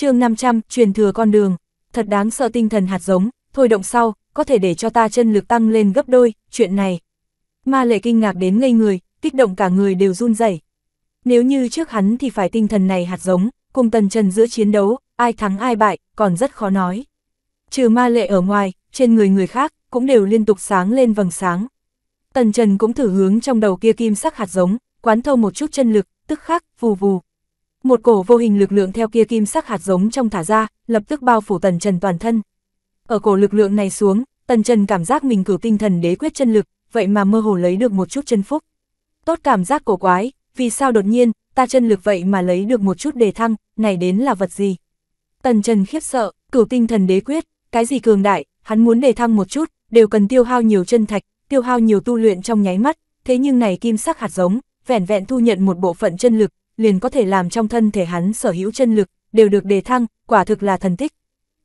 Chương 500, truyền thừa con đường. Thật đáng sợ, tinh thần hạt giống, thôi động sau, có thể để cho ta chân lực tăng lên gấp đôi, chuyện này. Ma Lệ kinh ngạc đến ngây người, kích động cả người đều run rẩy. Nếu như trước hắn thì phải tinh thần này hạt giống, cùng Tần Trần giữa chiến đấu, ai thắng ai bại, còn rất khó nói. Trừ Ma Lệ ở ngoài, trên người người khác, cũng đều liên tục sáng lên vầng sáng. Tần Trần cũng thử hướng trong đầu kia kim sắc hạt giống, quán thâu một chút chân lực, tức khắc, vù vù. Một cổ vô hình lực lượng theo kia kim sắc hạt giống trong thả ra, lập tức bao phủ Tần Trần toàn thân. Ở cổ lực lượng này xuống, Tần Trần cảm giác mình cửu tinh thần đế quyết chân lực, vậy mà mơ hồ lấy được một chút chân phúc. Tốt, cảm giác cổ quái, vì sao đột nhiên, ta chân lực vậy mà lấy được một chút đề thăng, này đến là vật gì? Tần Trần khiếp sợ, cửu tinh thần đế quyết, cái gì cường đại, hắn muốn đề thăng một chút, đều cần tiêu hao nhiều chân thạch, tiêu hao nhiều tu luyện trong nháy mắt, thế nhưng này kim sắc hạt giống, vẻn vẹn thu nhận một bộ phận chân lực, liền có thể làm trong thân thể hắn sở hữu chân lực, đều được đề thăng, quả thực là thần tích.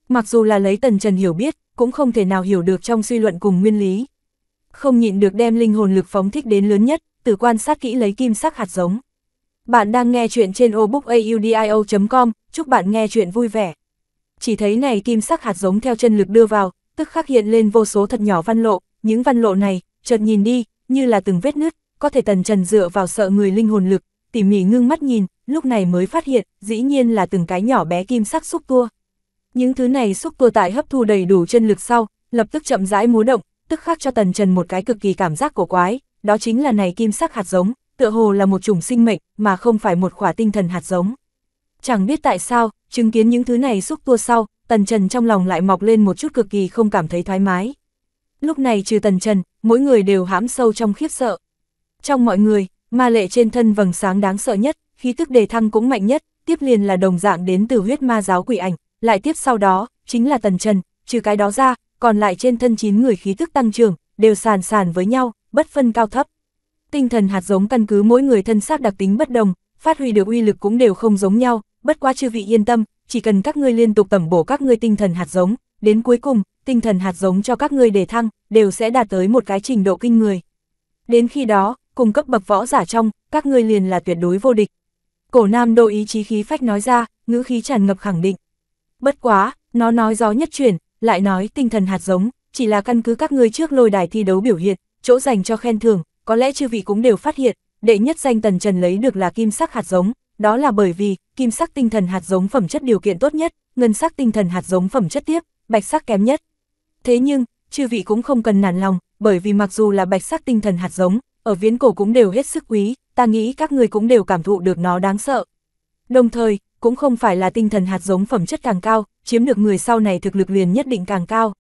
Mặc dù là lấy Tần Trần hiểu biết, cũng không thể nào hiểu được trong suy luận cùng nguyên lý. Không nhịn được đem linh hồn lực phóng thích đến lớn nhất, tự quan sát kỹ lấy kim sắc hạt giống. Bạn đang nghe chuyện trên audiobook.audio.com, chúc bạn nghe chuyện vui vẻ. Chỉ thấy này kim sắc hạt giống theo chân lực đưa vào, tức khắc hiện lên vô số thật nhỏ văn lộ, những văn lộ này, chợt nhìn đi, như là từng vết nứt, có thể Tần Trần dựa vào sợ người linh hồn lực, tỉ mỉ ngưng mắt nhìn, lúc này mới phát hiện, dĩ nhiên là từng cái nhỏ bé kim sắc xúc tua. Những thứ này xúc tua tại hấp thu đầy đủ chân lực sau, lập tức chậm rãi múa động, tức khắc cho Tần Trần một cái cực kỳ cảm giác cổ quái, đó chính là này kim sắc hạt giống, tựa hồ là một chủng sinh mệnh, mà không phải một khỏa tinh thần hạt giống. Chẳng biết tại sao, chứng kiến những thứ này xúc tua sau, Tần Trần trong lòng lại mọc lên một chút cực kỳ không cảm thấy thoải mái. Lúc này trừ Tần Trần, mỗi người đều hãm sâu trong khiếp sợ. Trong mọi người, Ma Lệ trên thân vầng sáng đáng sợ nhất, khí tức đề thăng cũng mạnh nhất, tiếp liền là đồng dạng đến từ huyết ma giáo quỷ ảnh, lại tiếp sau đó, chính là Tần Trần, trừ cái đó ra, còn lại trên thân 9 người khí tức tăng trưởng, đều sàn sàn với nhau, bất phân cao thấp. Tinh thần hạt giống căn cứ mỗi người thân xác đặc tính bất đồng, phát huy được uy lực cũng đều không giống nhau, bất quá chư vị yên tâm, chỉ cần các ngươi liên tục tẩm bổ các ngươi tinh thần hạt giống, đến cuối cùng, tinh thần hạt giống cho các ngươi đề thăng, đều sẽ đạt tới một cái trình độ kinh người. Đến khi đó, cùng cấp bậc võ giả trong, các ngươi liền là tuyệt đối vô địch. Cổ Nam Đô ý chí khí phách nói ra, ngữ khí tràn ngập khẳng định. Bất quá, nó nói gió nhất chuyển, lại nói tinh thần hạt giống, chỉ là căn cứ các ngươi trước lôi đài thi đấu biểu hiện, chỗ dành cho khen thưởng, có lẽ chư vị cũng đều phát hiện, đệ nhất danh Tần Trần lấy được là kim sắc hạt giống, đó là bởi vì, kim sắc tinh thần hạt giống phẩm chất điều kiện tốt nhất, ngân sắc tinh thần hạt giống phẩm chất tiếp, bạch sắc kém nhất. Thế nhưng, chư vị cũng không cần nản lòng, bởi vì mặc dù là bạch sắc tinh thần hạt giống, ở viễn cổ cũng đều hết sức quý, ta nghĩ các người cũng đều cảm thụ được nó đáng sợ. Đồng thời, cũng không phải là tinh thần hạt giống phẩm chất càng cao, chiếm được người sau này thực lực liền nhất định càng cao.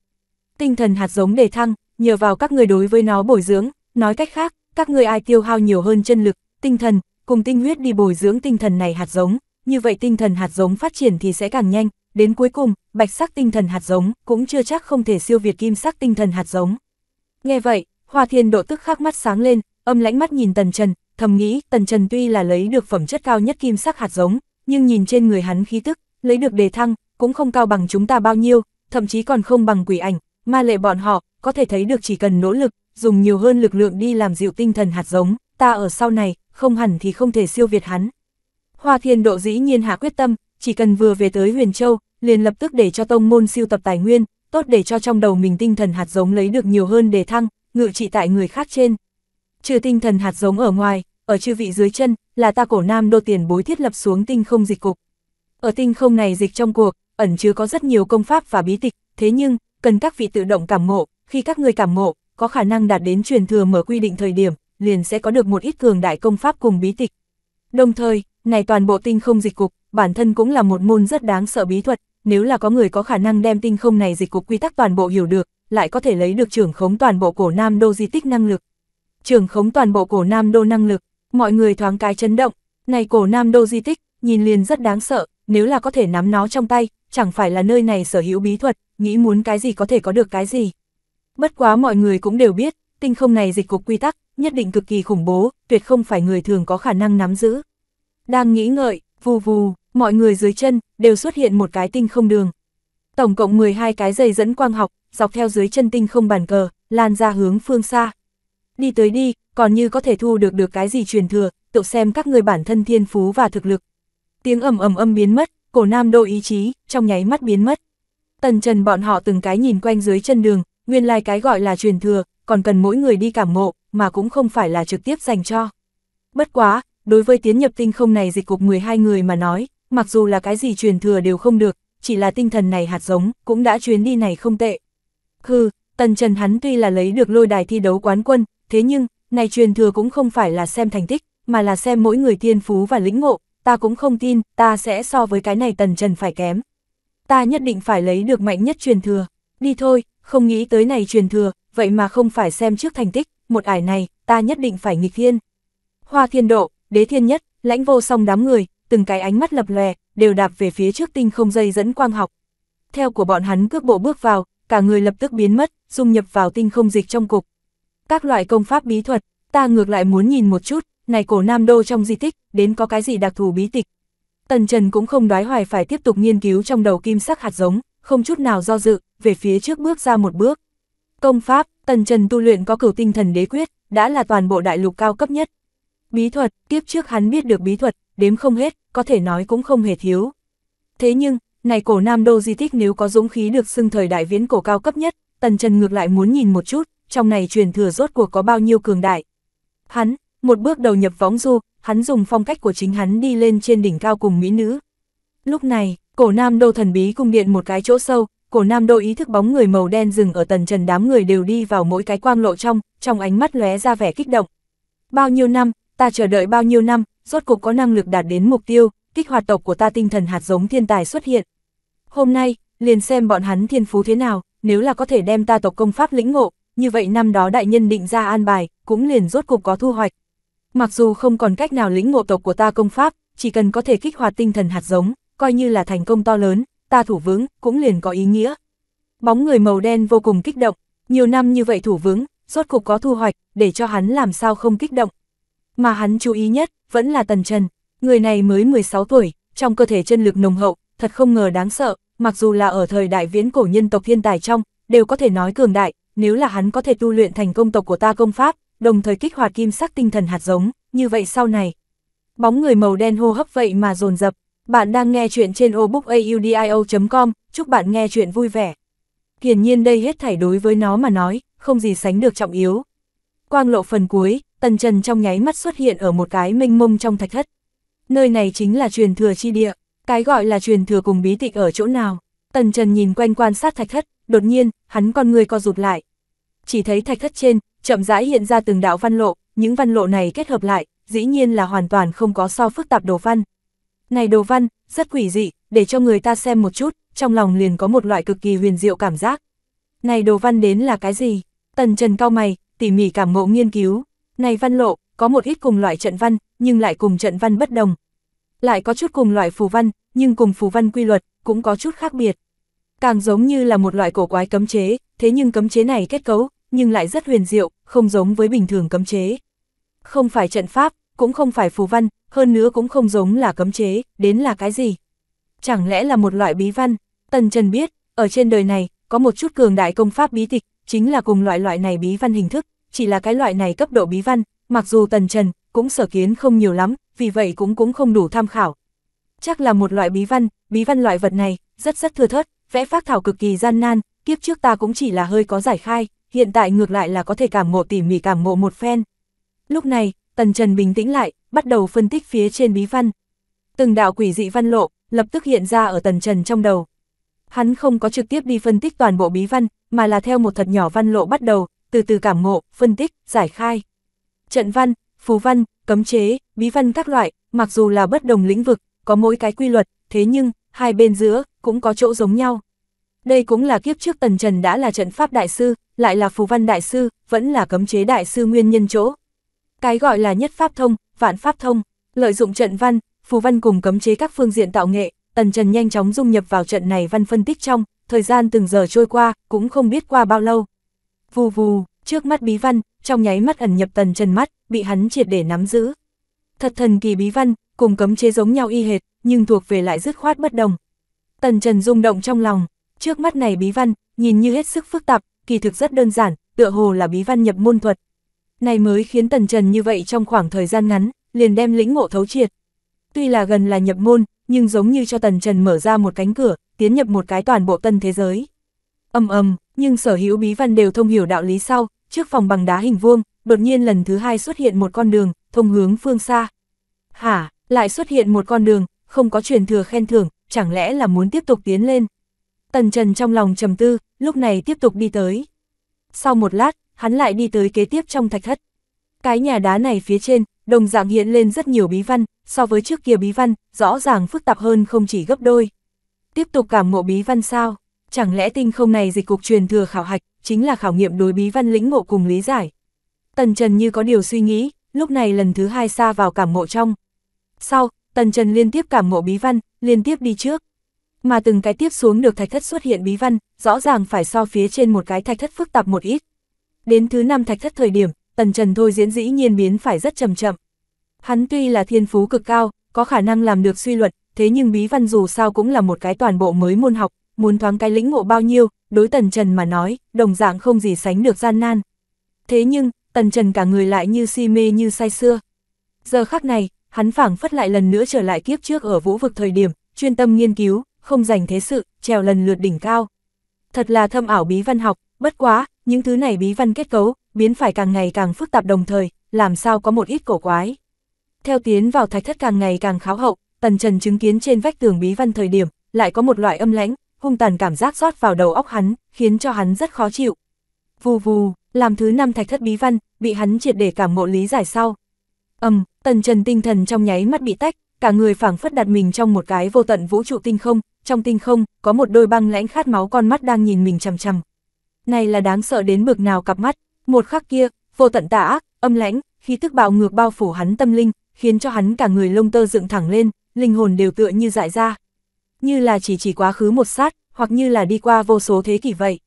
Tinh thần hạt giống đề thăng, nhờ vào các người đối với nó bồi dưỡng, nói cách khác, các người ai tiêu hao nhiều hơn chân lực, tinh thần, cùng tinh huyết đi bồi dưỡng tinh thần này hạt giống, như vậy tinh thần hạt giống phát triển thì sẽ càng nhanh, đến cuối cùng, bạch sắc tinh thần hạt giống cũng chưa chắc không thể siêu việt kim sắc tinh thần hạt giống. Nghe vậy, Hoa Thiên Độ tức khắc mắt sáng lên, âm lãnh mắt nhìn Tần Trần, thầm nghĩ Tần Trần tuy là lấy được phẩm chất cao nhất kim sắc hạt giống, nhưng nhìn trên người hắn khí tức, lấy được đề thăng, cũng không cao bằng chúng ta bao nhiêu, thậm chí còn không bằng quỷ ảnh, Ma Lệ bọn họ, có thể thấy được chỉ cần nỗ lực, dùng nhiều hơn lực lượng đi làm dịu tinh thần hạt giống, ta ở sau này, không hẳn thì không thể siêu việt hắn. Hoa Thiên Độ dĩ nhiên hạ quyết tâm, chỉ cần vừa về tới Huyền Châu, liền lập tức để cho tông môn siêu tập tài nguyên, tốt để cho trong đầu mình tinh thần hạt giống lấy được nhiều hơn đề thăng, ngự trị tại người khác trên. Trừ tinh thần hạt giống ở ngoài, ở chư vị dưới chân, là ta Cổ Nam Đô tiền bối thiết lập xuống tinh không dịch cục. Ở tinh không này dịch trong cuộc, ẩn chứa có rất nhiều công pháp và bí tịch, thế nhưng, cần các vị tự động cảm ngộ, khi các người cảm ngộ, có khả năng đạt đến truyền thừa mở quy định thời điểm, liền sẽ có được một ít cường đại công pháp cùng bí tịch. Đồng thời, này toàn bộ tinh không dịch cục, bản thân cũng là một môn rất đáng sợ bí thuật, nếu là có người có khả năng đem tinh không này dịch cục quy tắc toàn bộ hiểu được, lại có thể lấy được trưởng khống toàn bộ Cổ Nam Đô di tích năng lực. Trưởng khống toàn bộ Cổ Nam Đô năng lực, mọi người thoáng cái chấn động, này Cổ Nam Đô di tích, nhìn liền rất đáng sợ, nếu là có thể nắm nó trong tay, chẳng phải là nơi này sở hữu bí thuật, nghĩ muốn cái gì có thể có được cái gì. Bất quá mọi người cũng đều biết, tinh không này dịch cục quy tắc, nhất định cực kỳ khủng bố, tuyệt không phải người thường có khả năng nắm giữ. Đang nghĩ ngợi, vù vù, mọi người dưới chân, đều xuất hiện một cái tinh không đường. Tổng cộng 12 cái dây dẫn quang học, dọc theo dưới chân tinh không bàn cờ, lan ra hướng phương xa. Đi tới đi, còn như có thể thu được cái gì truyền thừa, tự xem các người bản thân thiên phú và thực lực. Tiếng ầm ầm biến mất, Cổ Nam Đô ý chí, trong nháy mắt biến mất. Tần Trần bọn họ từng cái nhìn quanh dưới chân đường, nguyên lai cái gọi là truyền thừa, còn cần mỗi người đi cảm ngộ, mà cũng không phải là trực tiếp dành cho. Bất quá, đối với tiến nhập tinh không này dịch cục 12 người mà nói, mặc dù là cái gì truyền thừa đều không được, chỉ là tinh thần này hạt giống, cũng đã chuyến đi này không tệ. Hừ, Tần Trần hắn tuy là lấy được lôi đài thi đấu quán quân, thế nhưng, này truyền thừa cũng không phải là xem thành tích, mà là xem mỗi người thiên phú và lĩnh ngộ, ta cũng không tin, ta sẽ so với cái này Tần Trần phải kém. Ta nhất định phải lấy được mạnh nhất truyền thừa, đi thôi, không nghĩ tới này truyền thừa, vậy mà không phải xem trước thành tích, một ải này, ta nhất định phải nghịch thiên. Hoa Thiên Độ, Đế Thiên Nhất, Lãnh Vô Song đám người, từng cái ánh mắt lập lòe, đều đạp về phía trước tinh không dây dẫn quang học. Theo của bọn hắn cước bộ bước vào, cả người lập tức biến mất, dung nhập vào tinh không dịch trong cục. Các loại công pháp bí thuật, ta ngược lại muốn nhìn một chút, này Cổ Nam Đô trong di tích, đến có cái gì đặc thù bí tịch. Tần Trần cũng không đoái hoài phải tiếp tục nghiên cứu trong đầu kim sắc hạt giống, không chút nào do dự, về phía trước bước ra một bước. Công pháp, Tần Trần tu luyện có Cửu Tinh Thần Đế Quyết, đã là toàn bộ đại lục cao cấp nhất. Bí thuật, kiếp trước hắn biết được bí thuật, đếm không hết, có thể nói cũng không hề thiếu. Thế nhưng, này Cổ Nam Đô di tích nếu có dũng khí được xưng thời đại viễn cổ cao cấp nhất, Tần Trần ngược lại muốn nhìn một chút, trong này truyền thừa rốt cuộc có bao nhiêu cường đại. Hắn, một bước đầu nhập võng du, hắn dùng phong cách của chính hắn đi lên trên đỉnh cao cùng mỹ nữ. Lúc này, Cổ Nam Đô thần bí cung điện một cái chỗ sâu, Cổ Nam Đô ý thức bóng người màu đen dừng ở Tần Trần đám người đều đi vào mỗi cái quang lộ trong ánh mắt lóe ra vẻ kích động. Bao nhiêu năm, ta chờ đợi bao nhiêu năm, rốt cuộc có năng lực đạt đến mục tiêu, kích hoạt tộc của ta tinh thần hạt giống thiên tài xuất hiện. Hôm nay, liền xem bọn hắn thiên phú thế nào, nếu là có thể đem ta tộc công pháp lĩnh ngộ, như vậy năm đó đại nhân định ra an bài, cũng liền rốt cuộc có thu hoạch. Mặc dù không còn cách nào lĩnh ngộ tộc của ta công pháp, chỉ cần có thể kích hoạt tinh thần hạt giống, coi như là thành công to lớn, ta thủ vững, cũng liền có ý nghĩa. Bóng người màu đen vô cùng kích động, nhiều năm như vậy thủ vững, rốt cuộc có thu hoạch, để cho hắn làm sao không kích động. Mà hắn chú ý nhất, vẫn là Tần Trần, người này mới 16 tuổi, trong cơ thể chân lực nồng hậu, thật không ngờ đáng sợ, mặc dù là ở thời đại viễn cổ nhân tộc thiên tài trong, đều có thể nói cường đại, nếu là hắn có thể tu luyện thành công tộc của ta công pháp, đồng thời kích hoạt kim sắc tinh thần hạt giống, như vậy sau này. Bóng người màu đen hô hấp vậy mà dồn dập, bạn đang nghe chuyện trên audiobook.audio.com, chúc bạn nghe chuyện vui vẻ. Hiển nhiên đây hết thảy đối với nó mà nói, không gì sánh được trọng yếu. Quang lộ phần cuối, Tần Trần trong nháy mắt xuất hiện ở một cái mênh mông trong thạch thất. Nơi này chính là truyền thừa chi địa, cái gọi là truyền thừa cùng bí tịch ở chỗ nào? Tần Trần nhìn quanh quan sát thạch thất, đột nhiên, hắn con người co rụt lại. Chỉ thấy thạch thất trên, chậm rãi hiện ra từng đạo văn lộ, những văn lộ này kết hợp lại, dĩ nhiên là hoàn toàn không có so phức tạp đồ văn. Này đồ văn, rất quỷ dị, để cho người ta xem một chút, trong lòng liền có một loại cực kỳ huyền diệu cảm giác. Này đồ văn đến là cái gì? Tần Trần cau mày, tỉ mỉ cảm ngộ nghiên cứu. Này văn lộ, có một ít cùng loại trận văn, nhưng lại cùng trận văn bất đồng. Lại có chút cùng loại phù văn, nhưng cùng phù văn quy luật, cũng có chút khác biệt. Càng giống như là một loại cổ quái cấm chế, thế nhưng cấm chế này kết cấu, nhưng lại rất huyền diệu, không giống với bình thường cấm chế. Không phải trận pháp, cũng không phải phù văn, hơn nữa cũng không giống là cấm chế, đến là cái gì? Chẳng lẽ là một loại bí văn? Tần Trần biết, ở trên đời này, có một chút cường đại công pháp bí tịch, chính là cùng loại này bí văn hình thức. Chỉ là cái loại này cấp độ bí văn, mặc dù Tần Trần cũng sở kiến không nhiều lắm, vì vậy cũng không đủ tham khảo. Chắc là một loại bí văn loại vật này, rất thưa thớt, vẽ phác thảo cực kỳ gian nan, kiếp trước ta cũng chỉ là hơi có giải khai, hiện tại ngược lại là có thể cảm ngộ tỉ mỉ cảm ngộ một phen. Lúc này, Tần Trần bình tĩnh lại, bắt đầu phân tích phía trên bí văn. Từng đạo quỷ dị văn lộ, lập tức hiện ra ở Tần Trần trong đầu. Hắn không có trực tiếp đi phân tích toàn bộ bí văn, mà là theo một thật nhỏ văn lộ bắt đầu, từ từ cảm ngộ, phân tích, giải khai. Trận văn, phù văn, cấm chế, bí văn các loại, mặc dù là bất đồng lĩnh vực, có mỗi cái quy luật, thế nhưng, hai bên giữa, cũng có chỗ giống nhau. Đây cũng là kiếp trước Tần Trần đã là trận pháp đại sư, lại là phù văn đại sư, vẫn là cấm chế đại sư nguyên nhân chỗ. Cái gọi là nhất pháp thông, vạn pháp thông, lợi dụng trận văn, phù văn cùng cấm chế các phương diện tạo nghệ, Tần Trần nhanh chóng dung nhập vào trận này văn phân tích trong, thời gian từng giờ trôi qua, cũng không biết qua bao lâu. Vù vù, trước mắt bí văn, trong nháy mắt ẩn nhập Tần Trần mắt, bị hắn triệt để nắm giữ. Thật thần kỳ bí văn, cùng cấm chế giống nhau y hệt, nhưng thuộc về lại dứt khoát bất đồng. Tần Trần rung động trong lòng, trước mắt này bí văn, nhìn như hết sức phức tạp, kỳ thực rất đơn giản, tựa hồ là bí văn nhập môn thuật. Này mới khiến Tần Trần như vậy trong khoảng thời gian ngắn, liền đem lĩnh ngộ thấu triệt. Tuy là gần là nhập môn, nhưng giống như cho Tần Trần mở ra một cánh cửa, tiến nhập một cái toàn bộ tân thế giới. Nhưng sở hữu bí văn đều thông hiểu đạo lý sau, trước phòng bằng đá hình vuông, đột nhiên lần thứ hai xuất hiện một con đường, thông hướng phương xa. Hả, lại xuất hiện một con đường, không có truyền thừa khen thưởng, chẳng lẽ là muốn tiếp tục tiến lên. Tần Trần trong lòng trầm tư, lúc này tiếp tục đi tới. Sau một lát, hắn lại đi tới kế tiếp trong thạch thất. Cái nhà đá này phía trên, đồng dạng hiện lên rất nhiều bí văn, so với trước kia bí văn, rõ ràng phức tạp hơn không chỉ gấp đôi. Tiếp tục cảm ngộ bí văn sao? Chẳng lẽ tinh không này dịch cục truyền thừa khảo hạch, chính là khảo nghiệm đối bí văn lĩnh ngộ cùng lý giải. Tần Trần như có điều suy nghĩ, lúc này lần thứ hai xa vào cảm ngộ trong. Sau, Tần Trần liên tiếp cảm ngộ bí văn, liên tiếp đi trước. Mà từng cái tiếp xuống được thạch thất xuất hiện bí văn, rõ ràng phải so phía trên một cái thạch thất phức tạp một ít. Đến thứ 5 thạch thất thời điểm, Tần Trần thôi diễn dĩ nhiên biến phải rất chậm chậm. Hắn tuy là thiên phú cực cao, có khả năng làm được suy luận, thế nhưng bí văn dù sao cũng là một cái toàn bộ mới môn học, muốn thoáng cái lĩnh ngộ bao nhiêu, đối Tần Trần mà nói, đồng dạng không gì sánh được gian nan. Thế nhưng, Tần Trần cả người lại như si mê như say xưa. Giờ khắc này, hắn phảng phất lại lần nữa trở lại kiếp trước ở vũ vực thời điểm, chuyên tâm nghiên cứu, không dành thế sự, trèo lần lượt đỉnh cao. Thật là thâm ảo bí văn học, bất quá, những thứ này bí văn kết cấu, biến phải càng ngày càng phức tạp đồng thời, làm sao có một ít cổ quái. Theo tiến vào thạch thất càng ngày càng kháo hậu, Tần Trần chứng kiến trên vách tường bí văn thời điểm, lại có một loại âm lãnh, hung tàn cảm giác rót vào đầu óc hắn, khiến cho hắn rất khó chịu. Vù vù, làm thứ 5 thạch thất bí văn, bị hắn triệt để cảm ngộ lý giải sau. Tần Trần tinh thần trong nháy mắt bị tách, cả người phảng phất đặt mình trong một cái vô tận vũ trụ tinh không, trong tinh không, có một đôi băng lãnh khát máu con mắt đang nhìn mình chằm chằm. Này là đáng sợ đến bực nào cặp mắt, một khắc kia, vô tận tà ác, âm lãnh, khí tức bạo ngược bao phủ hắn tâm linh, khiến cho hắn cả người lông tơ dựng thẳng lên, linh hồn đều tựa như dại ra. Như là chỉ quá khứ một sát, hoặc như là đi qua vô số thế kỷ vậy.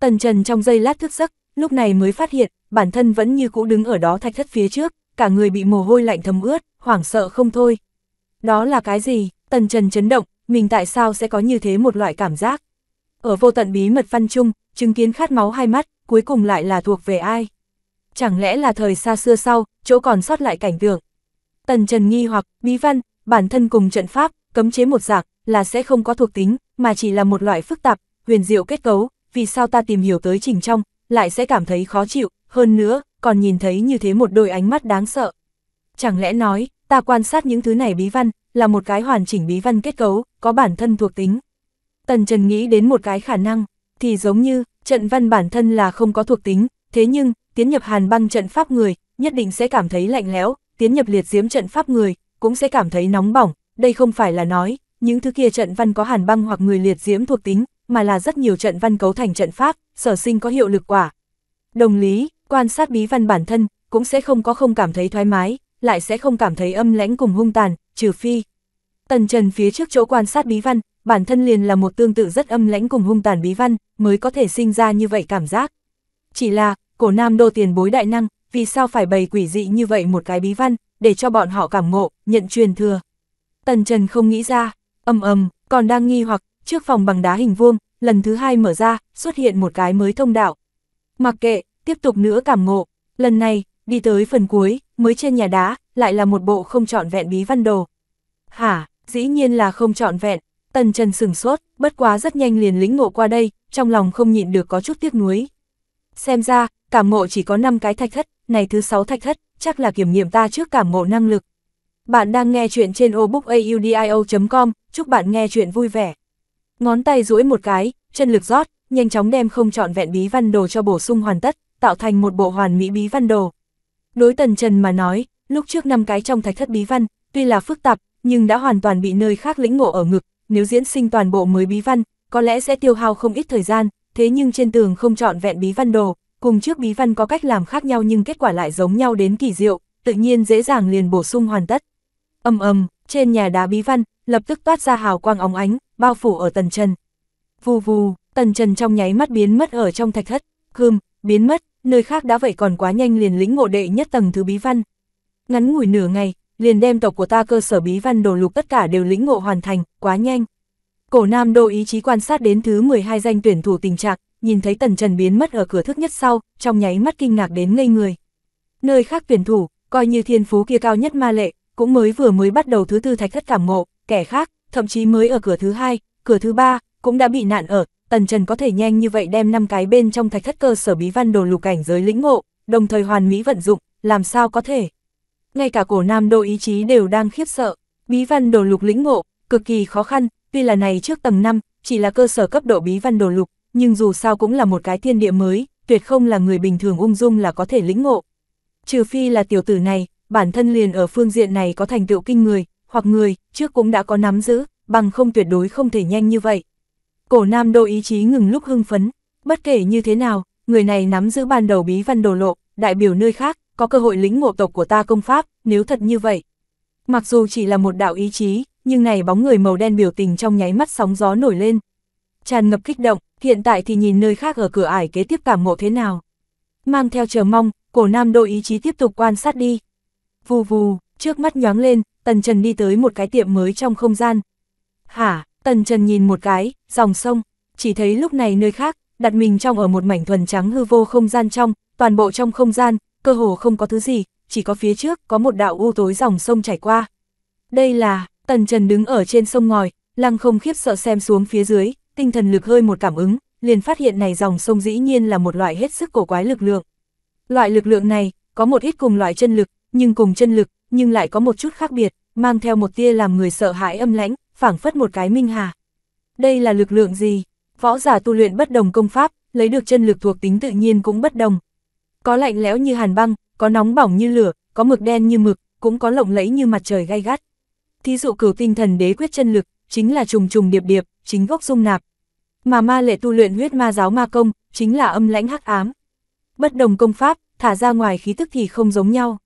Tần Trần trong giây lát thức giấc, lúc này mới phát hiện, bản thân vẫn như cũ đứng ở đó thạch thất phía trước, cả người bị mồ hôi lạnh thấm ướt, hoảng sợ không thôi. Đó là cái gì? Tần Trần chấn động, mình tại sao sẽ có như thế một loại cảm giác? Ở vô tận bí mật văn chung, chứng kiến khát máu hai mắt, cuối cùng lại là thuộc về ai? Chẳng lẽ là thời xa xưa sau, chỗ còn sót lại cảnh tượng? Tần Trần nghi hoặc, bí văn, bản thân cùng trận pháp, cấm chế một dạng, là sẽ không có thuộc tính, mà chỉ là một loại phức tạp, huyền diệu kết cấu, vì sao ta tìm hiểu tới trình trong, lại sẽ cảm thấy khó chịu, hơn nữa, còn nhìn thấy như thế một đôi ánh mắt đáng sợ. Chẳng lẽ nói, ta quan sát những thứ này bí văn, là một cái hoàn chỉnh bí văn kết cấu, có bản thân thuộc tính. Tần Trần nghĩ đến một cái khả năng, thì giống như, trận văn bản thân là không có thuộc tính, thế nhưng, tiến nhập hàn băng trận pháp người, nhất định sẽ cảm thấy lạnh lẽo, tiến nhập liệt diễm trận pháp người, cũng sẽ cảm thấy nóng bỏng, đây không phải là nói, những thứ kia trận văn có hàn băng hoặc người liệt diễm thuộc tính, mà là rất nhiều trận văn cấu thành trận pháp, sở sinh có hiệu lực quả. Đồng lý, quan sát bí văn bản thân, cũng sẽ không có không cảm thấy thoải mái, lại sẽ không cảm thấy âm lãnh cùng hung tàn, trừ phi. Tần Trần phía trước chỗ quan sát bí văn, bản thân liền là một tương tự rất âm lãnh cùng hung tàn bí văn, mới có thể sinh ra như vậy cảm giác. Chỉ là, Cổ Nam Đô tiền bối đại năng, vì sao phải bày quỷ dị như vậy một cái bí văn, để cho bọn họ cảm ngộ, nhận truyền thừa. Tần Trần không nghĩ ra, còn đang nghi hoặc, trước phòng bằng đá hình vuông, lần thứ hai mở ra, xuất hiện một cái mới thông đạo. Mặc kệ, tiếp tục nữa cảm ngộ, lần này, đi tới phần cuối, mới trên nhà đá, lại là một bộ không trọn vẹn bí văn đồ. Hả, dĩ nhiên là không trọn vẹn, Tần Trần sửng sốt, bất quá rất nhanh liền lĩnh ngộ qua đây, trong lòng không nhịn được có chút tiếc nuối. Xem ra, cảm ngộ chỉ có 5 cái thạch thất, này thứ 6 thạch thất, chắc là kiểm nghiệm ta trước cảm ngộ năng lực. Bạn đang nghe chuyện trên audiobook.com, chúc bạn nghe chuyện vui vẻ. Ngón tay duỗi một cái, chân lực rót, nhanh chóng đem không trọn vẹn bí văn đồ cho bổ sung hoàn tất, tạo thành một bộ hoàn mỹ bí văn đồ. Đối Tần Trần mà nói, lúc trước 5 cái trong thạch thất bí văn, tuy là phức tạp, nhưng đã hoàn toàn bị nơi khác lĩnh ngộ ở ngực, nếu diễn sinh toàn bộ mới bí văn, có lẽ sẽ tiêu hao không ít thời gian, thế nhưng trên tường không trọn vẹn bí văn đồ, cùng trước bí văn có cách làm khác nhau nhưng kết quả lại giống nhau đến kỳ diệu, tự nhiên dễ dàng liền bổ sung hoàn tất. Trên nhà đá bí văn, lập tức toát ra hào quang óng ánh, bao phủ ở Tần Trần. Vù vù, Tần Trần trong nháy mắt biến mất ở trong thạch thất, biến mất, nơi khác đã vậy còn quá nhanh liền lĩnh ngộ đệ nhất tầng thứ bí văn. Ngắn ngủi nửa ngày, liền đem tộc của ta cơ sở bí văn đồ lục tất cả đều lĩnh ngộ hoàn thành, quá nhanh. Cổ Nam Đô ý chí quan sát đến thứ 12 danh tuyển thủ tình trạng, nhìn thấy Tần Trần biến mất ở cửa thức nhất sau, trong nháy mắt kinh ngạc đến ngây người. Nơi khác tuyển thủ, coi như thiên phú kia cao nhất Ma Lệ, cũng mới vừa mới bắt đầu thứ tư thạch thất cảm ngộ, kẻ khác, thậm chí mới ở cửa thứ hai, cửa thứ ba cũng đã bị nạn ở. Tần Trần có thể nhanh như vậy đem 5 cái bên trong thạch thất cơ sở bí văn đồ lục cảnh giới lĩnh ngộ, đồng thời hoàn mỹ vận dụng, làm sao có thể? Ngay cả Cổ Nam Đô ý chí đều đang khiếp sợ. Bí văn đồ lục lĩnh ngộ cực kỳ khó khăn, tuy là này trước tầng 5 chỉ là cơ sở cấp độ bí văn đồ lục, nhưng dù sao cũng là một cái thiên địa mới, tuyệt không là người bình thường ung dung là có thể lĩnh ngộ. Trừ phi là tiểu tử này bản thân liền ở phương diện này có thành tựu kinh người, hoặc người trước cũng đã có nắm giữ, bằng không tuyệt đối không thể nhanh như vậy. Cổ Nam Đô ý chí ngừng lúc hưng phấn, bất kể như thế nào, người này nắm giữ ban đầu bí văn đồ lộ, đại biểu nơi khác có cơ hội lĩnh ngộ tộc của ta công pháp, nếu thật như vậy. Mặc dù chỉ là một đạo ý chí, nhưng này bóng người màu đen biểu tình trong nháy mắt sóng gió nổi lên, tràn ngập kích động, hiện tại thì nhìn nơi khác ở cửa ải kế tiếp cảm ngộ thế nào. Mang theo chờ mong, Cổ Nam Đô ý chí tiếp tục quan sát đi. Vù vù, trước mắt nhoáng lên, Tần Trần đi tới một cái tiệm mới trong không gian. Hả, Tần Trần nhìn một cái, dòng sông, chỉ thấy lúc này nơi khác, đặt mình trong ở một mảnh thuần trắng hư vô không gian trong, toàn bộ trong không gian, cơ hồ không có thứ gì, chỉ có phía trước có một đạo u tối dòng sông chảy qua. Đây là, Tần Trần đứng ở trên sông ngòi, lăng không khiếp sợ xem xuống phía dưới, tinh thần lực hơi một cảm ứng, liền phát hiện này dòng sông dĩ nhiên là một loại hết sức cổ quái lực lượng. Loại lực lượng này, có một ít cùng loại chân lực, nhưng cùng chân lực, nhưng lại có một chút khác biệt, mang theo một tia làm người sợ hãi âm lãnh, phảng phất một cái minh hà. Đây là lực lượng gì? Võ giả tu luyện bất đồng công pháp, lấy được chân lực thuộc tính tự nhiên cũng bất đồng. Có lạnh lẽo như hàn băng, có nóng bỏng như lửa, có mực đen như mực, cũng có lộng lẫy như mặt trời gay gắt. Thí dụ Cửu Tinh Thần Đế Quyết chân lực, chính là trùng trùng điệp điệp, chính gốc dung nạp. Mà Ma Lệ tu luyện Huyết Ma giáo ma công, chính là âm lãnh hắc ám. Bất đồng công pháp, thả ra ngoài khí tức thì không giống nhau.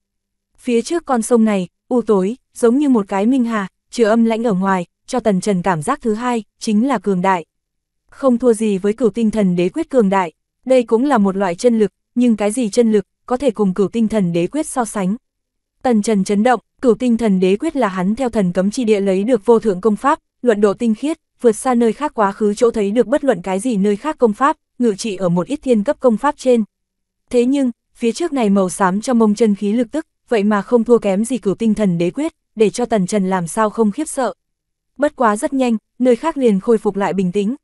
Phía trước con sông này, u tối, giống như một cái minh hà, trừ âm lãnh ở ngoài, cho Tần Trần cảm giác thứ hai, chính là cường đại. Không thua gì với Cửu Tinh Thần Đế Quyết cường đại, đây cũng là một loại chân lực, nhưng cái gì chân lực có thể cùng Cửu Tinh Thần Đế Quyết so sánh. Tần Trần chấn động, Cửu Tinh Thần Đế Quyết là hắn theo thần cấm chi địa lấy được vô thượng công pháp, luận độ tinh khiết, vượt xa nơi khác quá khứ chỗ thấy được bất luận cái gì nơi khác công pháp, ngự trị ở một ít thiên cấp công pháp trên. Thế nhưng, phía trước này màu xám cho mông chân khí lực tức, vậy mà không thua kém gì Cửu Tinh Thần Đế Quyết, để cho Tần Trần làm sao không khiếp sợ. Bất quá rất nhanh, nơi khác liền khôi phục lại bình tĩnh.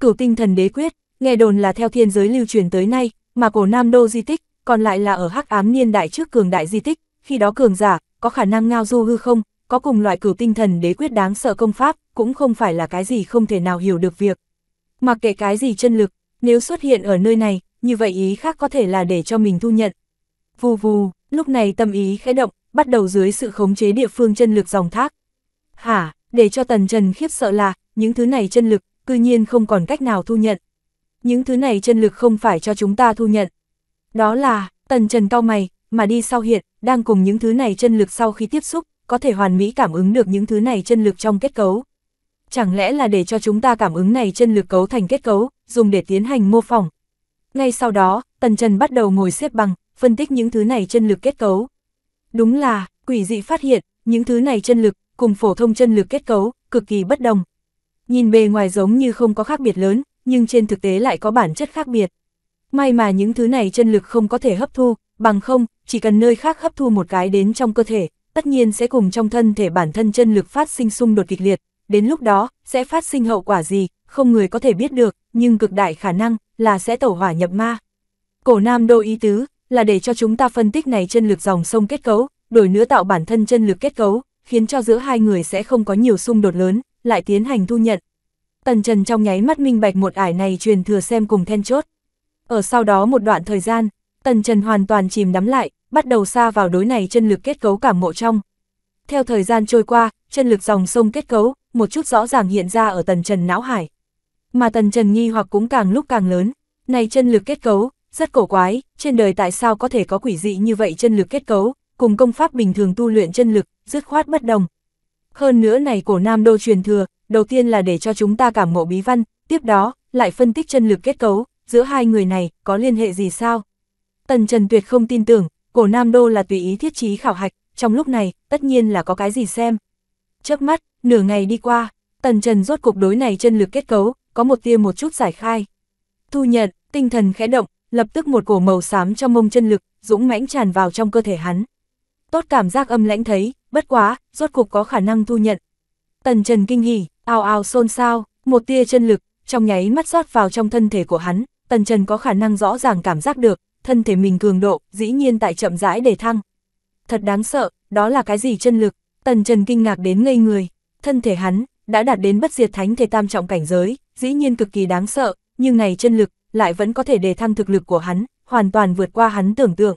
Cửu Tinh Thần Đế Quyết, nghe đồn là theo thiên giới lưu truyền tới nay, mà Cổ Nam Đô di tích, còn lại là ở hắc ám niên đại trước cường đại di tích, khi đó cường giả, có khả năng ngao du hư không, có cùng loại Cửu Tinh Thần Đế Quyết đáng sợ công pháp, cũng không phải là cái gì không thể nào hiểu được việc. Mặc kệ cái gì chân lực, nếu xuất hiện ở nơi này, như vậy ý khác có thể là để cho mình thu nhận. Vù vù, lúc này tâm ý khẽ động, bắt đầu dưới sự khống chế địa phương chân lực dòng thác. Hả, để cho Tần Trần khiếp sợ là, những thứ này chân lực, cư nhiên không còn cách nào thu nhận. Những thứ này chân lực không phải cho chúng ta thu nhận. Đó là, Tần Trần cau mày, mà đi sau hiện, đang cùng những thứ này chân lực sau khi tiếp xúc, có thể hoàn mỹ cảm ứng được những thứ này chân lực trong kết cấu. Chẳng lẽ là để cho chúng ta cảm ứng này chân lực cấu thành kết cấu, dùng để tiến hành mô phỏng. Ngay sau đó, Tần Trần bắt đầu ngồi xếp bằng, phân tích những thứ này chân lực kết cấu. Đúng là, quỷ dị phát hiện, những thứ này chân lực, cùng phổ thông chân lực kết cấu, cực kỳ bất đồng. Nhìn bề ngoài giống như không có khác biệt lớn, nhưng trên thực tế lại có bản chất khác biệt. May mà những thứ này chân lực không có thể hấp thu, bằng không, chỉ cần nơi khác hấp thu một cái đến trong cơ thể, tất nhiên sẽ cùng trong thân thể bản thân chân lực phát sinh xung đột kịch liệt. Đến lúc đó, sẽ phát sinh hậu quả gì, không người có thể biết được, nhưng cực đại khả năng là sẽ tẩu hỏa nhập ma. Cổ Nam Đô ý tứ là để cho chúng ta phân tích này chân lực dòng sông kết cấu, đổi nữa tạo bản thân chân lực kết cấu, khiến cho giữa hai người sẽ không có nhiều xung đột lớn, lại tiến hành thu nhận. Tần Trần trong nháy mắt minh bạch một ải này truyền thừa xem cùng then chốt. Ở sau đó một đoạn thời gian, Tần Trần hoàn toàn chìm đắm lại, bắt đầu xa vào đối này chân lực kết cấu cảm ngộ trong. Theo thời gian trôi qua, chân lực dòng sông kết cấu, một chút rõ ràng hiện ra ở Tần Trần não hải. Mà Tần Trần nghi hoặc cũng càng lúc càng lớn, này chân lực kết cấu, rất cổ quái, trên đời tại sao có thể có quỷ dị như vậy chân lực kết cấu, cùng công pháp bình thường tu luyện chân lực, dứt khoát bất đồng. Hơn nữa này Cổ Nam Đô truyền thừa, đầu tiên là để cho chúng ta cảm ngộ bí văn, tiếp đó, lại phân tích chân lực kết cấu, giữa hai người này, có liên hệ gì sao? Tần Trần tuyệt không tin tưởng, Cổ Nam Đô là tùy ý thiết trí khảo hạch, trong lúc này, tất nhiên là có cái gì xem. Chớp mắt, nửa ngày đi qua, Tần Trần rốt cục đối này chân lực kết cấu, có một tia một chút giải khai. Thu nhận, tinh thần khẽ động, lập tức một cổ màu xám trong mông chân lực, dũng mãnh tràn vào trong cơ thể hắn. Tốt cảm giác âm lãnh thấy, bất quá, rốt cục có khả năng thu nhận. Tần Trần kinh hỉ, ào ào xôn xao, một tia chân lực trong nháy mắt rót vào trong thân thể của hắn, Tần Trần có khả năng rõ ràng cảm giác được, thân thể mình cường độ, dĩ nhiên tại chậm rãi để thăng. Thật đáng sợ, đó là cái gì chân lực? Tần Trần kinh ngạc đến ngây người, thân thể hắn đã đạt đến bất diệt thánh thể tam trọng cảnh giới, dĩ nhiên cực kỳ đáng sợ, nhưng này chân lực lại vẫn có thể đề thăng thực lực của hắn, hoàn toàn vượt qua hắn tưởng tượng.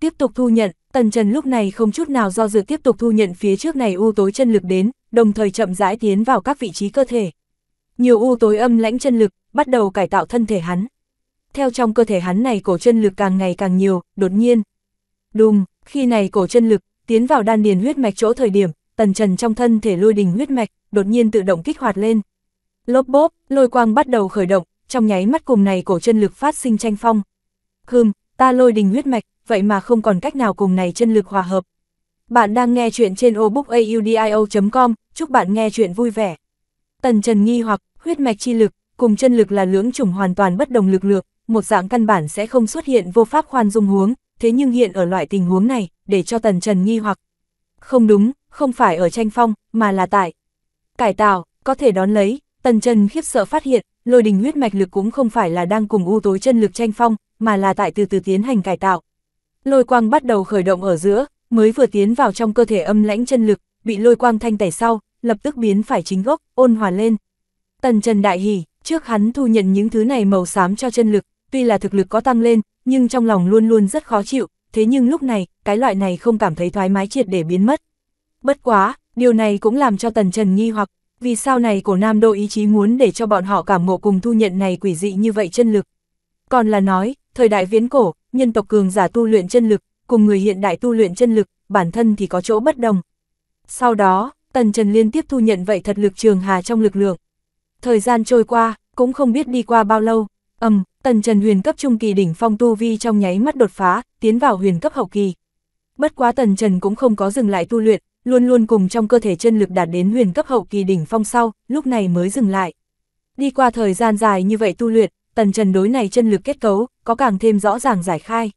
Tiếp tục thu nhận, Tần Trần lúc này không chút nào do dự tiếp tục thu nhận phía trước này u tối chân lực đến, đồng thời chậm rãi tiến vào các vị trí cơ thể. Nhiều u tối âm lãnh chân lực bắt đầu cải tạo thân thể hắn. Theo trong cơ thể hắn này cổ chân lực càng ngày càng nhiều, đột nhiên. Đùng, khi này cổ chân lực tiến vào đan điền huyết mạch chỗ thời điểm, Tần Trần trong thân thể lôi đình huyết mạch đột nhiên tự động kích hoạt lên. Lốp bốp, lôi quang bắt đầu khởi động, trong nháy mắt cùng này cổ chân lực phát sinh tranh phong. Ta lôi đình huyết mạch, vậy mà không còn cách nào cùng này chân lực hòa hợp. Bạn đang nghe chuyện trên audiobook.audio.com, chúc bạn nghe chuyện vui vẻ. Tần Trần nghi hoặc, huyết mạch chi lực cùng chân lực là lưỡng chủng hoàn toàn bất đồng lực lượng, một dạng căn bản sẽ không xuất hiện vô pháp khoan dung huống, thế nhưng hiện ở loại tình huống này, để cho Tần Trần nghi hoặc. Không đúng, không phải ở tranh phong, mà là tại cải tạo, có thể đón lấy, Tần Trần khiếp sợ phát hiện, lôi đình huyết mạch lực cũng không phải là đang cùng u tối chân lực tranh phong, mà là tại từ từ tiến hành cải tạo. Lôi quang bắt đầu khởi động ở giữa, mới vừa tiến vào trong cơ thể âm lãnh chân lực, bị lôi quang thanh tẩy sau, lập tức biến phải chính gốc, ôn hòa lên. Tần Trần đại hỉ, trước hắn thu nhận những thứ này màu xám cho chân lực, tuy là thực lực có tăng lên, nhưng trong lòng luôn luôn rất khó chịu, thế nhưng lúc này, cái loại này không cảm thấy thoải mái triệt để biến mất. Bất quá, điều này cũng làm cho Tần Trần nghi hoặc, vì sao này Cổ Nam Đô ý chí muốn để cho bọn họ cảm ngộ cùng thu nhận này quỷ dị như vậy chân lực. Còn là nói, thời đại viễn cổ, nhân tộc cường giả tu luyện chân lực, cùng người hiện đại tu luyện chân lực, bản thân thì có chỗ bất đồng. Sau đó, Tần Trần liên tiếp thu nhận vậy thật lực trường hà trong lực lượng. Thời gian trôi qua, cũng không biết đi qua bao lâu, Tần Trần huyền cấp trung kỳ đỉnh phong tu vi trong nháy mắt đột phá, tiến vào huyền cấp hậu kỳ. Bất quá Tần Trần cũng không có dừng lại tu luyện, luôn luôn cùng trong cơ thể chân lực đạt đến huyền cấp hậu kỳ đỉnh phong sau, lúc này mới dừng lại. Đi qua thời gian dài như vậy tu luyện, Tần Trần đối này chân lực kết cấu có càng thêm rõ ràng giải khai.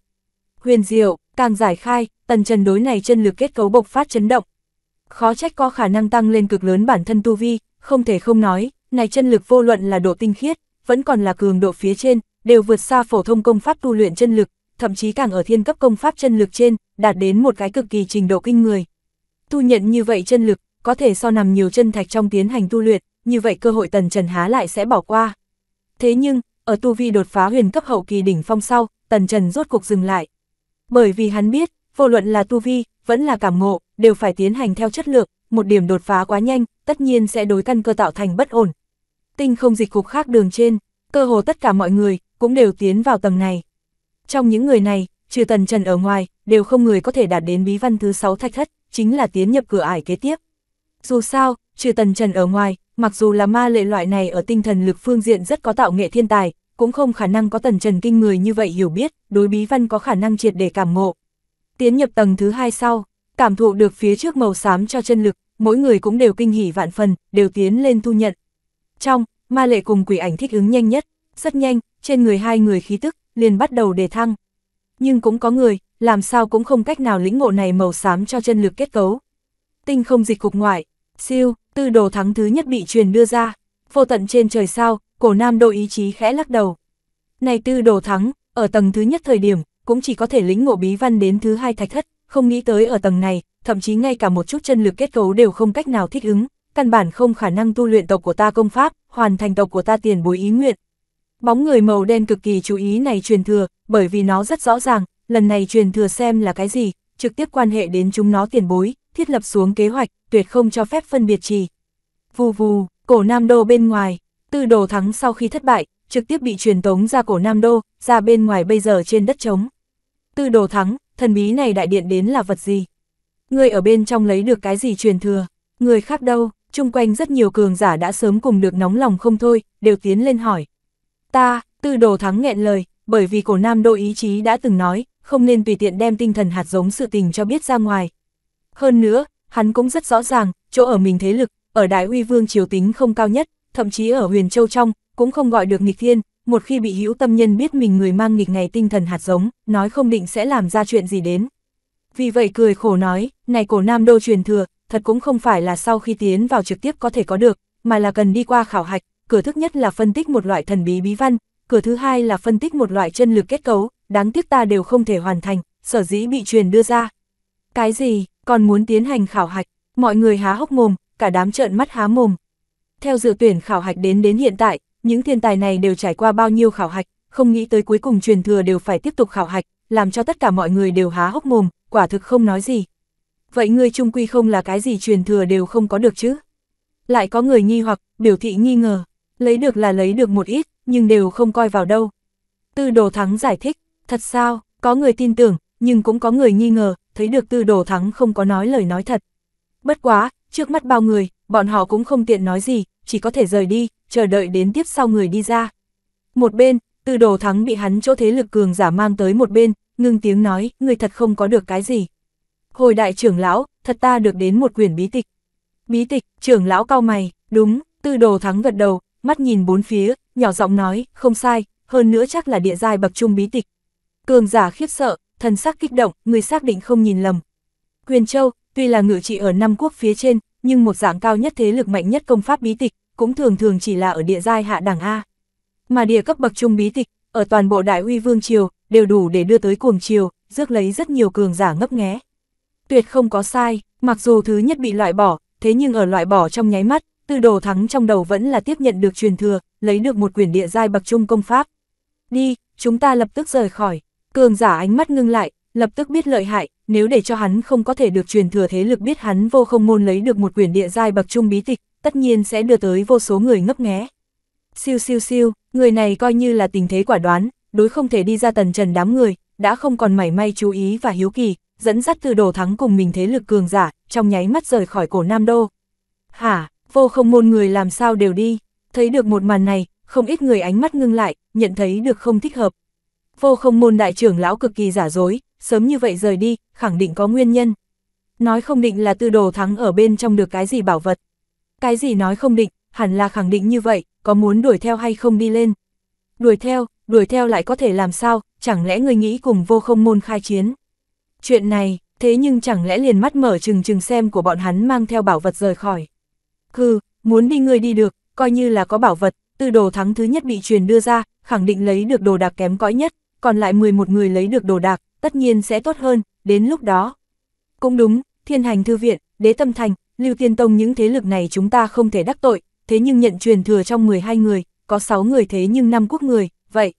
Huyền diệu, càng giải khai, Tần Trần đối này chân lực kết cấu bộc phát chấn động. Khó trách có khả năng tăng lên cực lớn bản thân tu vi, không thể không nói, này chân lực vô luận là độ tinh khiết, vẫn còn là cường độ phía trên, đều vượt xa phổ thông công pháp tu luyện chân lực, thậm chí càng ở thiên cấp công pháp chân lực trên, đạt đến một cái cực kỳ trình độ kinh người. Tu nhận như vậy chân lực, có thể so nằm nhiều chân thạch trong tiến hành tu luyện, như vậy cơ hội Tần Trần há lại sẽ bỏ qua. Thế nhưng, ở tu vi đột phá huyền cấp hậu kỳ đỉnh phong sau, Tần Trần rốt cuộc dừng lại. Bởi vì hắn biết, vô luận là tu vi, vẫn là cảm ngộ, đều phải tiến hành theo chất lượng, một điểm đột phá quá nhanh, tất nhiên sẽ đối căn cơ tạo thành bất ổn. Tinh không dịch cục khác đường trên, cơ hồ tất cả mọi người cũng đều tiến vào tầng này. Trong những người này, trừ Tần Trần ở ngoài, đều không người có thể đạt đến bí văn thứ 6 thạch thất, chính là tiến nhập cửa ải kế tiếp. Dù sao, trừ Tần Trần ở ngoài, mặc dù là ma lệ loại này ở tinh thần lực phương diện rất có tạo nghệ thiên tài, cũng không khả năng có Tần Trần kinh người như vậy hiểu biết, đối bí văn có khả năng triệt để cảm ngộ. Tiến nhập tầng thứ 2 sau, cảm thụ được phía trước màu xám cho chân lực, mỗi người cũng đều kinh hỉ vạn phần, đều tiến lên thu nhận. Trong, ma lệ cùng quỷ ảnh thích ứng nhanh nhất, rất nhanh, trên người hai người khí tức liền bắt đầu đề thăng. Nhưng cũng có người, làm sao cũng không cách nào lĩnh ngộ này màu xám cho chân lực kết cấu. Tinh không dịch cục ngoại, siêu, tư đồ thắng thứ nhất bị truyền đưa ra, vô tận trên trời sao, Cổ Nam Đô ý chí khẽ lắc đầu. Này tư đồ thắng, ở tầng thứ nhất thời điểm, cũng chỉ có thể lĩnh ngộ bí văn đến thứ 2 thạch thất, không nghĩ tới ở tầng này, thậm chí ngay cả một chút chân lực kết cấu đều không cách nào thích ứng, căn bản không khả năng tu luyện tộc của ta công pháp, hoàn thành tộc của ta tiền bối ý nguyện. Bóng người màu đen cực kỳ chú ý này truyền thừa, bởi vì nó rất rõ ràng, lần này truyền thừa xem là cái gì, trực tiếp quan hệ đến chúng nó tiền bối, thiết lập xuống kế hoạch, tuyệt không cho phép phân biệt trì. Vù vù, Cổ Nam Đô bên ngoài, tư đồ thắng sau khi thất bại, trực tiếp bị truyền tống ra Cổ Nam Đô, ra bên ngoài bây giờ trên đất trống. Tư đồ thắng, thần bí này đại điện đến là vật gì? Người ở bên trong lấy được cái gì truyền thừa? Người khác đâu? Chung quanh rất nhiều cường giả đã sớm cùng được nóng lòng không thôi, đều tiến lên hỏi. Ta, tư đồ thắng nghẹn lời, bởi vì Cổ Nam Đô ý chí đã từng nói, không nên tùy tiện đem tinh thần hạt giống sự tình cho biết ra ngoài. Hơn nữa, hắn cũng rất rõ ràng, chỗ ở mình thế lực, ở Đại Uy Vương triều tính không cao nhất, thậm chí ở Huyền Châu trong, cũng không gọi được nghịch thiên, một khi bị hữu tâm nhân biết mình người mang nghịch ngày tinh thần hạt giống, nói không định sẽ làm ra chuyện gì đến. Vì vậy cười khổ nói, này Cổ Nam Đô truyền thừa, thật cũng không phải là sau khi tiến vào trực tiếp có thể có được, mà là cần đi qua khảo hạch. Cửa thứ nhất là phân tích một loại thần bí bí văn, cửa thứ hai là phân tích một loại chân lực kết cấu, đáng tiếc ta đều không thể hoàn thành, sở dĩ bị truyền đưa ra. Cái gì, còn muốn tiến hành khảo hạch? Mọi người há hốc mồm, cả đám trợn mắt há mồm. Theo dự tuyển khảo hạch đến hiện tại, những thiên tài này đều trải qua bao nhiêu khảo hạch, không nghĩ tới cuối cùng truyền thừa đều phải tiếp tục khảo hạch, làm cho tất cả mọi người đều há hốc mồm, quả thực không nói gì. Vậy ngươi chung quy không là cái gì truyền thừa đều không có được chứ? Lại có người nghi hoặc, biểu thị nghi ngờ. Lấy được là lấy được một ít, nhưng đều không coi vào đâu. Tư Đồ Thắng giải thích, thật sao, có người tin tưởng, nhưng cũng có người nghi ngờ, thấy được Tư Đồ Thắng không có nói lời nói thật. Bất quá, trước mắt bao người, bọn họ cũng không tiện nói gì, chỉ có thể rời đi, chờ đợi đến tiếp sau người đi ra. Một bên, Tư Đồ Thắng bị hắn chỗ thế lực cường giả mang tới một bên, ngưng tiếng nói, người thật không có được cái gì. Hồi đại trưởng lão, thật ta được đến một quyển bí tịch. Bí tịch, trưởng lão cau mày, đúng, Tư Đồ Thắng gật đầu. Mắt nhìn bốn phía, nhỏ giọng nói, không sai, hơn nữa chắc là địa giai bậc trung bí tịch. Cường giả khiếp sợ, thần sắc kích động, người xác định không nhìn lầm. Huyền Châu, tuy là ngự trị ở năm quốc phía trên, nhưng một dạng cao nhất thế lực mạnh nhất công pháp bí tịch, cũng thường thường chỉ là ở địa giai hạ đẳng A. Mà địa cấp bậc trung bí tịch, ở toàn bộ Đại Uy Vương Triều, đều đủ để đưa tới cuồng triều, rước lấy rất nhiều cường giả ngấp nghé. Tuyệt không có sai, mặc dù thứ nhất bị loại bỏ, thế nhưng ở loại bỏ trong nháy mắt, Tư Đồ Thắng trong đầu vẫn là tiếp nhận được truyền thừa, lấy được một quyển địa giai bậc trung công pháp. Đi, chúng ta lập tức rời khỏi. Cường giả ánh mắt ngưng lại, lập tức biết lợi hại, nếu để cho hắn không có thể được truyền thừa thế lực biết hắn vô không môn lấy được một quyển địa giai bậc trung bí tịch, tất nhiên sẽ đưa tới vô số người ngấp nghé. Siêu siêu siêu, người này coi như là tình thế quả đoán, đối không thể đi ra Tần Trần đám người, đã không còn mảy may chú ý và hiếu kỳ, dẫn dắt Tư Đồ Thắng cùng mình thế lực cường giả, trong nháy mắt rời khỏi Cổ Nam Đô. Hả? Vô không môn người làm sao đều đi, thấy được một màn này, không ít người ánh mắt ngưng lại, nhận thấy được không thích hợp. Vô không môn đại trưởng lão cực kỳ giả dối, sớm như vậy rời đi, khẳng định có nguyên nhân. Nói không định là Tư Đồ Thắng ở bên trong được cái gì bảo vật. Cái gì nói không định, hẳn là khẳng định như vậy, có muốn đuổi theo hay không đi lên. Đuổi theo lại có thể làm sao, chẳng lẽ người nghĩ cùng vô không môn khai chiến. Chuyện này, thế nhưng chẳng lẽ liền mắt mở trừng xem của bọn hắn mang theo bảo vật rời khỏi. Hừ, muốn đi người đi được, coi như là có bảo vật, Tư Đồ Thắng thứ nhất bị truyền đưa ra, khẳng định lấy được đồ đạc kém cỏi nhất, còn lại 11 người lấy được đồ đạc, tất nhiên sẽ tốt hơn, đến lúc đó. Cũng đúng, Thiên Hành Thư Viện, Đế Tâm Thành, Lưu Tiên Tông những thế lực này chúng ta không thể đắc tội, thế nhưng nhận truyền thừa trong 12 người, có 6 người thế nhưng 5 quốc người, vậy.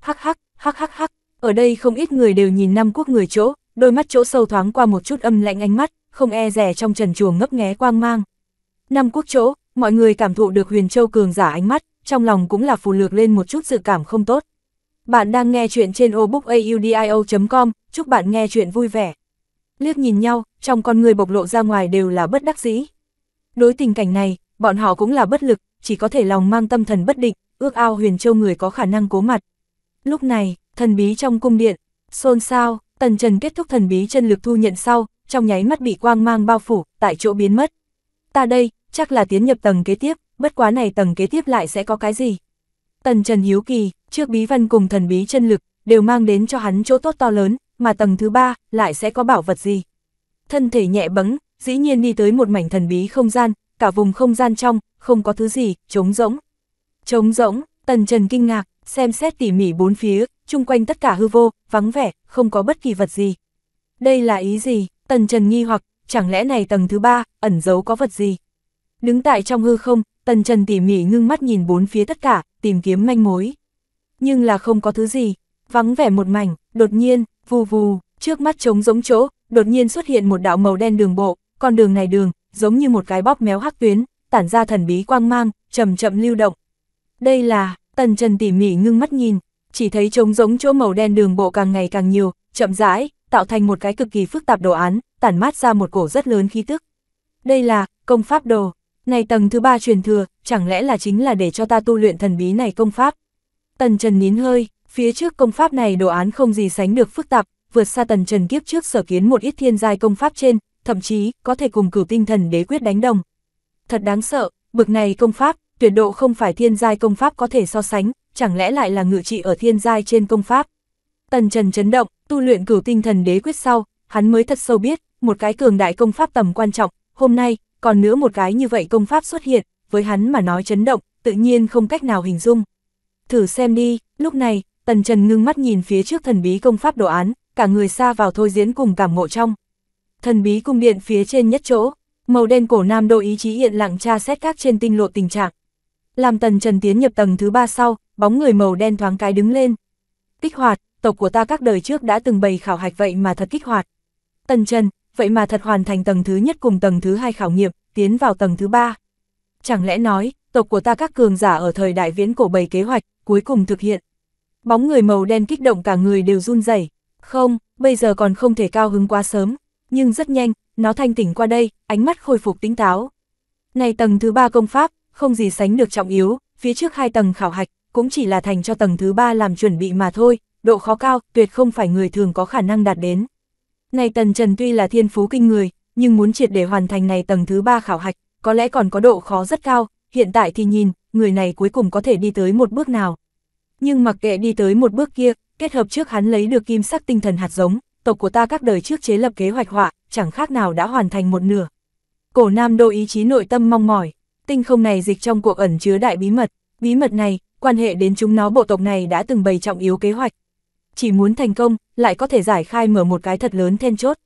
Hắc hắc, hắc hắc hắc, ở đây không ít người đều nhìn 5 quốc người chỗ, đôi mắt chỗ sâu thoáng qua một chút âm lạnh ánh mắt, không e dè trong trần chuồng ngấp nghé quang mang. Năm quốc chỗ, mọi người cảm thụ được Huyền Châu cường giả ánh mắt, trong lòng cũng là phù lược lên một chút dự cảm không tốt. Bạn đang nghe chuyện trên audiobook.audio.com, chúc bạn nghe chuyện vui vẻ. Liếc nhìn nhau, trong con người bộc lộ ra ngoài đều là bất đắc dĩ. Đối tình cảnh này, bọn họ cũng là bất lực, chỉ có thể lòng mang tâm thần bất định, ước ao Huyền Châu người có khả năng cố mặt. Lúc này, thần bí trong cung điện, xôn xao, Tần Trần kết thúc thần bí chân lực thu nhận sau, trong nháy mắt bị quang mang bao phủ, tại chỗ biến mất. Ta đây, chắc là tiến nhập tầng kế tiếp, bất quá này tầng kế tiếp lại sẽ có cái gì? Tần Trần hiếu kỳ, trước bí văn cùng thần bí chân lực, đều mang đến cho hắn chỗ tốt to lớn, mà tầng thứ ba, lại sẽ có bảo vật gì? Thân thể nhẹ bẫng, dĩ nhiên đi tới một mảnh thần bí không gian, cả vùng không gian trong, không có thứ gì, trống rỗng. Trống rỗng, Tần Trần kinh ngạc, xem xét tỉ mỉ bốn phía, chung quanh tất cả hư vô, vắng vẻ, không có bất kỳ vật gì. Đây là ý gì? Tần Trần nghi hoặc, chẳng lẽ này tầng thứ ba, ẩn giấu có vật gì? Đứng tại trong hư không, Tần Trần tỉ mỉ ngưng mắt nhìn bốn phía tất cả, tìm kiếm manh mối. Nhưng là không có thứ gì, vắng vẻ một mảnh, đột nhiên, vù vù, trước mắt trống rỗng chỗ, đột nhiên xuất hiện một đạo màu đen đường bộ, con đường này đường, giống như một cái bóp méo hắc tuyến, tản ra thần bí quang mang, chậm chậm lưu động. Đây là, Tần Trần tỉ mỉ ngưng mắt nhìn, chỉ thấy trống rỗng chỗ màu đen đường bộ càng ngày càng nhiều, chậm rãi, tạo thành một cái cực kỳ phức tạp đồ án, tản mát ra một cổ rất lớn khí tức. Đây là, công pháp đồ. Này tầng thứ ba truyền thừa, chẳng lẽ là chính là để cho ta tu luyện thần bí này công pháp. Tần Trần nín hơi, phía trước công pháp này đồ án không gì sánh được phức tạp, vượt xa Tần Trần kiếp trước sở kiến một ít thiên giai công pháp trên, thậm chí có thể cùng Cửu Tinh Thần Đế Quyết đánh đồng. Thật đáng sợ, bực này công pháp, tuyệt độ không phải thiên giai công pháp có thể so sánh, chẳng lẽ lại là ngự trị ở thiên giai trên công pháp. Tần Trần chấn động, tu luyện Cửu Tinh Thần Đế Quyết sau, hắn mới thật sâu biết, một cái cường đại công pháp tầm quan trọng, hôm nay, còn nữa một cái như vậy công pháp xuất hiện, với hắn mà nói chấn động, tự nhiên không cách nào hình dung. Thử xem đi, lúc này, Tần Trần ngưng mắt nhìn phía trước thần bí công pháp đồ án, cả người xa vào thôi diễn cùng cảm ngộ trong. Thần bí cung điện phía trên nhất chỗ, màu đen cổ nam đô ý chí hiện lặng tra xét các trên tinh lộ tình trạng. Làm Tần Trần tiến nhập tầng thứ 3 sau, bóng người màu đen thoáng cái đứng lên. Kích hoạt, tộc của ta các đời trước đã từng bày khảo hạch vậy mà thật kích hoạt. Tần Trần, vậy mà thật hoàn thành tầng thứ nhất cùng tầng thứ 2 khảo nghiệm, tiến vào tầng thứ 3. Chẳng lẽ nói, tộc của ta các cường giả ở thời đại viễn cổ bày kế hoạch, cuối cùng thực hiện. Bóng người màu đen kích động cả người đều run rẩy. Không, bây giờ còn không thể cao hứng quá sớm, nhưng rất nhanh, nó thanh tỉnh qua đây, ánh mắt khôi phục tỉnh táo. Này tầng thứ 3 công pháp, không gì sánh được trọng yếu, phía trước 2 tầng khảo hạch, cũng chỉ là thành cho tầng thứ 3 làm chuẩn bị mà thôi, độ khó cao, tuyệt không phải người thường có khả năng đạt đến. Này Tần Trần tuy là thiên phú kinh người, nhưng muốn triệt để hoàn thành này tầng thứ 3 khảo hạch, có lẽ còn có độ khó rất cao, hiện tại thì nhìn, người này cuối cùng có thể đi tới một bước nào. Nhưng mặc kệ đi tới một bước kia, kết hợp trước hắn lấy được kim sắc tinh thần hạt giống, tộc của ta các đời trước chế lập kế hoạch họa, chẳng khác nào đã hoàn thành một nửa. Cổ Nam Đô ý chí nội tâm mong mỏi, tinh không này dịch trong cuộc ẩn chứa đại bí mật này, quan hệ đến chúng nó bộ tộc này đã từng bày trọng yếu kế hoạch. Chỉ muốn thành công, lại có thể giải khai mở một cái thật lớn then chốt.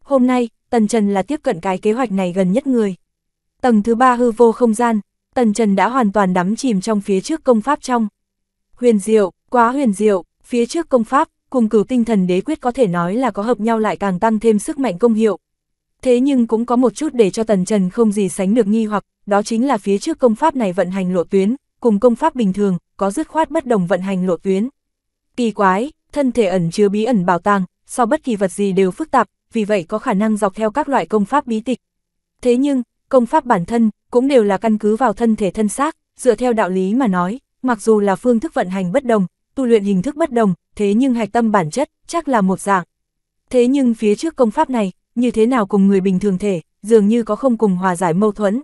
Hôm nay, Tần Trần là tiếp cận cái kế hoạch này gần nhất người. Tầng thứ 3 hư vô không gian, Tần Trần đã hoàn toàn đắm chìm trong phía trước công pháp trong. Huyền diệu, quá huyền diệu, phía trước công pháp, cùng Cửu Tinh Thần Đế Quyết có thể nói là có hợp nhau lại càng tăng thêm sức mạnh công hiệu. Thế nhưng cũng có một chút để cho Tần Trần không gì sánh được nghi hoặc, đó chính là phía trước công pháp này vận hành lộ tuyến, cùng công pháp bình thường, có dứt khoát bất đồng vận hành lộ tuyến. Kỳ quái, thân thể ẩn chứa bí ẩn bảo tàng, so bất kỳ vật gì đều phức tạp, vì vậy có khả năng dọc theo các loại công pháp bí tịch. Thế nhưng, công pháp bản thân, cũng đều là căn cứ vào thân thể thân xác, dựa theo đạo lý mà nói, mặc dù là phương thức vận hành bất đồng, tu luyện hình thức bất đồng, thế nhưng hạch tâm bản chất, chắc là một dạng. Thế nhưng phía trước công pháp này, như thế nào cùng người bình thường thể, dường như có không cùng hòa giải mâu thuẫn.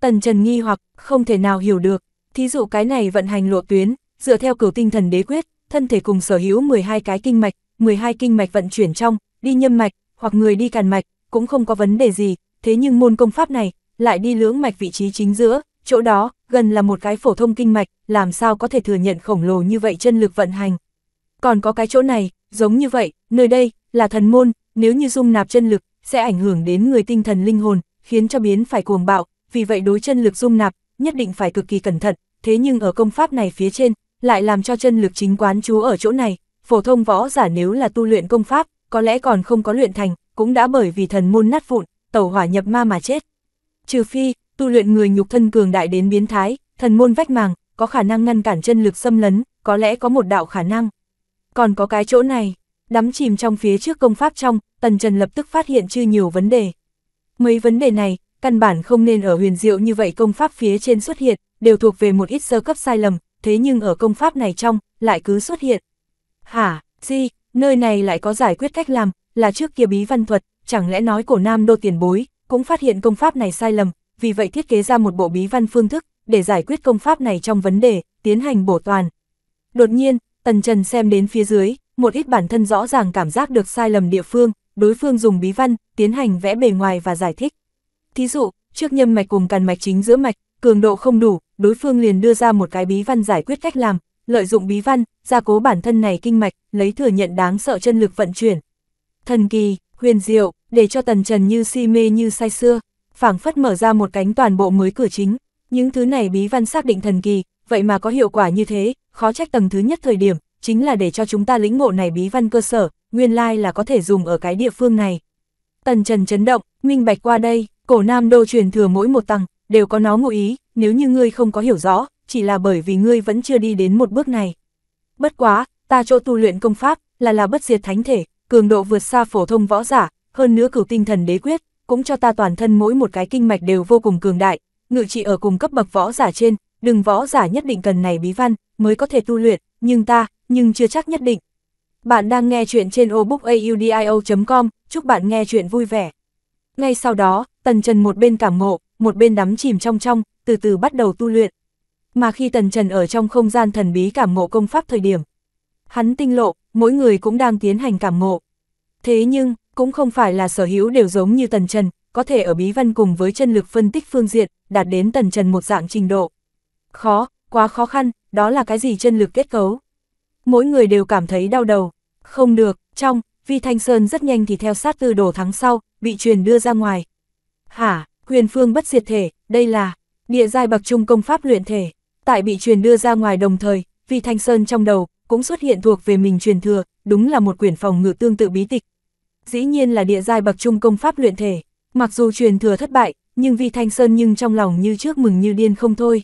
Tần Trần nghi hoặc, không thể nào hiểu được, thí dụ cái này vận hành lộ tuyến, dựa theo Cửu Tinh Thần Đế Quyết, thân thể cùng sở hữu 12 cái kinh mạch, 12 kinh mạch vận chuyển trong, đi nhâm mạch, hoặc người đi càn mạch, cũng không có vấn đề gì, thế nhưng môn công pháp này, lại đi lưỡng mạch vị trí chính giữa, chỗ đó, gần là một cái phổ thông kinh mạch, làm sao có thể thừa nhận khổng lồ như vậy chân lực vận hành. Còn có cái chỗ này, giống như vậy, nơi đây, là thần môn, nếu như dung nạp chân lực, sẽ ảnh hưởng đến người tinh thần linh hồn, khiến cho biến phải cuồng bạo, vì vậy đối chân lực dung nạp, nhất định phải cực kỳ cẩn thận, thế nhưng ở công pháp này phía trên, lại làm cho chân lực chính quán trú ở chỗ này, phổ thông võ giả nếu là tu luyện công pháp, có lẽ còn không có luyện thành, cũng đã bởi vì thần môn nát vụn, tẩu hỏa nhập ma mà chết. Trừ phi, tu luyện người nhục thân cường đại đến biến thái, thần môn vách màng, có khả năng ngăn cản chân lực xâm lấn, có lẽ có một đạo khả năng. Còn có cái chỗ này, đắm chìm trong phía trước công pháp trong, Tần Trần lập tức phát hiện chưa nhiều vấn đề. Mấy vấn đề này, căn bản không nên ở huyền diệu như vậy công pháp phía trên xuất hiện, đều thuộc về một ít sơ cấp sai lầm, thế nhưng ở công pháp này trong, lại cứ xuất hiện. Hả, gì, nơi này lại có giải quyết cách làm, là trước kia bí văn thuật, chẳng lẽ nói Cổ Nam Đô tiền bối, cũng phát hiện công pháp này sai lầm, vì vậy thiết kế ra một bộ bí văn phương thức, để giải quyết công pháp này trong vấn đề, tiến hành bổ toàn. Đột nhiên, Tần Trần xem đến phía dưới, một ít bản thân rõ ràng cảm giác được sai lầm địa phương, đối phương dùng bí văn, tiến hành vẽ bề ngoài và giải thích. Thí dụ, trước nhâm mạch cùng càn mạch chính giữa mạch, cường độ không đủ, đối phương liền đưa ra một cái bí văn giải quyết cách làm, lợi dụng bí văn, gia cố bản thân này kinh mạch, lấy thừa nhận đáng sợ chân lực vận chuyển. Thần kỳ, huyền diệu, để cho Tần Trần như si mê như say xưa, phảng phất mở ra một cánh toàn bộ mới cửa chính. Những thứ này bí văn xác định thần kỳ, vậy mà có hiệu quả như thế, khó trách tầng thứ nhất thời điểm, chính là để cho chúng ta lĩnh ngộ này bí văn cơ sở, nguyên lai là có thể dùng ở cái địa phương này. Tần Trần chấn động, minh bạch qua đây, Cổ Nam Đô truyền thừa mỗi một tầng, đều có nó ngụ ý, nếu như ngươi không có hiểu rõ, chỉ là bởi vì ngươi vẫn chưa đi đến một bước này. Bất quá, ta chỗ tu luyện công pháp, là bất diệt thánh thể, cường độ vượt xa phổ thông võ giả, hơn nữa Cửu Tinh Thần Đế Quyết, cũng cho ta toàn thân mỗi một cái kinh mạch đều vô cùng cường đại, ngự trị ở cùng cấp bậc võ giả trên, đừng võ giả nhất định cần này bí văn, mới có thể tu luyện, nhưng ta, chưa chắc nhất định. Bạn đang nghe chuyện trên audioaudio.com, chúc bạn nghe chuyện vui vẻ. Ngay sau đó, Tần Trần một bên cảm ngộ, một bên đắm chìm trong, từ từ bắt đầu tu luyện. Mà khi Tần Trần ở trong không gian thần bí cảm ngộ công pháp thời điểm, hắn tinh lộ, mỗi người cũng đang tiến hành cảm ngộ. Thế nhưng, cũng không phải là sở hữu đều giống như Tần Trần, có thể ở bí văn cùng với chân lực phân tích phương diện, đạt đến Tần Trần một dạng trình độ. Khó, quá khó khăn, đó là cái gì chân lực kết cấu? Mỗi người đều cảm thấy đau đầu. Không được, trong, Vi Thanh Sơn rất nhanh thì theo sát Tư Đồ Thắng sau, bị truyền đưa ra ngoài. Hả, Huyền Phương Bất Diệt Thể, đây là địa giai bậc trung công pháp luyện thể. Tại bị truyền đưa ra ngoài đồng thời, Vi Thanh Sơn trong đầu cũng xuất hiện thuộc về mình truyền thừa, đúng là một quyển phòng ngự tương tự bí tịch. Dĩ nhiên là địa giai bậc trung công pháp luyện thể, mặc dù truyền thừa thất bại, nhưng Vi Thanh Sơn nhưng trong lòng như trước mừng như điên không thôi.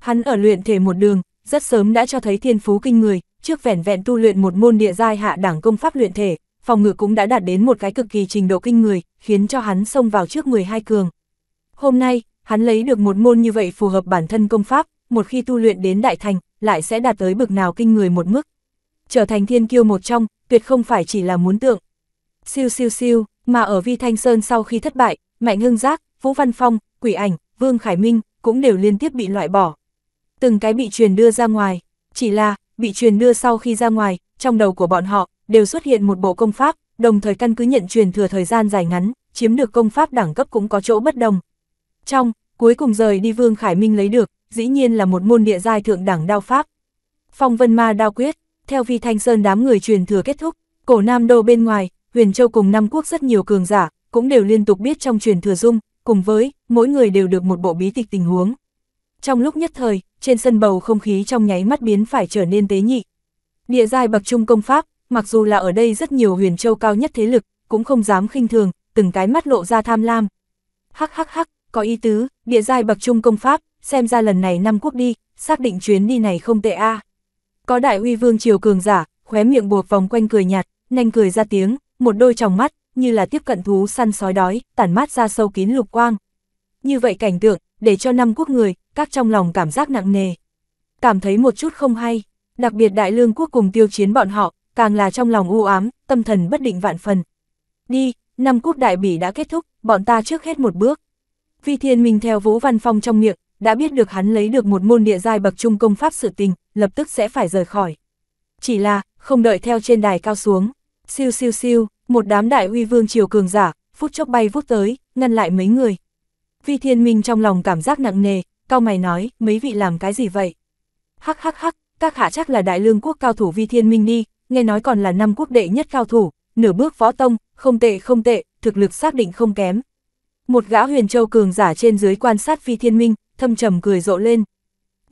Hắn ở luyện thể một đường, rất sớm đã cho thấy thiên phú kinh người, trước vẻn vẹn tu luyện một môn địa giai hạ đẳng công pháp luyện thể, phòng ngự cũng đã đạt đến một cái cực kỳ trình độ kinh người, khiến cho hắn xông vào trước 12 cường. Hôm nay, hắn lấy được một môn như vậy phù hợp bản thân công pháp, một khi tu luyện đến đại thành, lại sẽ đạt tới bực nào kinh người một mức. Trở thành thiên kiêu một trong, tuyệt không phải chỉ là muốn tượng. Siêu siêu siêu, mà ở Vi Thanh Sơn sau khi thất bại, Mạnh Hưng Giác, Vũ Văn Phong, Quỷ Ảnh, Vương Khải Minh cũng đều liên tiếp bị loại bỏ. Từng cái bị truyền đưa ra ngoài, chỉ là bị truyền đưa sau khi ra ngoài, trong đầu của bọn họ đều xuất hiện một bộ công pháp, đồng thời căn cứ nhận truyền thừa thời gian dài ngắn, chiếm được công pháp đẳng cấp cũng có chỗ bất đồng. Trong, cuối cùng rời đi Vương Khải Minh lấy được, dĩ nhiên là một môn địa giai thượng đẳng đao pháp. Phong Vân Ma Đao Quyết, theo Vi Thanh Sơn đám người truyền thừa kết thúc, Cổ Nam Đô bên ngoài, Huyền Châu cùng năm quốc rất nhiều cường giả, cũng đều liên tục biết trong truyền thừa dung, cùng với, mỗi người đều được một bộ bí tịch tình huống. Trong lúc nhất thời, trên sân bầu không khí trong nháy mắt biến phải trở nên tế nhị. Địa giai bậc trung công pháp, mặc dù là ở đây rất nhiều Huyền Châu cao nhất thế lực, cũng không dám khinh thường, từng cái mắt lộ ra tham lam. Hắc hắc hắc, có ý tứ, địa giai bậc trung công pháp, xem ra lần này năm quốc đi, xác định chuyến đi này không tệ a. Có đại uy vương triều cường giả, khóe miệng buộc vòng quanh cười nhạt, nhanh cười ra tiếng, một đôi tròng mắt, như là tiếp cận thú săn sói đói, tản mát ra sâu kín lục quang. Như vậy cảnh tượng, để cho năm quốc người, các trong lòng cảm giác nặng nề. Cảm thấy một chút không hay, đặc biệt Đại Lương quốc cùng Tiêu Chiến bọn họ, càng là trong lòng u ám, tâm thần bất định vạn phần. Đi, năm quốc đại bỉ đã kết thúc, bọn ta trước hết một bước. Vi Thiên Minh theo Vũ Văn Phong trong miệng, đã biết được hắn lấy được một môn địa giai bậc trung công pháp sự tình, lập tức sẽ phải rời khỏi. Chỉ là, không đợi theo trên đài cao xuống. Siêu siêu siêu, một đám đại uy vương triều cường giả, phút chốc bay vút tới, ngăn lại mấy người. Vi Thiên Minh trong lòng cảm giác nặng nề, cau mày nói, mấy vị làm cái gì vậy? Hắc hắc hắc, các hạ chắc là Đại Lương quốc cao thủ Vi Thiên Minh đi, nghe nói còn là năm quốc đệ nhất cao thủ, nửa bước võ tông, không tệ, thực lực xác định không kém. Một gã Huyền Châu cường giả trên dưới quan sát Vi Thiên Minh, thâm trầm cười rộ lên.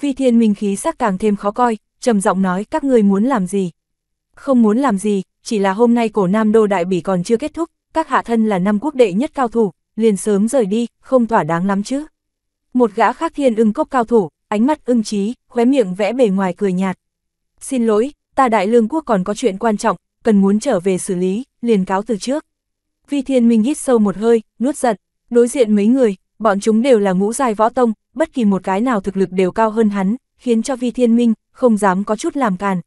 Vi Thiên Minh khí sắc càng thêm khó coi, trầm giọng nói, các ngươi muốn làm gì? Không muốn làm gì, chỉ là hôm nay Cổ Nam Đô đại bỉ còn chưa kết thúc, các hạ thân là năm quốc đệ nhất cao thủ, liền sớm rời đi, không thỏa đáng lắm chứ? Một gã khác Thiên Ưng cốc cao thủ, ánh mắt ưng trí, khóe miệng vẽ bề ngoài cười nhạt. Xin lỗi, ta Đại Lương quốc còn có chuyện quan trọng, cần muốn trở về xử lý, liền cáo từ trước. Vi Thiên Minh hít sâu một hơi, nuốt giận, đối diện mấy người, bọn chúng đều là ngũ giai võ tông, bất kỳ một cái nào thực lực đều cao hơn hắn, khiến cho Vi Thiên Minh không dám có chút làm càn.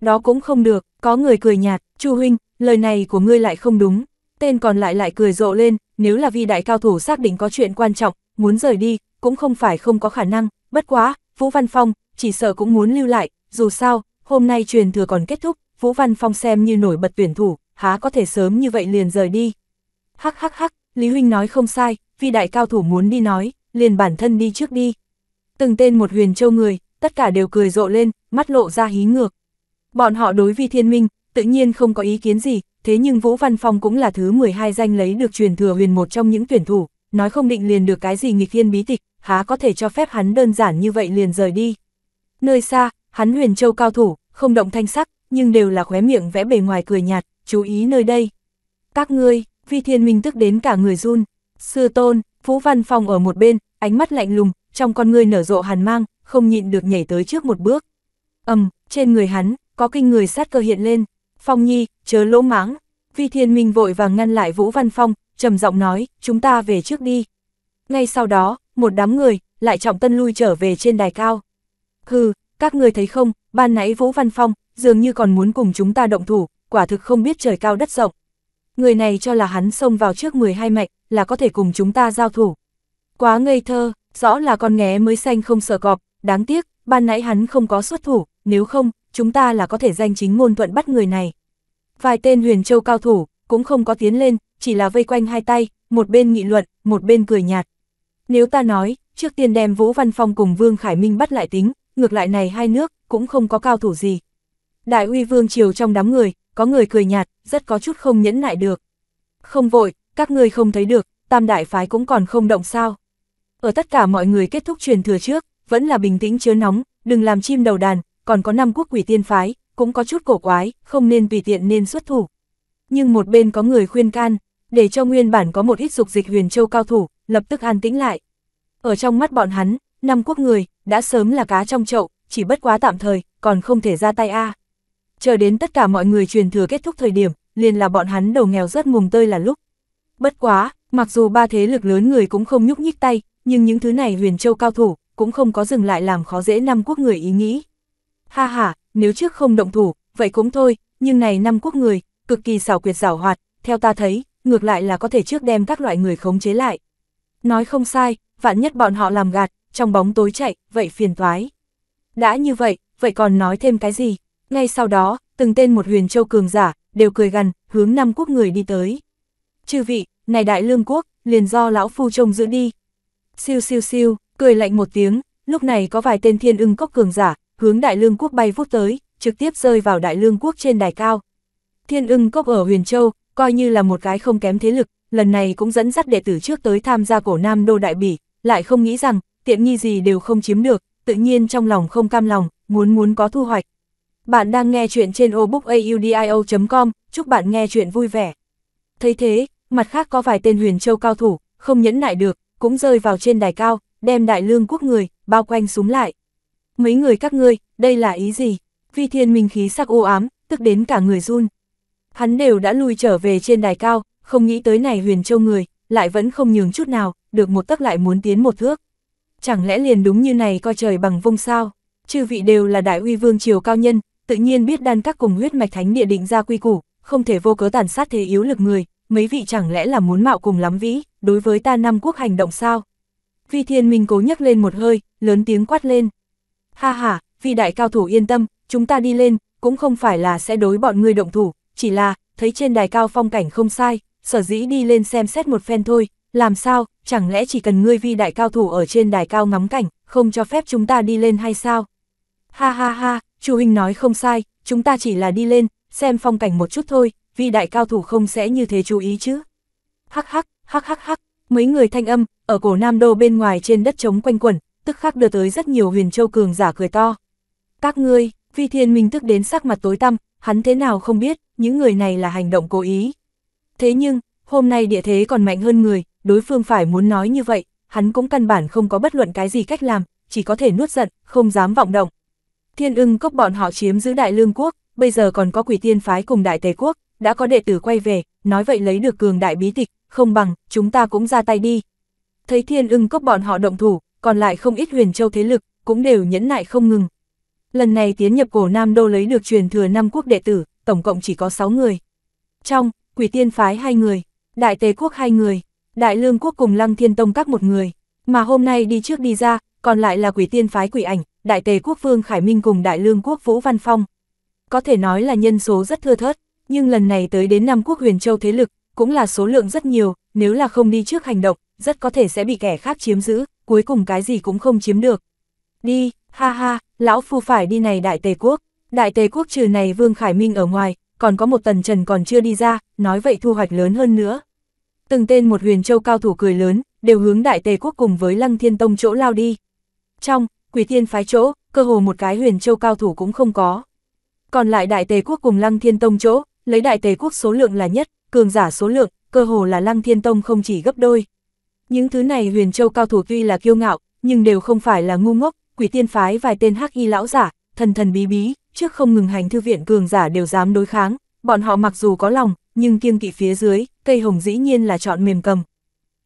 Đó cũng không được, có người cười nhạt, Chu huynh, lời này của ngươi lại không đúng. Tên còn lại lại cười rộ lên, nếu là Vi đại cao thủ xác định có chuyện quan trọng, muốn rời đi, cũng không phải không có khả năng, bất quá, Vũ Văn Phong, chỉ sợ cũng muốn lưu lại, dù sao, hôm nay truyền thừa còn kết thúc, Vũ Văn Phong xem như nổi bật tuyển thủ, há có thể sớm như vậy liền rời đi. Hắc hắc hắc, Lý huynh nói không sai, Vi đại cao thủ muốn đi nói, liền bản thân đi trước đi. Từng tên một Huyền Châu người, tất cả đều cười rộ lên, mắt lộ ra hí ngược. Bọn họ đối Vi Thiên Minh, tự nhiên không có ý kiến gì, thế nhưng Vũ Văn Phong cũng là thứ 12 danh lấy được truyền thừa huyền một trong những tuyển thủ, nói không định liền được cái gì nghịch thiên bí tịch, há có thể cho phép hắn đơn giản như vậy liền rời đi. Nơi xa, hắn Huyền Châu cao thủ, không động thanh sắc, nhưng đều là khóe miệng vẽ bề ngoài cười nhạt, chú ý nơi đây. Các ngươi, Vi Thiên Minh tức đến cả người run. Sư tôn, Vũ Văn Phong ở một bên, ánh mắt lạnh lùng, trong con ngươi nở rộ hàn mang, không nhịn được nhảy tới trước một bước. Trên người hắn, có kinh người sát cơ hiện lên. Phong Nhi, chớ lỗ mãng. Vi Thiên Minh vội vàng ngăn lại Vũ Văn Phong, trầm giọng nói, chúng ta về trước đi. Ngay sau đó, một đám người, lại trọng tân lui trở về trên đài cao. Hừ, các người thấy không, ban nãy Vũ Văn Phong, dường như còn muốn cùng chúng ta động thủ, quả thực không biết trời cao đất rộng. Người này cho là hắn xông vào trước 12 mạnh, là có thể cùng chúng ta giao thủ. Quá ngây thơ, rõ là con nghé mới xanh không sợ cọp, đáng tiếc, ban nãy hắn không có xuất thủ, nếu không, chúng ta là có thể danh chính ngôn thuận bắt người này. Vài tên Huyền Châu cao thủ, cũng không có tiến lên, chỉ là vây quanh hai tay, một bên nghị luận, một bên cười nhạt. Nếu ta nói, trước tiên đem Vũ Văn Phong cùng Vương Khải Minh bắt lại tính, ngược lại này hai nước, cũng không có cao thủ gì. Đại Uy Vương Triều trong đám người, có người cười nhạt, rất có chút không nhẫn nại được. Không vội, các ngươi không thấy được, tam đại phái cũng còn không động sao. Ở tất cả mọi người kết thúc truyền thừa trước, vẫn là bình tĩnh chớ nóng, đừng làm chim đầu đàn, còn có năm quốc quỷ tiên phái, cũng có chút cổ quái, không nên tùy tiện nên xuất thủ. Nhưng một bên có người khuyên can, để cho nguyên bản có một ít dục dịch Huyền Châu cao thủ, lập tức an tĩnh lại. Ở trong mắt bọn hắn, năm quốc người, đã sớm là cá trong chậu, chỉ bất quá tạm thời, còn không thể ra tay a. Chờ đến tất cả mọi người truyền thừa kết thúc thời điểm, liền là bọn hắn đầu nghèo rớt mùng tơi là lúc. Bất quá, mặc dù ba thế lực lớn người cũng không nhúc nhích tay, nhưng những thứ này Huyền Châu cao thủ, cũng không có dừng lại làm khó dễ năm quốc người ý nghĩ. Ha ha, nếu trước không động thủ, vậy cũng thôi, nhưng này năm quốc người, cực kỳ xảo quyệt xảo hoạt, theo ta thấy, ngược lại là có thể trước đem các loại người khống chế lại. Nói không sai, vạn nhất bọn họ làm gạt, trong bóng tối chạy, vậy phiền toái. Đã như vậy, vậy còn nói thêm cái gì? Ngay sau đó, từng tên một Huyền Châu cường giả, đều cười gằn, hướng năm quốc người đi tới. Chư vị, này Đại Lương quốc, liền do lão phu trông giữ đi. Siêu siêu siêu, cười lạnh một tiếng, lúc này có vài tên Thiên Ưng cốc cường giả, hướng Đại Lương quốc bay vút tới, trực tiếp rơi vào Đại Lương quốc trên đài cao. Thiên Ưng cốc ở Huyền Châu, coi như là một cái không kém thế lực, lần này cũng dẫn dắt đệ tử trước tới tham gia Cổ Nam Đô đại bỉ, lại không nghĩ rằng, tiện nghi gì đều không chiếm được, tự nhiên trong lòng không cam lòng, muốn có thu hoạch. Bạn đang nghe chuyện trên audiobook.audio.com, chúc bạn nghe chuyện vui vẻ. Thấy thế, mặt khác có vài tên Huyền Châu cao thủ, không nhẫn nại được, cũng rơi vào trên đài cao, đem Đại Lương quốc người, bao quanh súng lại. Mấy người các ngươi, đây là ý gì? Vi Thiên Minh khí sắc u ám, tức đến cả người run. Hắn đều đã lui trở về trên đài cao, không nghĩ tới này Huyền Châu người, lại vẫn không nhường chút nào, được một tấc lại muốn tiến một thước. Chẳng lẽ liền đúng như này coi trời bằng vung sao? Chư vị đều là Đại Uy Vương Triều cao nhân, tự nhiên biết đan các cùng huyết mạch thánh địa định ra quy củ, không thể vô cớ tàn sát thế yếu lực người, mấy vị chẳng lẽ là muốn mạo cùng lắm vĩ, đối với ta năm quốc hành động sao? Vi Thiên Minh cố nhấc lên một hơi, lớn tiếng quát lên. Ha ha, vị đại cao thủ yên tâm, chúng ta đi lên, cũng không phải là sẽ đối bọn ngươi động thủ, chỉ là, thấy trên đài cao phong cảnh không sai, sở dĩ đi lên xem xét một phen thôi, làm sao, chẳng lẽ chỉ cần ngươi vi đại cao thủ ở trên đài cao ngắm cảnh, không cho phép chúng ta đi lên hay sao? Ha ha ha, Chu huynh nói không sai, chúng ta chỉ là đi lên, xem phong cảnh một chút thôi, vi đại cao thủ không sẽ như thế chú ý chứ. Hắc hắc, hắc hắc hắc, mấy người thanh âm, ở Cổ Nam Đô bên ngoài trên đất trống quanh quẩn, tức khắc đưa tới rất nhiều Huyền Châu cường giả cười to. Các ngươi, Vi Thiên Minh tức đến sắc mặt tối tăm, hắn thế nào không biết, những người này là hành động cố ý. Thế nhưng, hôm nay địa thế còn mạnh hơn người, đối phương phải muốn nói như vậy, hắn cũng căn bản không có bất luận cái gì cách làm, chỉ có thể nuốt giận, không dám vọng động. Thiên Ưng cốc bọn họ chiếm giữ Đại Lương quốc, bây giờ còn có Quỷ Tiên phái cùng Đại Tề quốc, đã có đệ tử quay về, nói vậy lấy được cường đại bí tịch, không bằng, chúng ta cũng ra tay đi. Thấy Thiên Ưng cốc bọn họ động thủ, còn lại không ít Huyền Châu thế lực, cũng đều nhẫn nại không ngừng. Lần này tiến nhập Cổ Nam Đô lấy được truyền thừa năm quốc đệ tử, tổng cộng chỉ có 6 người. Trong, Quỷ Tiên phái 2 người, Đại Tề quốc 2 người, Đại Lương quốc cùng Lăng Thiên Tông các 1 người, mà hôm nay đi trước đi ra, còn lại là Quỷ Tiên phái Quỷ Ảnh, Đại Tề quốc Vương Khải Minh cùng Đại Lương quốc Vũ Văn Phong. Có thể nói là nhân số rất thưa thớt, nhưng lần này tới đến năm quốc Huyền Châu thế lực, cũng là số lượng rất nhiều, nếu là không đi trước hành động, rất có thể sẽ bị kẻ khác chiếm giữ, cuối cùng cái gì cũng không chiếm được. Đi, ha ha, lão phu phải đi này Đại Tề quốc. Đại Tề quốc trừ này Vương Khải Minh ở ngoài, còn có một Tần Trần còn chưa đi ra, nói vậy thu hoạch lớn hơn nữa. Từng tên một Huyền Châu cao thủ cười lớn, đều hướng Đại Tề quốc cùng với Lăng Thiên Tông chỗ lao đi. Trong, Quỷ Tiên phái chỗ, cơ hồ một cái Huyền Châu cao thủ cũng không có. Còn lại Đại Tề quốc cùng Lăng Thiên Tông chỗ, lấy Đại Tề quốc số lượng là nhất, cường giả số lượng, cơ hồ là Lăng Thiên Tông không chỉ gấp đôi. Những thứ này Huyền Châu cao thủ tuy là kiêu ngạo, nhưng đều không phải là ngu ngốc, Quỷ Tiên phái vài tên hắc y lão giả, thần thần bí bí, trước không ngừng hành thư viện cường giả đều dám đối kháng, bọn họ mặc dù có lòng, nhưng kiêng kỵ phía dưới, cây hồng dĩ nhiên là chọn mềm cầm.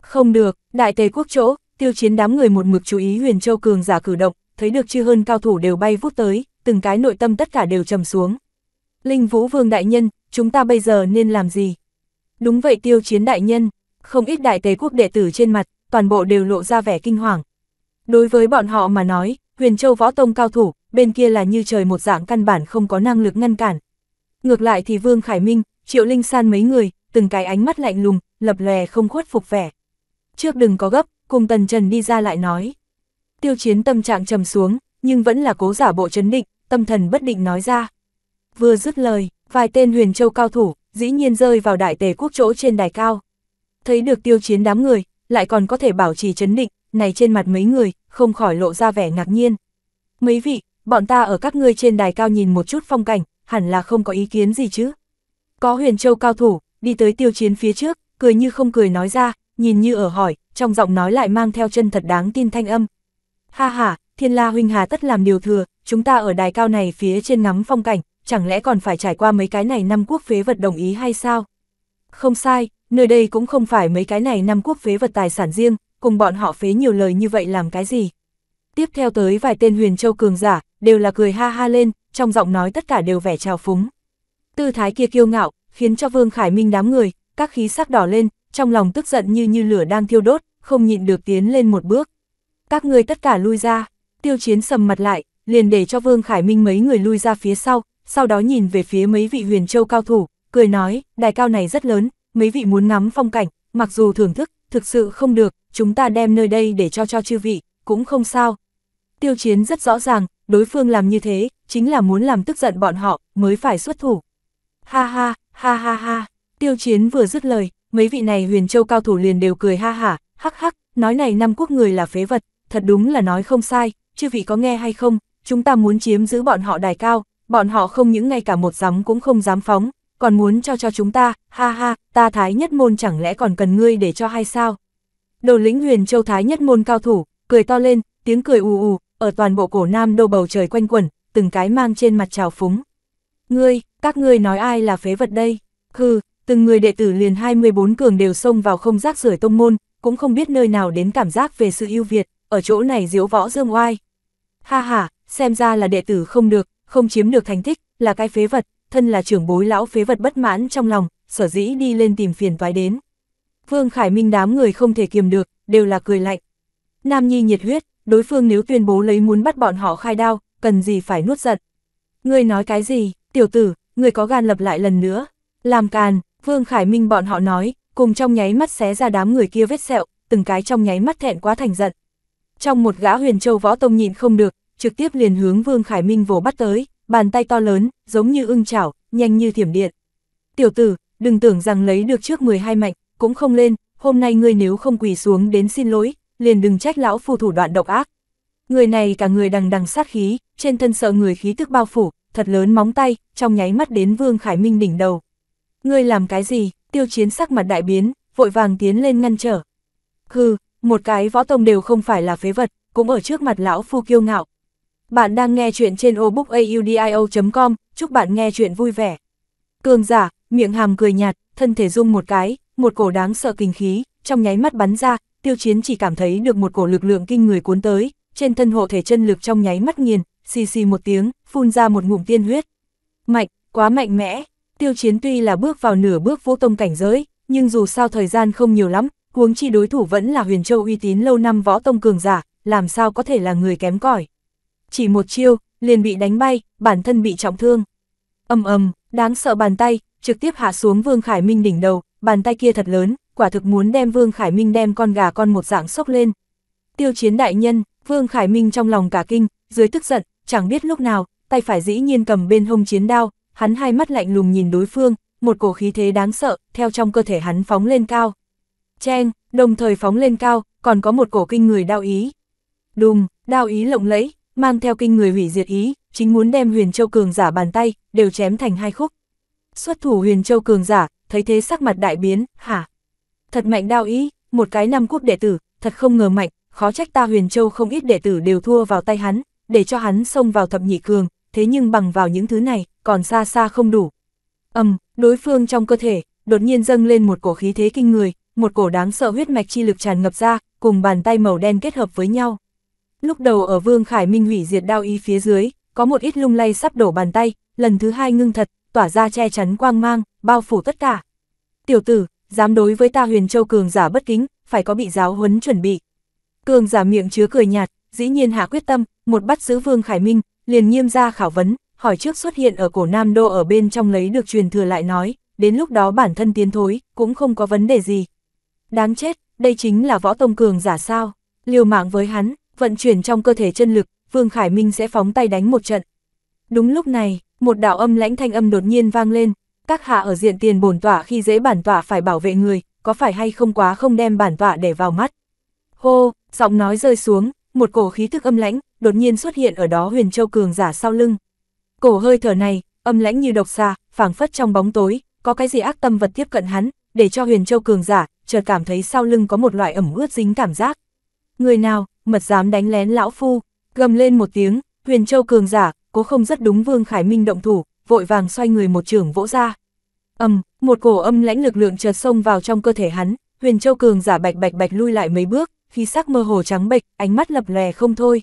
Không được, Đại Tề quốc chỗ, Tiêu Chiến đám người một mực chú ý Huyền Châu cường giả cử động, thấy được chưa hơn cao thủ đều bay vút tới, từng cái nội tâm tất cả đều trầm xuống. Linh Vũ Vương đại nhân, chúng ta bây giờ nên làm gì? Đúng vậy Tiêu Chiến đại nhân, không ít Đại Tề quốc đệ tử trên mặt, toàn bộ đều lộ ra vẻ kinh hoàng. Đối với bọn họ mà nói, Huyền Châu võ tông cao thủ, bên kia là như trời một dạng căn bản không có năng lực ngăn cản. Ngược lại thì Vương Khải Minh, Triệu Linh San mấy người, từng cái ánh mắt lạnh lùng, lập lòe không khuất phục vẻ. Trước đừng có gấp, cùng Tần Trần đi ra lại nói. Tiêu Chiến tâm trạng trầm xuống, nhưng vẫn là cố giả bộ trấn định, tâm thần bất định nói ra. Vừa dứt lời, vài tên Huyền Châu cao thủ, dĩ nhiên rơi vào đại tề quốc chỗ trên đài cao. Thấy được Tiêu Chiến đám người, lại còn có thể bảo trì trấn định, này trên mặt mấy người, không khỏi lộ ra vẻ ngạc nhiên. Mấy vị, bọn ta ở các ngươi trên đài cao nhìn một chút phong cảnh, hẳn là không có ý kiến gì chứ. Có Huyền Châu cao thủ, đi tới Tiêu Chiến phía trước, cười như không cười nói ra, nhìn như ở hỏi, trong giọng nói lại mang theo chân thật đáng tin thanh âm. Ha ha, Thiên La huynh hà tất làm điều thừa, chúng ta ở đài cao này phía trên ngắm phong cảnh, chẳng lẽ còn phải trải qua mấy cái này năm quốc phế vật đồng ý hay sao? Không sai, nơi đây cũng không phải mấy cái này năm quốc phế vật tài sản riêng, cùng bọn họ phế nhiều lời như vậy làm cái gì? Tiếp theo tới vài tên Huyền Châu cường giả, đều là cười ha ha lên, trong giọng nói tất cả đều vẻ trào phúng. Tư thái kia kiêu ngạo, khiến cho Vương Khải Minh đám người, các khí sắc đỏ lên, trong lòng tức giận như lửa đang thiêu đốt, không nhịn được tiến lên một bước. Các người tất cả lui ra, Tiêu Chiến sầm mặt lại, liền để cho Vương Khải Minh mấy người lui ra phía sau, sau đó nhìn về phía mấy vị Huyền Châu cao thủ, cười nói, đài cao này rất lớn, mấy vị muốn ngắm phong cảnh, mặc dù thưởng thức, thực sự không được, chúng ta đem nơi đây để cho chư vị, cũng không sao. Tiêu Chiến rất rõ ràng, đối phương làm như thế, chính là muốn làm tức giận bọn họ, mới phải xuất thủ. Ha ha, ha ha ha, Tiêu Chiến vừa dứt lời, mấy vị này Huyền Châu cao thủ liền đều cười ha hả, hắc hắc, nói này năm quốc người là phế vật, thật đúng là nói không sai, chư vị có nghe hay không, chúng ta muốn chiếm giữ bọn họ đài cao, bọn họ không những ngay cả một dám cũng không dám phóng, còn muốn cho chúng ta, ha ha, ta Thái Nhất Môn chẳng lẽ còn cần ngươi để cho hay sao? Đầu lĩnh Huyền Châu Thái Nhất Môn cao thủ, cười to lên, tiếng cười ù ù, ở toàn bộ Cổ Nam Đô bầu trời quanh quẩn, từng cái mang trên mặt trào phúng. Ngươi, các ngươi nói ai là phế vật đây? Hừ, từng người đệ tử liền 24 cường đều xông vào không rác rưởi tông môn, cũng không biết nơi nào đến cảm giác về sự ưu việt, ở chỗ này diễu võ dương oai. Ha ha, xem ra là đệ tử không được, không chiếm được thành tích, là cái phế vật, thân là trưởng bối lão phế vật bất mãn trong lòng, sở dĩ đi lên tìm phiền toái đến. Vương Khải Minh đám người không thể kiềm được, đều là cười lạnh. Nam nhi nhiệt huyết, đối phương nếu tuyên bố lấy muốn bắt bọn họ khai đao, cần gì phải nuốt giận. Ngươi nói cái gì, tiểu tử, ngươi có gan lập lại lần nữa. Làm càn, Vương Khải Minh bọn họ nói, cùng trong nháy mắt xé ra đám người kia vết sẹo, từng cái trong nháy mắt thẹn quá thành giận. Trong một gã Huyền Châu võ tông nhịn không được, trực tiếp liền hướng Vương Khải Minh vồ bắt tới, bàn tay to lớn, giống như ưng chảo, nhanh như thiểm điện. Tiểu tử, đừng tưởng rằng lấy được trước 12 mạnh, cũng không lên, hôm nay ngươi nếu không quỳ xuống đến xin lỗi, liền đừng trách lão phu thủ đoạn độc ác. Người này cả người đằng đằng sát khí, trên thân sợ người khí tức bao phủ, thật lớn móng tay, trong nháy mắt đến Vương Khải Minh đỉnh đầu. Ngươi làm cái gì? Tiêu Chiến sắc mặt đại biến, vội vàng tiến lên ngăn trở. Hừ, một cái võ tông đều không phải là phế vật, cũng ở trước mặt lão phu kiêu ngạo. Bạn đang nghe chuyện trên audiobook.com, chúc bạn nghe chuyện vui vẻ. Cường giả, miệng hàm cười nhạt, thân thể rung một cái, một cổ đáng sợ kinh khí, trong nháy mắt bắn ra, Tiêu Chiến chỉ cảm thấy được một cổ lực lượng kinh người cuốn tới, trên thân hộ thể chân lực trong nháy mắt nghiền, xì xì một tiếng, phun ra một ngụm tiên huyết. Mạnh, quá mạnh mẽ. Tiêu Chiến tuy là bước vào nửa bước vũ tông cảnh giới, nhưng dù sao thời gian không nhiều lắm, huống chi đối thủ vẫn là Huyền Châu uy tín lâu năm võ tông cường giả, làm sao có thể là người kém cỏi. Chỉ một chiêu, liền bị đánh bay, bản thân bị trọng thương. Ầm ầm, đáng sợ bàn tay, trực tiếp hạ xuống Vương Khải Minh đỉnh đầu, bàn tay kia thật lớn, quả thực muốn đem Vương Khải Minh đem con gà con một dạng sốc lên. Tiêu Chiến đại nhân, Vương Khải Minh trong lòng cả kinh, dưới tức giận, chẳng biết lúc nào, tay phải dĩ nhiên cầm bên hông chiến đao. Hắn hai mắt lạnh lùng nhìn đối phương, một cổ khí thế đáng sợ, theo trong cơ thể hắn phóng lên cao. Cheng, đồng thời phóng lên cao, còn có một cổ kinh người đao ý. Đùng, đao ý lộng lẫy, mang theo kinh người hủy diệt ý, chính muốn đem Huyền Châu cường giả bàn tay, đều chém thành hai khúc. Xuất thủ Huyền Châu cường giả, thấy thế sắc mặt đại biến, hả? Thật mạnh đao ý, một cái năm quốc đệ tử, thật không ngờ mạnh, khó trách ta Huyền Châu không ít đệ tử đều thua vào tay hắn, để cho hắn xông vào thập nhị cường. Thế nhưng bằng vào những thứ này, còn xa xa không đủ. Đối phương trong cơ thể, đột nhiên dâng lên một cổ khí thế kinh người, một cổ đáng sợ huyết mạch chi lực tràn ngập ra, cùng bàn tay màu đen kết hợp với nhau. Lúc đầu ở Vương Khải Minh hủy diệt đao ý phía dưới, có một ít lung lay sắp đổ bàn tay, lần thứ hai ngưng thật, tỏa ra che chắn quang mang, bao phủ tất cả. Tiểu tử, dám đối với ta Huyền Châu cường giả bất kính, phải có bị giáo huấn chuẩn bị. Cường giả miệng chứa cười nhạt, dĩ nhiên hạ quyết tâm, một bắt giữ Vương Khải Minh, liền nghiêm ra khảo vấn, hỏi trước xuất hiện ở Cổ Nam Đô ở bên trong lấy được truyền thừa lại nói, đến lúc đó bản thân tiến thối, cũng không có vấn đề gì. Đáng chết, đây chính là võ tông cường giả sao, liều mạng với hắn, vận chuyển trong cơ thể chân lực, Vương Khải Minh sẽ phóng tay đánh một trận. Đúng lúc này, một đạo âm lãnh thanh âm đột nhiên vang lên, các hạ ở diện tiền bổn tọa khi dễ bản tọa phải bảo vệ người, có phải hay không quá không đem bản tọa để vào mắt. Hô, giọng nói rơi xuống, một cổ khí thức âm lãnh, đột nhiên xuất hiện ở đó Huyền Châu cường giả sau lưng. Cổ hơi thở này, âm lãnh như độc xà, phảng phất trong bóng tối, có cái gì ác tâm vật tiếp cận hắn, để cho Huyền Châu cường giả, chợt cảm thấy sau lưng có một loại ẩm ướt dính cảm giác. Người nào, mật dám đánh lén lão phu, gầm lên một tiếng, Huyền Châu cường giả, cố không rất đúng Vương Khải Minh động thủ, vội vàng xoay người một chưởng vỗ ra. Một cổ âm lãnh lực lượng chợt xông vào trong cơ thể hắn, Huyền Châu cường giả bạch bạch bạch lui lại mấy bước, khí sắc mơ hồ trắng bệch, ánh mắt lập lòe không thôi.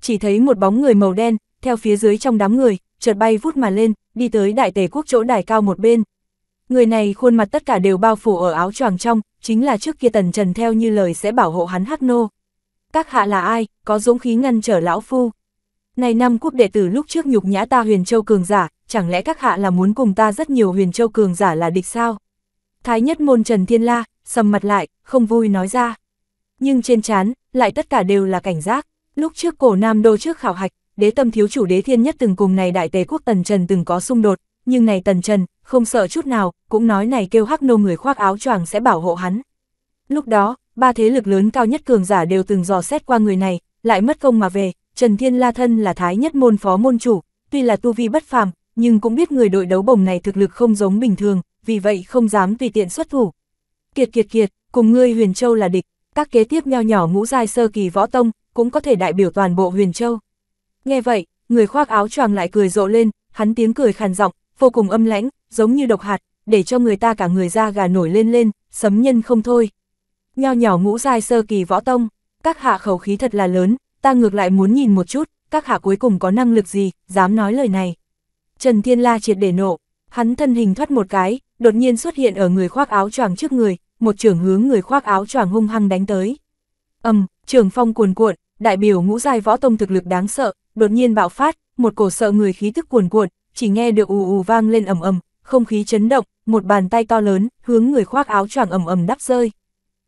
Chỉ thấy một bóng người màu đen, theo phía dưới trong đám người, chợt bay vút mà lên, đi tới đại tề quốc chỗ đài cao một bên. Người này khuôn mặt tất cả đều bao phủ ở áo choàng trong, chính là trước kia Tần Trần theo như lời sẽ bảo hộ hắn Hắc Nô. Các hạ là ai, có dũng khí ngăn trở lão phu? Này năm cúp đệ tử lúc trước nhục nhã ta Huyền Châu cường giả, chẳng lẽ các hạ là muốn cùng ta rất nhiều Huyền Châu cường giả là địch sao? Thái nhất môn Trần Thiên La sầm mặt lại, không vui nói ra. Nhưng trên trán lại tất cả đều là cảnh giác. Lúc trước Cổ Nam Đô trước khảo hạch, Đế Tâm thiếu chủ Đế Thiên Nhất từng cùng này đại tề quốc Tần Trần từng có xung đột, nhưng này Tần Trần không sợ chút nào, cũng nói này kêu Hắc Nô người khoác áo choàng sẽ bảo hộ hắn. Lúc đó, ba thế lực lớn cao nhất cường giả đều từng dò xét qua người này, lại mất công mà về. Trần Thiên La thân là Thái nhất môn phó môn chủ, tuy là tu vi bất phàm, nhưng cũng biết người đội đấu bổng này thực lực không giống bình thường, vì vậy không dám tùy tiện xuất thủ. Kiệt, cùng ngươi Huyền Châu là địch, các kế tiếp nho nhỏ ngũ giai sơ kỳ võ tông cũng có thể đại biểu toàn bộ Huyền Châu. Nghe vậy, người khoác áo choàng lại cười rộ lên, hắn tiếng cười khàn giọng, vô cùng âm lãnh, giống như độc hạt, để cho người ta cả người da gà nổi lên, sấm nhân không thôi. Nho nhỏ ngũ giai sơ kỳ võ tông, các hạ khẩu khí thật là lớn, ta ngược lại muốn nhìn một chút, các hạ cuối cùng có năng lực gì, dám nói lời này. Trần Thiên La triệt để nộ, hắn thân hình thoát một cái, đột nhiên xuất hiện ở người khoác áo choàng trước người, một chưởng hướng người khoác áo choàng hung hăng đánh tới. Chưởng phong cuồn cuộn, đại biểu ngũ giai võ tông thực lực đáng sợ, đột nhiên bạo phát, một cổ sợ người khí tức cuồn cuộn, chỉ nghe được ù ù vang lên ầm ầm, không khí chấn động, một bàn tay to lớn hướng người khoác áo choàng ầm ầm đắp rơi.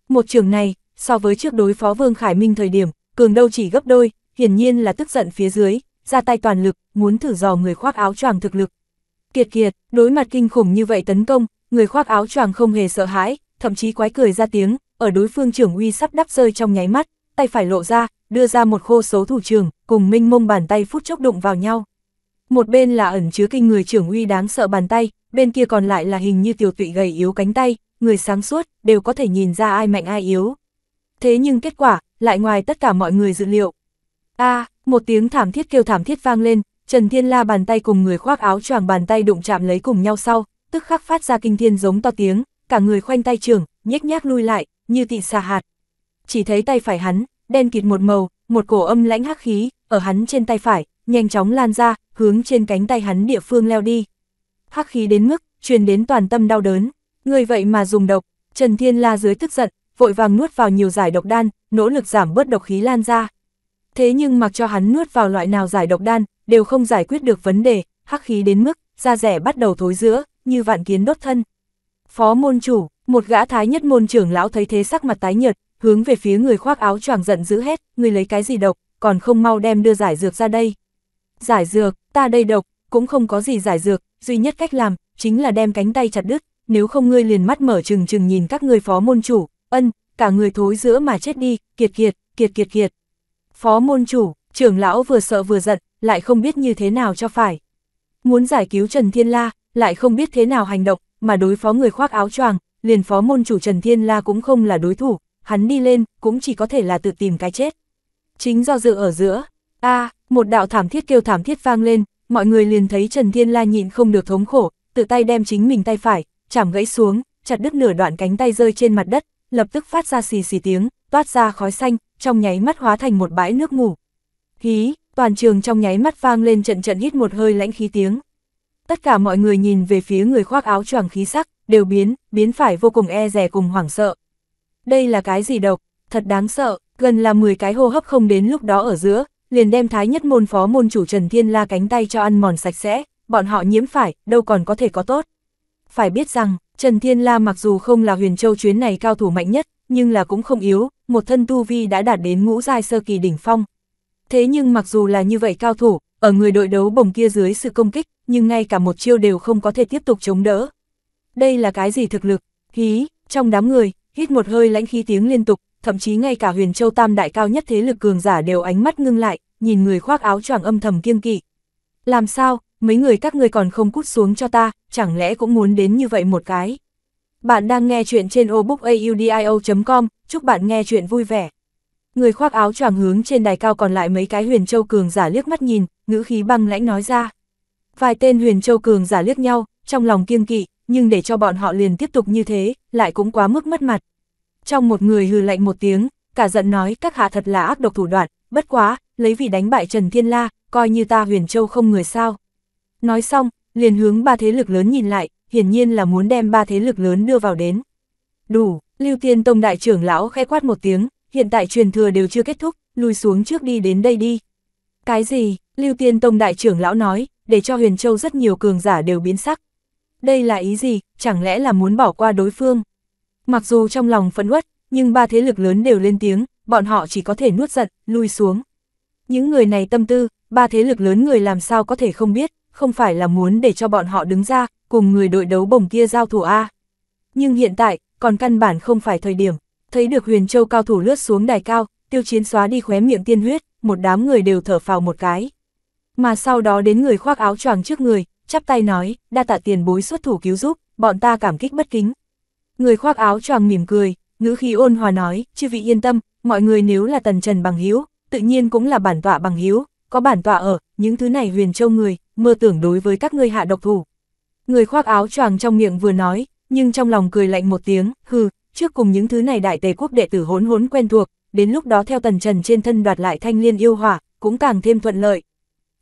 Một chưởng này, so với trước đối phó Vương Khải Minh thời điểm, cường đâu chỉ gấp đôi, hiển nhiên là tức giận phía dưới, ra tay toàn lực, muốn thử dò người khoác áo choàng thực lực. Kiệt, đối mặt kinh khủng như vậy tấn công, người khoác áo choàng không hề sợ hãi, thậm chí quái cười ra tiếng, ở đối phương chưởng uy sắp đắp rơi trong nháy mắt, tay phải lộ ra, đưa ra một khô số thủ trường, cùng minh mông bàn tay phút chốc đụng vào nhau. Một bên là ẩn chứa kinh người chưởng uy đáng sợ bàn tay, bên kia còn lại là hình như tiểu tụy gầy yếu cánh tay, người sáng suốt đều có thể nhìn ra ai mạnh ai yếu. Thế nhưng kết quả lại ngoài tất cả mọi người dự liệu. Một tiếng thảm thiết kêu thảm thiết vang lên, Trần Thiên La bàn tay cùng người khoác áo choàng bàn tay đụng chạm lấy cùng nhau sau, tức khắc phát ra kinh thiên giống to tiếng, cả người khoanh tay chưởng, nhếch nhác lui lại, như tị xà hạt. Chỉ thấy tay phải hắn, đen kịt một màu, một cổ âm lãnh hắc khí, ở hắn trên tay phải, nhanh chóng lan ra, hướng trên cánh tay hắn địa phương leo đi. Hắc khí đến mức, truyền đến toàn tâm đau đớn, người vậy mà dùng độc. Trần Thiên La dưới tức giận, vội vàng nuốt vào nhiều giải độc đan, nỗ lực giảm bớt độc khí lan ra. Thế nhưng mặc cho hắn nuốt vào loại nào giải độc đan, đều không giải quyết được vấn đề, hắc khí đến mức, da rẻ bắt đầu thối rữa, như vạn kiến đốt thân. Phó môn chủ, một gã Thái nhất môn trưởng lão thấy thế sắc mặt tái nhợt, hướng về phía người khoác áo choàng giận dữ hét, người lấy cái gì độc, còn không mau đem đưa giải dược ra đây. Giải dược, ta đây độc, cũng không có gì giải dược, duy nhất cách làm, chính là đem cánh tay chặt đứt, nếu không ngươi liền mắt mở trừng nhìn các ngươi phó môn chủ, cả người thối rữa mà chết đi, kiệt. Phó môn chủ, trưởng lão vừa sợ vừa giận, lại không biết như thế nào cho phải. Muốn giải cứu Trần Thiên La, lại không biết thế nào hành động, mà đối phó người khoác áo choàng, liền phó môn chủ Trần Thiên La cũng không là đối thủ, hắn đi lên, cũng chỉ có thể là tự tìm cái chết. Chính do dự ở giữa, một đạo thảm thiết kêu thảm thiết vang lên, mọi người liền thấy Trần Thiên La nhịn không được thống khổ, tự tay đem chính mình tay phải, chảm gãy xuống, chặt đứt nửa đoạn cánh tay rơi trên mặt đất, lập tức phát ra xì xì tiếng, toát ra khói xanh, trong nháy mắt hóa thành một bãi nước ngủ. Hí, toàn trường trong nháy mắt vang lên trận hít một hơi lãnh khí tiếng. Tất cả mọi người nhìn về phía người khoác áo choàng khí sắc, đều biến phải vô cùng e dè cùng hoảng sợ. Đây là cái gì độc, thật đáng sợ, gần là 10 cái hô hấp không đến lúc đó ở giữa, liền đem Thái nhất môn phó môn chủ Trần Thiên La cánh tay cho ăn mòn sạch sẽ, bọn họ nhiễm phải, đâu còn có thể có tốt. Phải biết rằng, Trần Thiên La mặc dù không là Huyền Châu chuyến này cao thủ mạnh nhất, nhưng là cũng không yếu, một thân tu vi đã đạt đến ngũ giai sơ kỳ đỉnh phong. Thế nhưng mặc dù là như vậy cao thủ, ở người đội đấu bồng kia dưới sự công kích, nhưng ngay cả một chiêu đều không có thể tiếp tục chống đỡ. Đây là cái gì thực lực? Hí, trong đám người, hít một hơi lãnh khí tiếng liên tục, thậm chí ngay cả Huyền Châu tam đại cao nhất thế lực cường giả đều ánh mắt ngưng lại, nhìn người khoác áo choàng âm thầm kiêng kỵ. Làm sao, mấy người các ngươi còn không cút xuống cho ta, chẳng lẽ cũng muốn đến như vậy một cái? Bạn đang nghe chuyện trên audioaudio.com, chúc bạn nghe chuyện vui vẻ. Người khoác áo choàng hướng trên đài cao còn lại mấy cái Huyền Châu cường giả liếc mắt nhìn, ngữ khí băng lãnh nói ra. Vài tên Huyền Châu cường giả liếc nhau, trong lòng kiêng kỵ, nhưng để cho bọn họ liền tiếp tục như thế, lại cũng quá mức mất mặt. Trong một người hừ lạnh một tiếng, cả giận nói các hạ thật là ác độc thủ đoạn, bất quá, lấy vì đánh bại Trần Thiên La, coi như ta Huyền Châu không người sao. Nói xong, liền hướng ba thế lực lớn nhìn lại, hiển nhiên là muốn đem ba thế lực lớn đưa vào đến. Đủ, Lưu Tiên Tông đại trưởng lão khẽ quát một tiếng, hiện tại truyền thừa đều chưa kết thúc, lùi xuống trước đi đến đây đi. Cái gì? Lưu Tiên Tông đại trưởng lão nói, để cho Huyền Châu rất nhiều cường giả đều biến sắc. Đây là ý gì, chẳng lẽ là muốn bỏ qua đối phương? Mặc dù trong lòng phẫn uất, nhưng ba thế lực lớn đều lên tiếng, bọn họ chỉ có thể nuốt giận, lui xuống. Những người này tâm tư, ba thế lực lớn người làm sao có thể không biết, không phải là muốn để cho bọn họ đứng ra, cùng người đội đấu bồng kia giao thủ a. Nhưng hiện tại, còn căn bản không phải thời điểm. Thấy được Huyền Châu cao thủ lướt xuống đài cao, Tiêu Chiến xóa đi khóe miệng tiên huyết, một đám người đều thở phào một cái. Mà sau đó đến người khoác áo choàng trước người, chắp tay nói, đa tạ tiền bối xuất thủ cứu giúp, bọn ta cảm kích bất kính. Người khoác áo choàng mỉm cười, ngữ khí ôn hòa nói, chư vị yên tâm, mọi người nếu là Tần Trần bằng hữu, tự nhiên cũng là bản tọa bằng hữu, có bản tọa ở, những thứ này Huyền Châu người, mơ tưởng đối với các ngươi hạ độc thủ. Người khoác áo choàng trong miệng vừa nói, nhưng trong lòng cười lạnh một tiếng, hừ, trước cùng những thứ này đại tề quốc đệ tử hỗn hỗn quen thuộc, đến lúc đó theo Tần Trần trên thân đoạt lại Thanh Liên yêu hỏa, cũng càng thêm thuận lợi.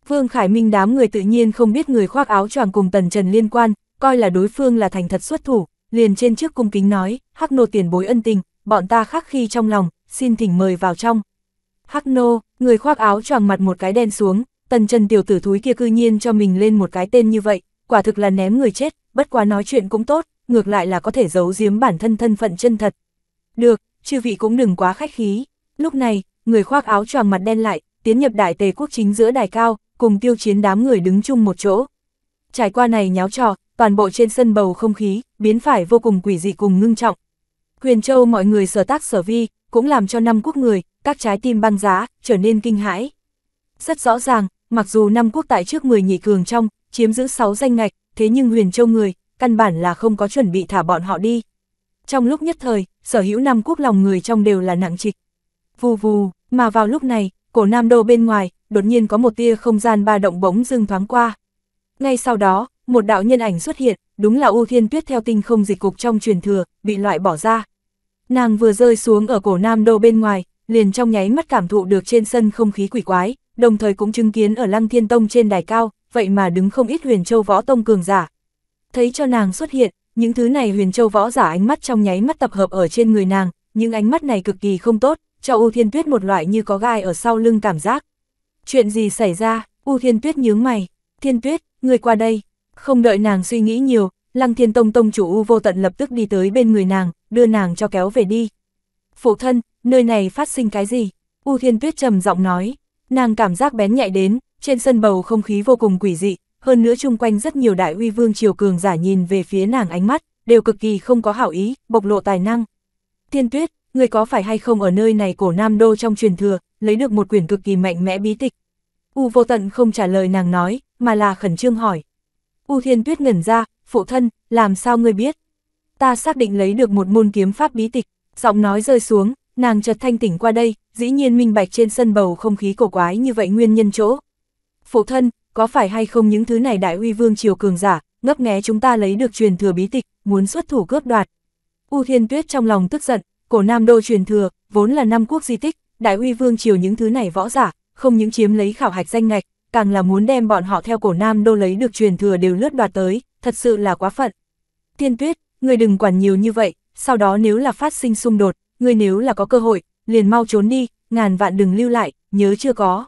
Vương Khải Minh đám người tự nhiên không biết người khoác áo choàng cùng Tần Trần liên quan, coi là đối phương là thành thật xuất thủ, liền trên trước cung kính nói, Hắc Nô tiền bối ân tình, bọn ta khắc khi trong lòng, xin thỉnh mời vào trong. Hắc Nô, người khoác áo choàng mặt một cái đen xuống, Tần Trần tiểu tử thúi kia cư nhiên cho mình lên một cái tên như vậy, quả thực là ném người chết, bất quá nói chuyện cũng tốt, ngược lại là có thể giấu giếm bản thân thân phận chân thật. Được, chư vị cũng đừng quá khách khí. Lúc này, người khoác áo choàng mặt đen lại, tiến nhập đại tề quốc chính giữa đài cao, cùng Tiêu Chiến đám người đứng chung một chỗ. Trải qua này nháo trò, toàn bộ trên sân bầu không khí biến phải vô cùng quỷ dị cùng ngưng trọng. Huyền Châu mọi người sở tác sở vi, cũng làm cho năm quốc người, các trái tim băng giá, trở nên kinh hãi. Rất rõ ràng, mặc dù năm quốc tại trước 10 nhị cường trong, chiếm giữ 6 danh ngạch, thế nhưng Huyền Châu người, căn bản là không có chuẩn bị thả bọn họ đi. Trong lúc nhất thời, sở hữu năm quốc lòng người trong đều là nặng trịch. Vù vù, mà vào lúc này, Cổ Nam Đô bên ngoài, đột nhiên có một tia không gian ba động bỗng dưng thoáng qua. Ngay sau đó, một đạo nhân ảnh xuất hiện, đúng là U Thiên Tuyết theo tinh không dịch cục trong truyền thừa, bị loại bỏ ra. Nàng vừa rơi xuống ở Cổ Nam Đô bên ngoài, liền trong nháy mắt cảm thụ được trên sân không khí quỷ quái, đồng thời cũng chứng kiến ở Lăng Thiên Tông trên đài cao, vậy mà đứng không ít Huyền Châu võ tông cường giả. Thấy cho nàng xuất hiện, những thứ này Huyền Châu võ giả ánh mắt trong nháy mắt tập hợp ở trên người nàng, những ánh mắt này cực kỳ không tốt, cho U Thiên Tuyết một loại như có gai ở sau lưng cảm giác. Chuyện gì xảy ra? U Thiên Tuyết nhướng mày, Thiên Tuyết, ngươi qua đây. Không đợi nàng suy nghĩ nhiều, Lăng Thiên Tông tông chủ U Vô Tận lập tức đi tới bên người nàng, đưa nàng cho kéo về đi. Phụ thân, nơi này phát sinh cái gì? U Thiên Tuyết trầm giọng nói, nàng cảm giác bén nhạy đến, trên sân bầu không khí vô cùng quỷ dị, hơn nữa chung quanh rất nhiều đại uy vương triều cường giả nhìn về phía nàng ánh mắt, đều cực kỳ không có hảo ý, bộc lộ tài năng. Thiên Tuyết, ngươi có phải hay không ở nơi này Cổ Nam Đô trong truyền thừa, lấy được một quyển cực kỳ mạnh mẽ bí tịch? U Vô Tận không trả lời nàng nói, mà là khẩn trương hỏi. U Thiên Tuyết ngẩn ra, phụ thân, làm sao ngươi biết? Ta xác định lấy được một môn kiếm pháp bí tịch, giọng nói rơi xuống, nàng chợt thanh tỉnh qua đây, dĩ nhiên minh bạch trên sân bầu không khí cổ quái như vậy nguyên nhân chỗ. Phụ thân, có phải hay không những thứ này đại uy vương triều cường giả, ngấp nghé chúng ta lấy được truyền thừa bí tịch, muốn xuất thủ cướp đoạt? U Thiên Tuyết trong lòng tức giận, Cổ Nam Đô truyền thừa, vốn là năm quốc di tích, đại uy vương triều những thứ này võ giả, không những chiếm lấy khảo hạch danh ngạch, càng là muốn đem bọn họ theo Cổ Nam Đô lấy được truyền thừa đều lướt đoạt tới, thật sự là quá phận. Thiên Tuyết, ngươi đừng quản nhiều như vậy, sau đó nếu là phát sinh xung đột, ngươi nếu là có cơ hội, liền mau trốn đi, ngàn vạn đừng lưu lại, nhớ chưa có.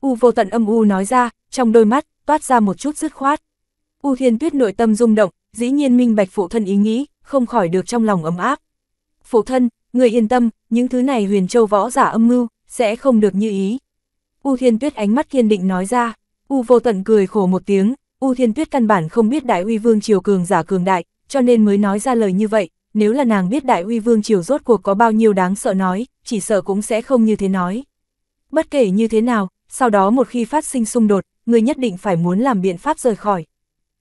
U Vô Tận âm u nói ra, trong đôi mắt toát ra một chút dứt khoát. U Thiên Tuyết nội tâm rung động, dĩ nhiên minh bạch phụ thân ý nghĩ, không khỏi được trong lòng ấm áp. Phụ thân, người yên tâm, những thứ này Huyền Châu võ giả âm mưu, sẽ không được như ý. U Thiên Tuyết ánh mắt kiên định nói ra. U Vô Tận cười khổ một tiếng, U Thiên Tuyết căn bản không biết Đại Uy Vương Triều cường giả cường đại, cho nên mới nói ra lời như vậy, nếu là nàng biết Đại Uy Vương Triều rốt cuộc có bao nhiêu đáng sợ nói, chỉ sợ cũng sẽ không như thế nói. Bất kể như thế nào, sau đó một khi phát sinh xung đột, người nhất định phải muốn làm biện pháp rời khỏi.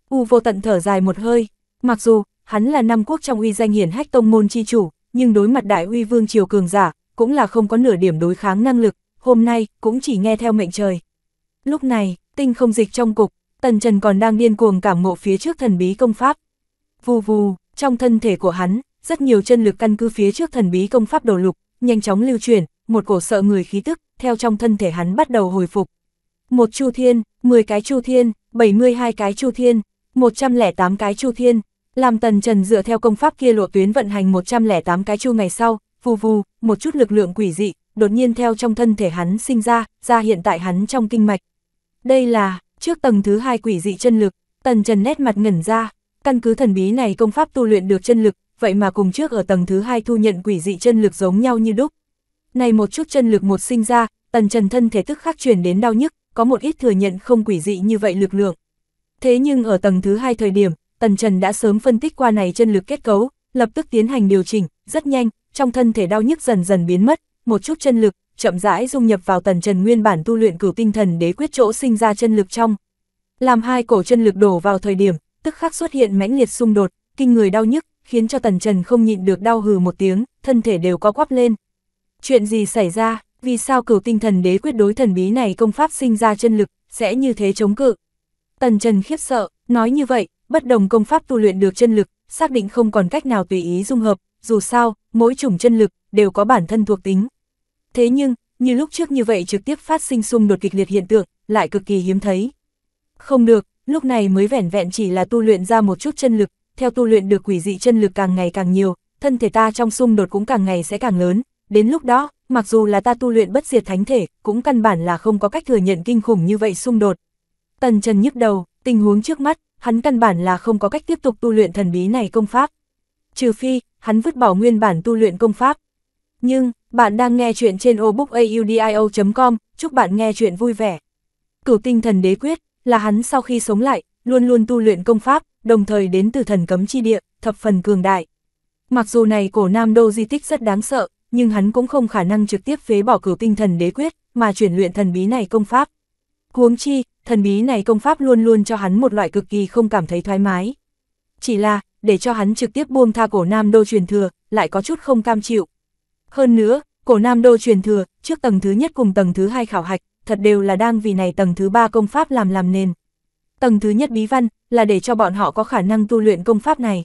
U Vô Tận thở dài một hơi, mặc dù hắn là năm quốc trong uy danh hiển hách tông môn chi chủ, nhưng đối mặt Đại Uy Vương Triều cường giả, cũng là không có nửa điểm đối kháng năng lực, hôm nay cũng chỉ nghe theo mệnh trời. Lúc này, tinh không dịch trong cục, Tần Trần còn đang điên cuồng cảm ngộ phía trước thần bí công pháp. Vù vù, trong thân thể của hắn, rất nhiều chân lực căn cứ phía trước thần bí công pháp đổ lục, nhanh chóng lưu chuyển, một cổ sợ người khí tức, theo trong thân thể hắn bắt đầu hồi phục. Một chu thiên, 10 cái chu thiên, 72 cái chu thiên, 108 cái chu thiên, làm Tần Trần dựa theo công pháp kia lộ tuyến vận hành 108 cái chu ngày sau, vù vù, một chút lực lượng quỷ dị, đột nhiên theo trong thân thể hắn sinh ra, ra hiện tại hắn trong kinh mạch. Đây là, trước tầng thứ hai quỷ dị chân lực, Tần Trần nét mặt ngẩn ra, căn cứ thần bí này công pháp tu luyện được chân lực, vậy mà cùng trước ở tầng thứ hai thu nhận quỷ dị chân lực giống nhau như đúc. Này một chút chân lực một sinh ra, Tần Trần thân thể tức khắc truyền đến đau nhức, có một ít thừa nhận không quỷ dị như vậy lực lượng. Thế nhưng ở tầng thứ hai thời điểm, Tần Trần đã sớm phân tích qua này chân lực kết cấu, lập tức tiến hành điều chỉnh, rất nhanh, trong thân thể đau nhức dần dần biến mất, một chút chân lực chậm rãi dung nhập vào Tần Trần nguyên bản tu luyện Cửu Tinh Thần Đế Quyết chỗ sinh ra chân lực trong. Làm hai cổ chân lực đổ vào thời điểm, tức khắc xuất hiện mãnh liệt xung đột, kinh người đau nhức, khiến cho Tần Trần không nhịn được đau hừ một tiếng, thân thể đều co quắp lên. Chuyện gì xảy ra, vì sao Cửu Tinh Thần Đế Quyết đối thần bí này công pháp sinh ra chân lực sẽ như thế chống cự? Tần Trần khiếp sợ, nói như vậy, bất đồng công pháp tu luyện được chân lực, xác định không còn cách nào tùy ý dung hợp, dù sao, mỗi chủng chân lực đều có bản thân thuộc tính. Thế nhưng, như lúc trước như vậy trực tiếp phát sinh xung đột kịch liệt hiện tượng, lại cực kỳ hiếm thấy. Không được, lúc này mới vẻn vẹn chỉ là tu luyện ra một chút chân lực, theo tu luyện được quỷ dị chân lực càng ngày càng nhiều, thân thể ta trong xung đột cũng càng ngày sẽ càng lớn, đến lúc đó, mặc dù là ta tu luyện bất diệt thánh thể, cũng căn bản là không có cách thừa nhận kinh khủng như vậy xung đột. Tần Trần nhức đầu, tình huống trước mắt, hắn căn bản là không có cách tiếp tục tu luyện thần bí này công pháp. Trừ phi, hắn vứt bỏ nguyên bản tu luyện công pháp. Nhưng, bạn đang nghe chuyện trên audioaudio.com, chúc bạn nghe chuyện vui vẻ. Cửu Tinh Thần Đế Quyết là hắn sau khi sống lại, luôn luôn tu luyện công pháp, đồng thời đến từ thần cấm chi địa, thập phần cường đại. Mặc dù này cổ Nam Đô di tích rất đáng sợ, nhưng hắn cũng không khả năng trực tiếp phế bỏ Cửu Tinh Thần Đế Quyết, mà chuyển luyện thần bí này công pháp. Huống chi, thần bí này công pháp luôn luôn cho hắn một loại cực kỳ không cảm thấy thoải mái. Chỉ là, để cho hắn trực tiếp buông tha cổ Nam Đô truyền thừa, lại có chút không cam chịu. Hơn nữa, cổ Nam Đô truyền thừa, trước tầng thứ nhất cùng tầng thứ hai khảo hạch, thật đều là đang vì này tầng thứ ba công pháp làm nền. Tầng thứ nhất bí văn, là để cho bọn họ có khả năng tu luyện công pháp này.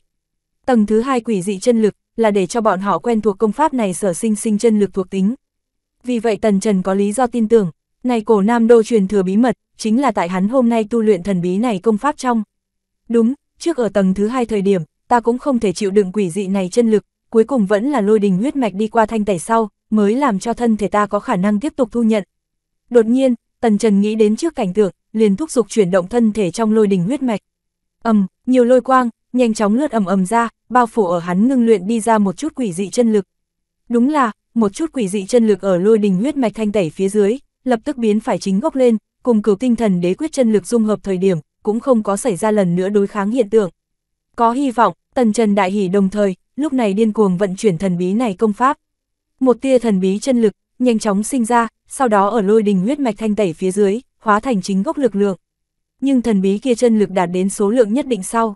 Tầng thứ hai quỷ dị chân lực, là để cho bọn họ quen thuộc công pháp này sở sinh chân lực thuộc tính. Vì vậy Tần Trần có lý do tin tưởng, này cổ Nam Đô truyền thừa bí mật, chính là tại hắn hôm nay tu luyện thần bí này công pháp trong. Đúng, trước ở tầng thứ hai thời điểm, ta cũng không thể chịu đựng quỷ dị này chân lực, cuối cùng vẫn là lôi đình huyết mạch đi qua thanh tẩy sau, mới làm cho thân thể ta có khả năng tiếp tục thu nhận. Đột nhiên, Tần Trần nghĩ đến trước cảnh tượng, liền thúc giục chuyển động thân thể trong lôi đình huyết mạch. Nhiều lôi quang, nhanh chóng lướt ầm ra, bao phủ ở hắn ngưng luyện đi ra một chút quỷ dị chân lực. Đúng là, một chút quỷ dị chân lực ở lôi đình huyết mạch thanh tẩy phía dưới, lập tức biến phải chính gốc lên, cùng Cửu Tinh Thần Đế Quyết chân lực dung hợp thời điểm, cũng không có xảy ra lần nữa đối kháng hiện tượng. Có hy vọng, Tần Trần đại hỉ, đồng thời, lúc này điên cuồng vận chuyển thần bí này công pháp. Một tia thần bí chân lực nhanh chóng sinh ra, sau đó ở lôi đình huyết mạch thanh tẩy phía dưới, hóa thành chính gốc lực lượng. Nhưng thần bí kia chân lực đạt đến số lượng nhất định sau,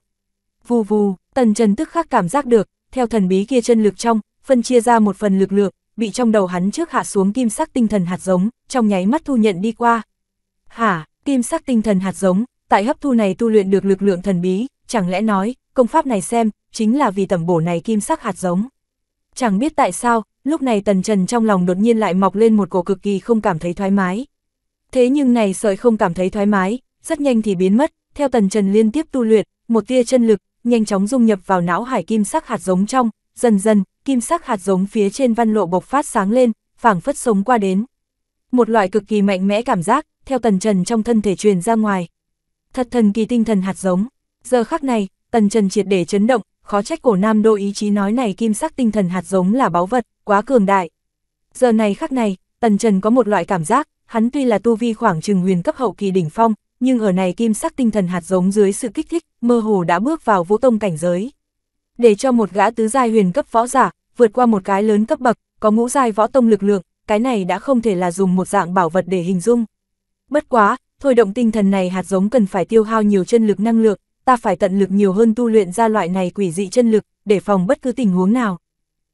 vù vù, Tần Trần tức khắc cảm giác được, theo thần bí kia chân lực trong, phân chia ra một phần lực lượng, bị trong đầu hắn trước hạ xuống kim sắc tinh thần hạt giống, trong nháy mắt thu nhận đi qua. Hả, kim sắc tinh thần hạt giống, tại hấp thu này tu luyện được lực lượng thần bí, chẳng lẽ nói, công pháp này xem, chính là vì tẩm bổ này kim sắc hạt giống. Chẳng biết tại sao, lúc này Tần Trần trong lòng đột nhiên lại mọc lên một cổ cực kỳ không cảm thấy thoải mái. Thế nhưng này sợi không cảm thấy thoải mái, rất nhanh thì biến mất, theo Tần Trần liên tiếp tu luyện, một tia chân lực, nhanh chóng dung nhập vào não hải kim sắc hạt giống trong, dần dần, kim sắc hạt giống phía trên văn lộ bộc phát sáng lên, phảng phất sống qua đến. Một loại cực kỳ mạnh mẽ cảm giác, theo Tần Trần trong thân thể truyền ra ngoài. Thật thần kỳ tinh thần hạt giống, giờ khắc này, Tần Trần triệt để chấn động, khó trách Cổ Nam Đô ý chí nói này kim sắc tinh thần hạt giống là báu vật, quá cường đại. Giờ này khắc này, Tần Trần có một loại cảm giác, hắn tuy là tu vi khoảng chừng huyền cấp hậu kỳ đỉnh phong, nhưng ở này kim sắc tinh thần hạt giống dưới sự kích thích, mơ hồ đã bước vào vũ tông cảnh giới. Để cho một gã tứ giai huyền cấp võ giả vượt qua một cái lớn cấp bậc, có ngũ giai võ tông lực lượng, cái này đã không thể là dùng một dạng bảo vật để hình dung. Bất quá, thôi động tinh thần này hạt giống cần phải tiêu hao nhiều chân lực năng lượng, ta phải tận lực nhiều hơn tu luyện ra loại này quỷ dị chân lực, để phòng bất cứ tình huống nào.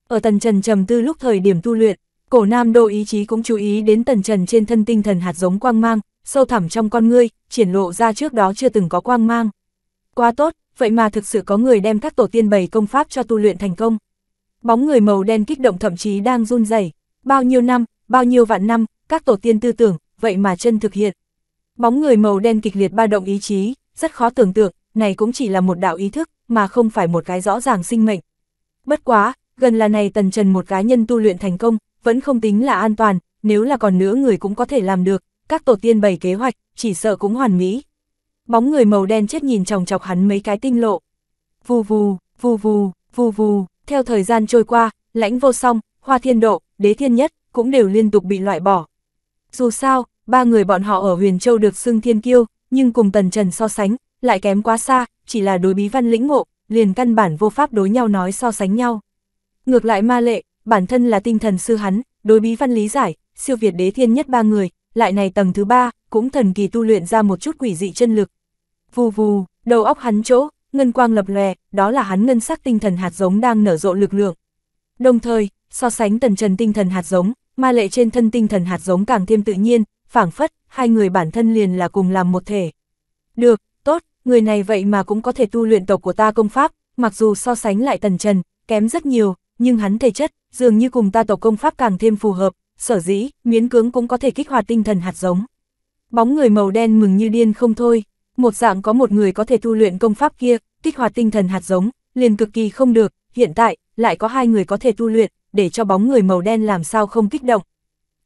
Ở Tần Trần trầm tư lúc thời điểm tu luyện, Cổ Nam Đô ý chí cũng chú ý đến Tần Trần trên thân tinh thần hạt giống quang mang, sâu thẳm trong con ngươi, triển lộ ra trước đó chưa từng có quang mang. Quá tốt, vậy mà thực sự có người đem các tổ tiên bày công pháp cho tu luyện thành công. Bóng người màu đen kích động thậm chí đang run rẩy. Bao nhiêu năm, bao nhiêu vạn năm, các tổ tiên tư tưởng, vậy mà chân thực hiện. Bóng người màu đen kịch liệt ba động ý chí, rất khó tưởng tượng, này cũng chỉ là một đạo ý thức, mà không phải một cái rõ ràng sinh mệnh. Bất quá, gần là này Tần Trần một cá nhân tu luyện thành công, vẫn không tính là an toàn, nếu là còn nữa người cũng có thể làm được, các tổ tiên bày kế hoạch, chỉ sợ cũng hoàn mỹ. Bóng người màu đen chết nhìn chòng chọc hắn mấy cái tinh lộ. Vù vù, vù vù, vù vù, theo thời gian trôi qua, Lãnh Vô Song, Hoa Thiên Độ, Đế Thiên Nhất cũng đều liên tục bị loại bỏ. Dù sao, ba người bọn họ ở Huyền Châu được xưng thiên kiêu, nhưng cùng Tần Trần so sánh, lại kém quá xa, chỉ là đối bí văn lĩnh ngộ, liền căn bản vô pháp đối nhau nói so sánh nhau. Ngược lại Ma Lệ, bản thân là tinh thần sư hắn, đối bí văn lý giải, siêu việt Đế Thiên Nhất ba người, lại này tầng thứ ba, cũng thần kỳ tu luyện ra một chút quỷ dị chân lực. Vù vù, đầu óc hắn chỗ, ngân quang lập lòe, đó là hắn ngân sắc tinh thần hạt giống đang nở rộ lực lượng. Đồng thời, so sánh Tần Trần tinh thần hạt giống, Ma Lệ trên thân tinh thần hạt giống càng thêm tự nhiên, phảng phất, hai người bản thân liền là cùng làm một thể. Được, tốt, người này vậy mà cũng có thể tu luyện tộc của ta công pháp, mặc dù so sánh lại Tần Trần, kém rất nhiều, nhưng hắn thể chất, dường như cùng ta tộc công pháp càng thêm phù hợp, sở dĩ, miễn cưỡng cũng có thể kích hoạt tinh thần hạt giống. Bóng người màu đen mừng như điên không thôi, một dạng có một người có thể tu luyện công pháp kia, kích hoạt tinh thần hạt giống, liền cực kỳ không được, hiện tại, lại có hai người có thể tu luyện, để cho bóng người màu đen làm sao không kích động.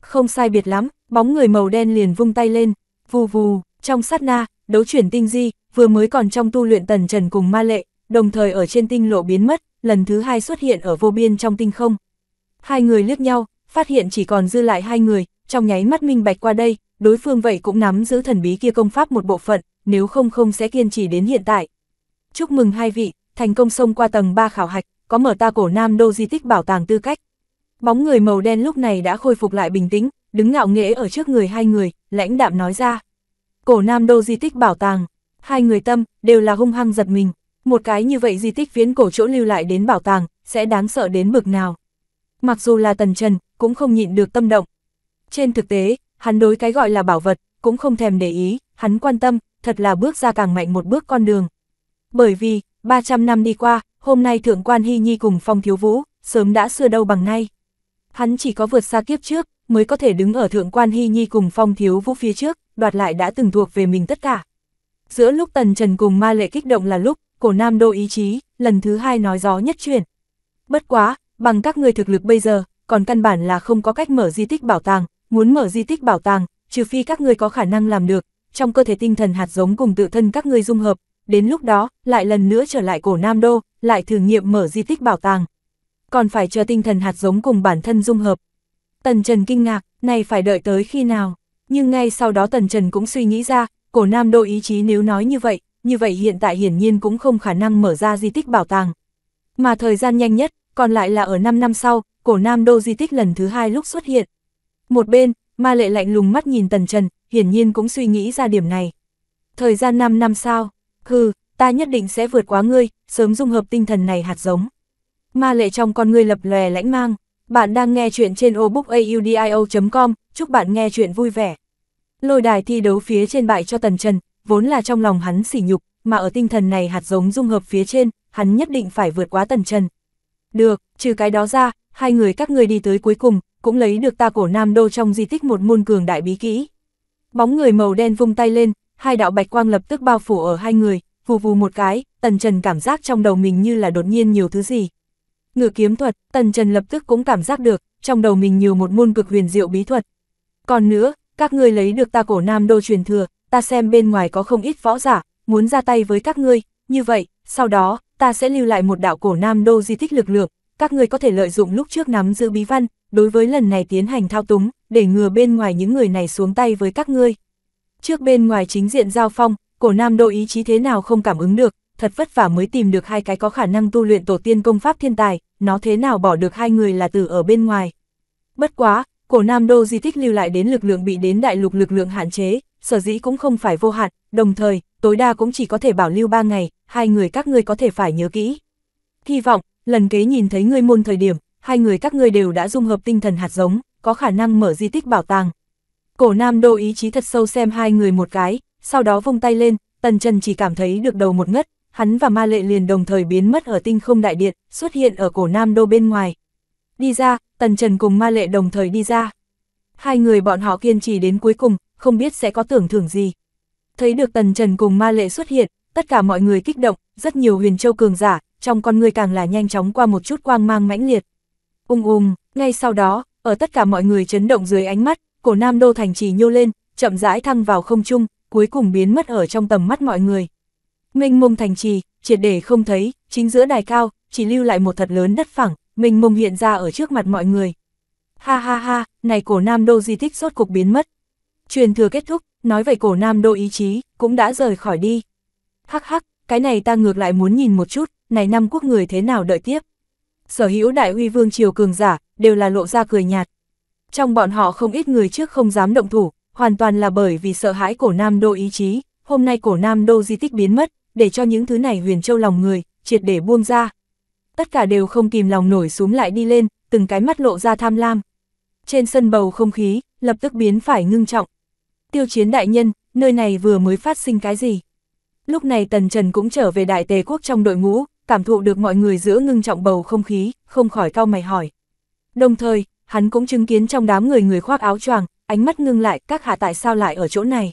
Không sai biệt lắm, bóng người màu đen liền vung tay lên, vù vù, trong sát na, đấu chuyển tinh di, vừa mới còn trong tu luyện Tần Trần cùng Ma Lệ, đồng thời ở trên tinh lộ biến mất, lần thứ hai xuất hiện ở vô biên trong tinh không. Hai người liếc nhau, phát hiện chỉ còn dư lại hai người, trong nháy mắt minh bạch qua đây, đối phương vậy cũng nắm giữ thần bí kia công pháp một bộ phận, nếu không sẽ kiên trì đến hiện tại. Chúc mừng hai vị, thành công xông qua tầng 3 khảo hạch, có mở ta Cổ Nam Đô di tích bảo tàng tư cách. Bóng người màu đen lúc này đã khôi phục lại bình tĩnh, đứng ngạo nghễ ở trước người hai người, lãnh đạm nói ra. Cổ Nam Đô di tích bảo tàng, hai người tâm đều là hung hăng giật mình, một cái như vậy di tích viễn cổ chỗ lưu lại đến bảo tàng, sẽ đáng sợ đến bực nào. Mặc dù là Tần Trần, cũng không nhịn được tâm động. Trên thực tế, hắn đối cái gọi là bảo vật, cũng không thèm để ý, hắn quan tâm, thật là bước ra càng mạnh một bước con đường. Bởi vì, 300 năm đi qua, hôm nay Thượng Quan Hy Nhi cùng Phong Thiếu Vũ, sớm đã xưa đâu bằng nay. Hắn chỉ có vượt xa kiếp trước, mới có thể đứng ở Thượng Quan Hy Nhi cùng Phong Thiếu Vũ phía trước, đoạt lại đã từng thuộc về mình tất cả. Giữa lúc Tần Trần cùng Ma Lệ kích động là lúc, Cổ Nam Đô ý chí, lần thứ hai nói gió nhất chuyển. Bất quá, bằng các người thực lực bây giờ, còn căn bản là không có cách mở di tích bảo tàng, muốn mở di tích bảo tàng, trừ phi các người có khả năng làm được, trong cơ thể tinh thần hạt giống cùng tự thân các người dung hợp, đến lúc đó, lại lần nữa trở lại Cổ Nam Đô, lại thử nghiệm mở di tích bảo tàng. Còn phải chờ tinh thần hạt giống cùng bản thân dung hợp. Tần Trần kinh ngạc, này phải đợi tới khi nào? Nhưng ngay sau đó Tần Trần cũng suy nghĩ ra, Cổ Nam Đô ý chí nếu nói như vậy hiện tại hiển nhiên cũng không khả năng mở ra di tích bảo tàng. Mà thời gian nhanh nhất, còn lại là ở 5 năm sau, Cổ Nam Đô di tích lần thứ hai lúc xuất hiện. Một bên, Ma Lệ lạnh lùng mắt nhìn Tần Trần, hiển nhiên cũng suy nghĩ ra điểm này. Thời gian 5 năm sau, hừ, ta nhất định sẽ vượt quá ngươi, sớm dung hợp tinh thần này hạt giống. Ma Lệ trong con ngươi lập lòe lãnh mang. Bạn đang nghe chuyện trên audiobook.com, chúc bạn nghe chuyện vui vẻ. Lôi đài thi đấu phía trên bại cho Tần Trần, vốn là trong lòng hắn sỉ nhục, mà ở tinh thần này hạt giống dung hợp phía trên, hắn nhất định phải vượt quá Tần Trần. Được, trừ cái đó ra, hai người các ngươi đi tới cuối cùng, cũng lấy được ta Cổ Nam Đô trong di tích một môn cường đại bí kỹ. Bóng người màu đen vung tay lên, hai đạo bạch quang lập tức bao phủ ở hai người, vù vù một cái, Tần Trần cảm giác trong đầu mình như là đột nhiên nhiều thứ gì. Ngự kiếm thuật, Tần Trần lập tức cũng cảm giác được, trong đầu mình nhiều một môn cực huyền diệu bí thuật. Còn nữa, các ngươi lấy được ta Cổ Nam Đô truyền thừa, ta xem bên ngoài có không ít võ giả, muốn ra tay với các ngươi, Như vậy, sau đó, ta sẽ lưu lại một đạo cổ Nam Đô di tích lực lượng, các người có thể lợi dụng lúc trước nắm giữ bí văn, đối với lần này tiến hành thao túng, để ngừa bên ngoài những người này xuống tay với các ngươi. Trước bên ngoài chính diện giao phong, cổ Nam Đô ý chí thế nào không cảm ứng được, thật vất vả mới tìm được hai cái có khả năng tu luyện tổ tiên công pháp thiên tài, nó thế nào bỏ được hai người là từ ở bên ngoài. Bất quá, cổ Nam Đô di tích lưu lại đến lực lượng bị đến đại lục lực lượng hạn chế, sở dĩ cũng không phải vô hạn, đồng thời, tối đa cũng chỉ có thể bảo lưu 3 ngày, hai người các ngươi có thể phải nhớ kỹ. Hy vọng, lần kế nhìn thấy ngươi môn thời điểm, hai người các ngươi đều đã dung hợp tinh thần hạt giống, có khả năng mở di tích bảo tàng. Cổ Nam Đô ý chí thật sâu xem hai người một cái, sau đó vung tay lên, Tần Trần chỉ cảm thấy được đầu một ngất, hắn và Ma Lệ liền đồng thời biến mất ở tinh không đại điện, xuất hiện ở cổ Nam Đô bên ngoài. Đi ra, Tần Trần cùng Ma Lệ đồng thời đi ra. Hai người bọn họ kiên trì đến cuối cùng, không biết sẽ có tưởng thưởng gì. Thấy được Tần Trần cùng Ma Lệ xuất hiện, tất cả mọi người kích động, rất nhiều huyền châu cường giả, trong con người càng là nhanh chóng qua một chút quang mang mãnh liệt. Ngay sau đó, ở tất cả mọi người chấn động dưới ánh mắt, cổ Nam Đô thành trì nhô lên, chậm rãi thăng vào không trung, cuối cùng biến mất ở trong tầm mắt mọi người. Mênh mông thành trì, triệt để không thấy, chính giữa đài cao, chỉ lưu lại một thật lớn đất phẳng, mênh mông hiện ra ở trước mặt mọi người. Ha ha ha, này cổ Nam Đô di tích rốt cục biến mất. Truyền thừa kết thúc, nói vậy cổ Nam Đô ý chí, cũng đã rời khỏi đi. Hắc hắc, cái này ta ngược lại muốn nhìn một chút, này năm quốc người thế nào đợi tiếp. Sở hữu đại uy vương triều cường giả, đều là lộ ra cười nhạt. Trong bọn họ không ít người trước không dám động thủ, hoàn toàn là bởi vì sợ hãi cổ Nam Đô ý chí, hôm nay cổ Nam Đô di tích biến mất, để cho những thứ này huyền châu lòng người, triệt để buông ra. Tất cả đều không kìm lòng nổi xúm lại đi lên, từng cái mắt lộ ra tham lam. Trên sân bầu không khí, lập tức biến phải ngưng trọng. Tiêu Chiến đại nhân, nơi này vừa mới phát sinh cái gì? Lúc này Tần Trần cũng trở về Đại Tề Quốc trong đội ngũ, cảm thụ được mọi người giữa ngưng trọng bầu không khí, không khỏi cau mày hỏi. Đồng thời, hắn cũng chứng kiến trong đám người khoác áo choàng, ánh mắt ngưng lại, các hạ tại sao lại ở chỗ này?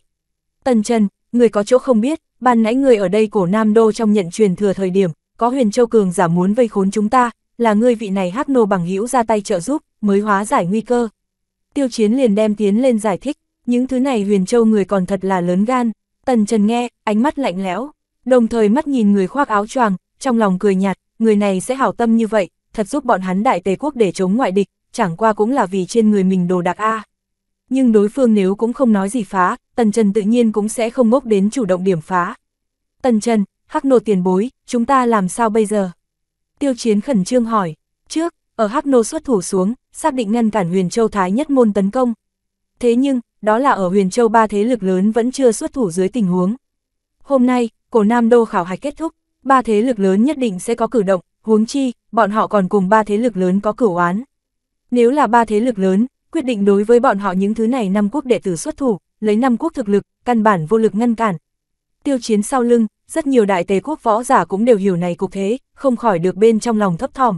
Tần Trần, người có chỗ không biết, ban nãy người ở đây cổ Nam Đô trong nhận truyền thừa thời điểm, có huyền châu cường giả muốn vây khốn chúng ta, là người vị này Hắc Nô bằng hữu ra tay trợ giúp, mới hóa giải nguy cơ. Tiêu Chiến liền đem tiến lên giải thích, những thứ này huyền châu người còn thật là lớn gan. Tần Trần nghe, ánh mắt lạnh lẽo, đồng thời mắt nhìn người khoác áo choàng, trong lòng cười nhạt, người này sẽ hảo tâm như vậy, thật giúp bọn hắn Đại Tề Quốc để chống ngoại địch, chẳng qua cũng là vì trên người mình đồ đạc a. Nhưng đối phương nếu cũng không nói gì phá, Tần Trần tự nhiên cũng sẽ không ngốc đến chủ động điểm phá. Tần Trần, Hắc Nô tiền bối, chúng ta làm sao bây giờ? Tiêu Chiến khẩn trương hỏi, trước, ở Hắc Nô xuất thủ xuống, xác định ngăn cản Huyền Châu Thái nhất môn tấn công. Thế nhưng, đó là ở Huyền Châu ba thế lực lớn vẫn chưa xuất thủ dưới tình huống. Hôm nay, cổ Nam Đô khảo hạch kết thúc, ba thế lực lớn nhất định sẽ có cử động, huống chi, bọn họ còn cùng ba thế lực lớn có cửu oán. Nếu là ba thế lực lớn, quyết định đối với bọn họ những thứ này năm quốc đệ tử xuất thủ, lấy năm quốc thực lực, căn bản vô lực ngăn cản. Tiêu Chiến sau lưng, rất nhiều Đại Tề Quốc võ giả cũng đều hiểu này cục thế, không khỏi được bên trong lòng thấp thỏm.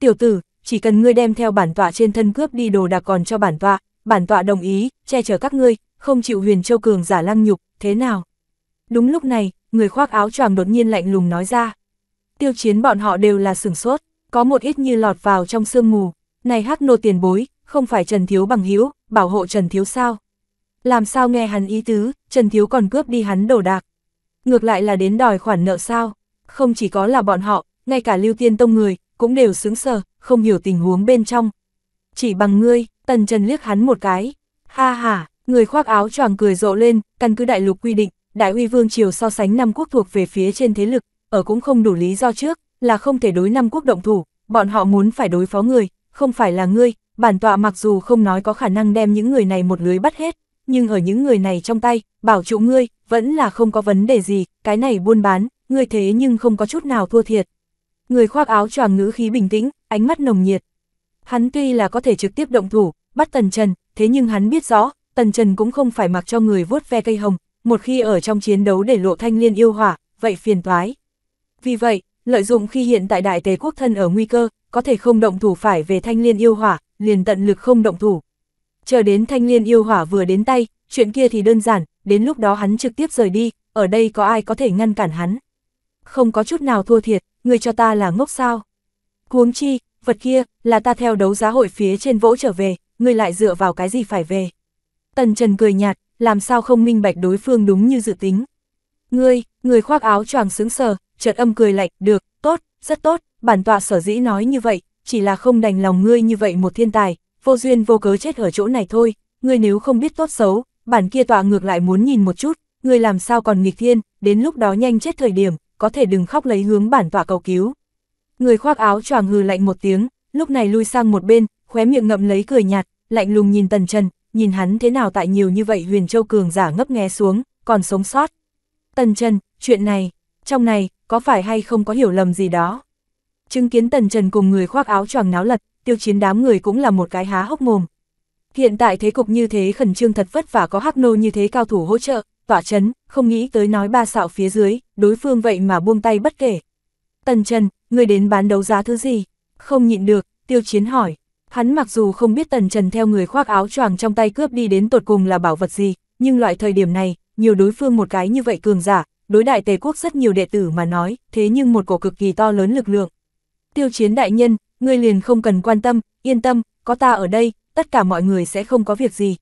Tiểu tử, chỉ cần ngươi đem theo bản tọa trên thân cướp đi đồ đạc còn cho bản tọa đồng ý, che chở các ngươi, không chịu huyền châu cường giả lăng nhục, thế nào? Đúng lúc này, người khoác áo choàng đột nhiên lạnh lùng nói ra. Tiêu Chiến bọn họ đều là sửng sốt, có một ít như lọt vào trong sương mù. Này Hắc Nô tiền bối, không phải Trần Thiếu bằng hữu, bảo hộ Trần Thiếu sao? Làm sao nghe hắn ý tứ, Trần Thiếu còn cướp đi hắn đồ đạc. Ngược lại là đến đòi khoản nợ sao? Không chỉ có là bọn họ, ngay cả Lưu Tiên Tông người, cũng đều sững sờ, không hiểu tình huống bên trong. Chỉ bằng ngươi, Tần Trần liếc hắn một cái. Ha ha, người khoác áo choàng cười rộ lên, căn cứ đại lục quy định, Đại Uy Vương Triều so sánh năm quốc thuộc về phía trên thế lực, ở cũng không đủ lý do trước, là không thể đối năm quốc động thủ, bọn họ muốn phải đối phó người, không phải là ngươi, bản tọa mặc dù không nói có khả năng đem những người này một lưới bắt hết, nhưng ở những người này trong tay, bảo trụ ngươi, vẫn là không có vấn đề gì, cái này buôn bán, ngươi thế nhưng không có chút nào thua thiệt. Người khoác áo choàng ngữ khí bình tĩnh, ánh mắt nồng nhiệt. Hắn tuy là có thể trực tiếp động thủ, bắt Tần Trần, thế nhưng hắn biết rõ, Tần Trần cũng không phải mặc cho người vuốt ve cây hồng, một khi ở trong chiến đấu để lộ thanh liên yêu hỏa, vậy phiền toái. Vì vậy, lợi dụng khi hiện tại Đại Tề Quốc thân ở nguy cơ, có thể không động thủ phải về thanh liên yêu hỏa, liền tận lực không động thủ. Chờ đến thanh liên yêu hỏa vừa đến tay, chuyện kia thì đơn giản, đến lúc đó hắn trực tiếp rời đi, ở đây có ai có thể ngăn cản hắn. Không có chút nào thua thiệt, người cho ta là ngốc sao. Huống chi, vật kia, là ta theo đấu giá hội phía trên vỗ trở về, ngươi lại dựa vào cái gì phải về. Tần Trần cười nhạt, làm sao không minh bạch đối phương đúng như dự tính. Người khoác áo choàng sững sờ, chợt âm cười lạnh, được, tốt, rất tốt, bản tọa sở dĩ nói như vậy, chỉ là không đành lòng ngươi như vậy một thiên tài, vô duyên vô cớ chết ở chỗ này thôi, ngươi nếu không biết tốt xấu, bản kia tọa ngược lại muốn nhìn một chút, ngươi làm sao còn nghịch thiên, đến lúc đó nhanh chết thời điểm, có thể đừng khóc lấy hướng bản tọa cầu cứu. Người khoác áo choàng hừ lạnh một tiếng, lúc này lui sang một bên, khóe miệng ngậm lấy cười nhạt, lạnh lùng nhìn Tần Trần, nhìn hắn thế nào tại nhiều như vậy Huyền Châu cường giả ngấp nghé xuống, còn sống sót. Tần Trần, chuyện này, trong này, có phải hay không có hiểu lầm gì đó? Chứng kiến Tần Trần cùng người khoác áo choàng náo lật, Tiêu Chiến đám người cũng là một cái há hốc mồm. Hiện tại thế cục như thế khẩn trương thật vất vả có Hắc Nô như thế cao thủ hỗ trợ, tỏa chấn, không nghĩ tới nói ba xạo phía dưới, đối phương vậy mà buông tay bất kể. Tần Trần, ngươi đến bán đấu giá thứ gì? Không nhịn được, Tiêu Chiến hỏi. Hắn mặc dù không biết Tần Trần theo người khoác áo choàng trong tay cướp đi đến tột cùng là bảo vật gì, nhưng loại thời điểm này, nhiều đối phương một cái như vậy cường giả, đối đại Tề quốc rất nhiều đệ tử mà nói, thế nhưng một cổ cực kỳ to lớn lực lượng. Tiêu Chiến đại nhân, ngươi liền không cần quan tâm, yên tâm, có ta ở đây, tất cả mọi người sẽ không có việc gì.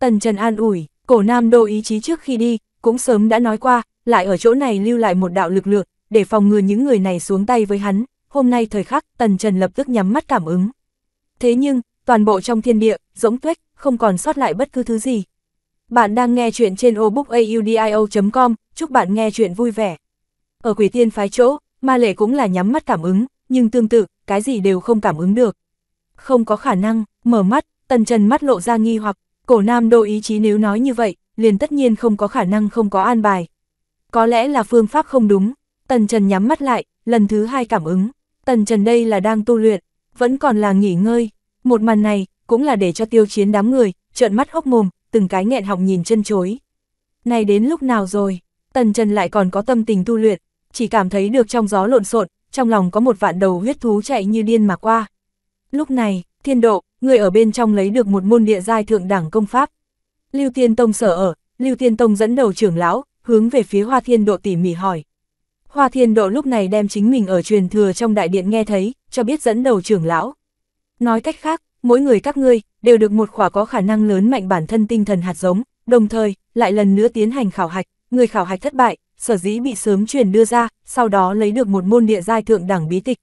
Tần Trần an ủi, Cổ Nam Đô ý chí trước khi đi, cũng sớm đã nói qua, lại ở chỗ này lưu lại một đạo lực lượng, để phòng ngừa những người này xuống tay với hắn, hôm nay thời khắc, Tần Trần lập tức nhắm mắt cảm ứng. Thế nhưng, toàn bộ trong thiên địa, rỗng tuếch, không còn sót lại bất cứ thứ gì. Bạn đang nghe chuyện trên audiobook.com, chúc bạn nghe chuyện vui vẻ. Ở Quỷ Tiên phái chỗ, Ma Lệ cũng là nhắm mắt cảm ứng, nhưng tương tự, cái gì đều không cảm ứng được. Không có khả năng, mở mắt, Tần Trần mắt lộ ra nghi hoặc, Cổ Nam Đô ý chí nếu nói như vậy, liền tất nhiên không có khả năng không có an bài. Có lẽ là phương pháp không đúng, Tần Trần nhắm mắt lại, lần thứ hai cảm ứng, Tần Trần đây là đang tu luyện. Vẫn còn là nghỉ ngơi, một màn này cũng là để cho Tiêu Chiến đám người trợn mắt hốc mồm, từng cái nghẹn họng nhìn chân chối. Này đến lúc nào rồi, Tần Trần lại còn có tâm tình tu luyện, chỉ cảm thấy được trong gió lộn xộn, trong lòng có một vạn đầu huyết thú chạy như điên mà qua. Lúc này, Thiên Độ, người ở bên trong lấy được một môn địa giai thượng đẳng công pháp. Lưu Tiên Tông sở ở, Lưu Tiên Tông dẫn đầu trưởng lão, hướng về phía Hoa Thiên Độ tỉ mỉ hỏi. Hoa Thiên Độ lúc này đem chính mình ở truyền thừa trong đại điện nghe thấy, cho biết dẫn đầu trưởng lão. Nói cách khác, mỗi người các ngươi đều được một khỏa có khả năng lớn mạnh bản thân tinh thần hạt giống, đồng thời lại lần nữa tiến hành khảo hạch, người khảo hạch thất bại, sở dĩ bị sớm truyền đưa ra, sau đó lấy được một môn địa giai thượng đẳng bí tịch.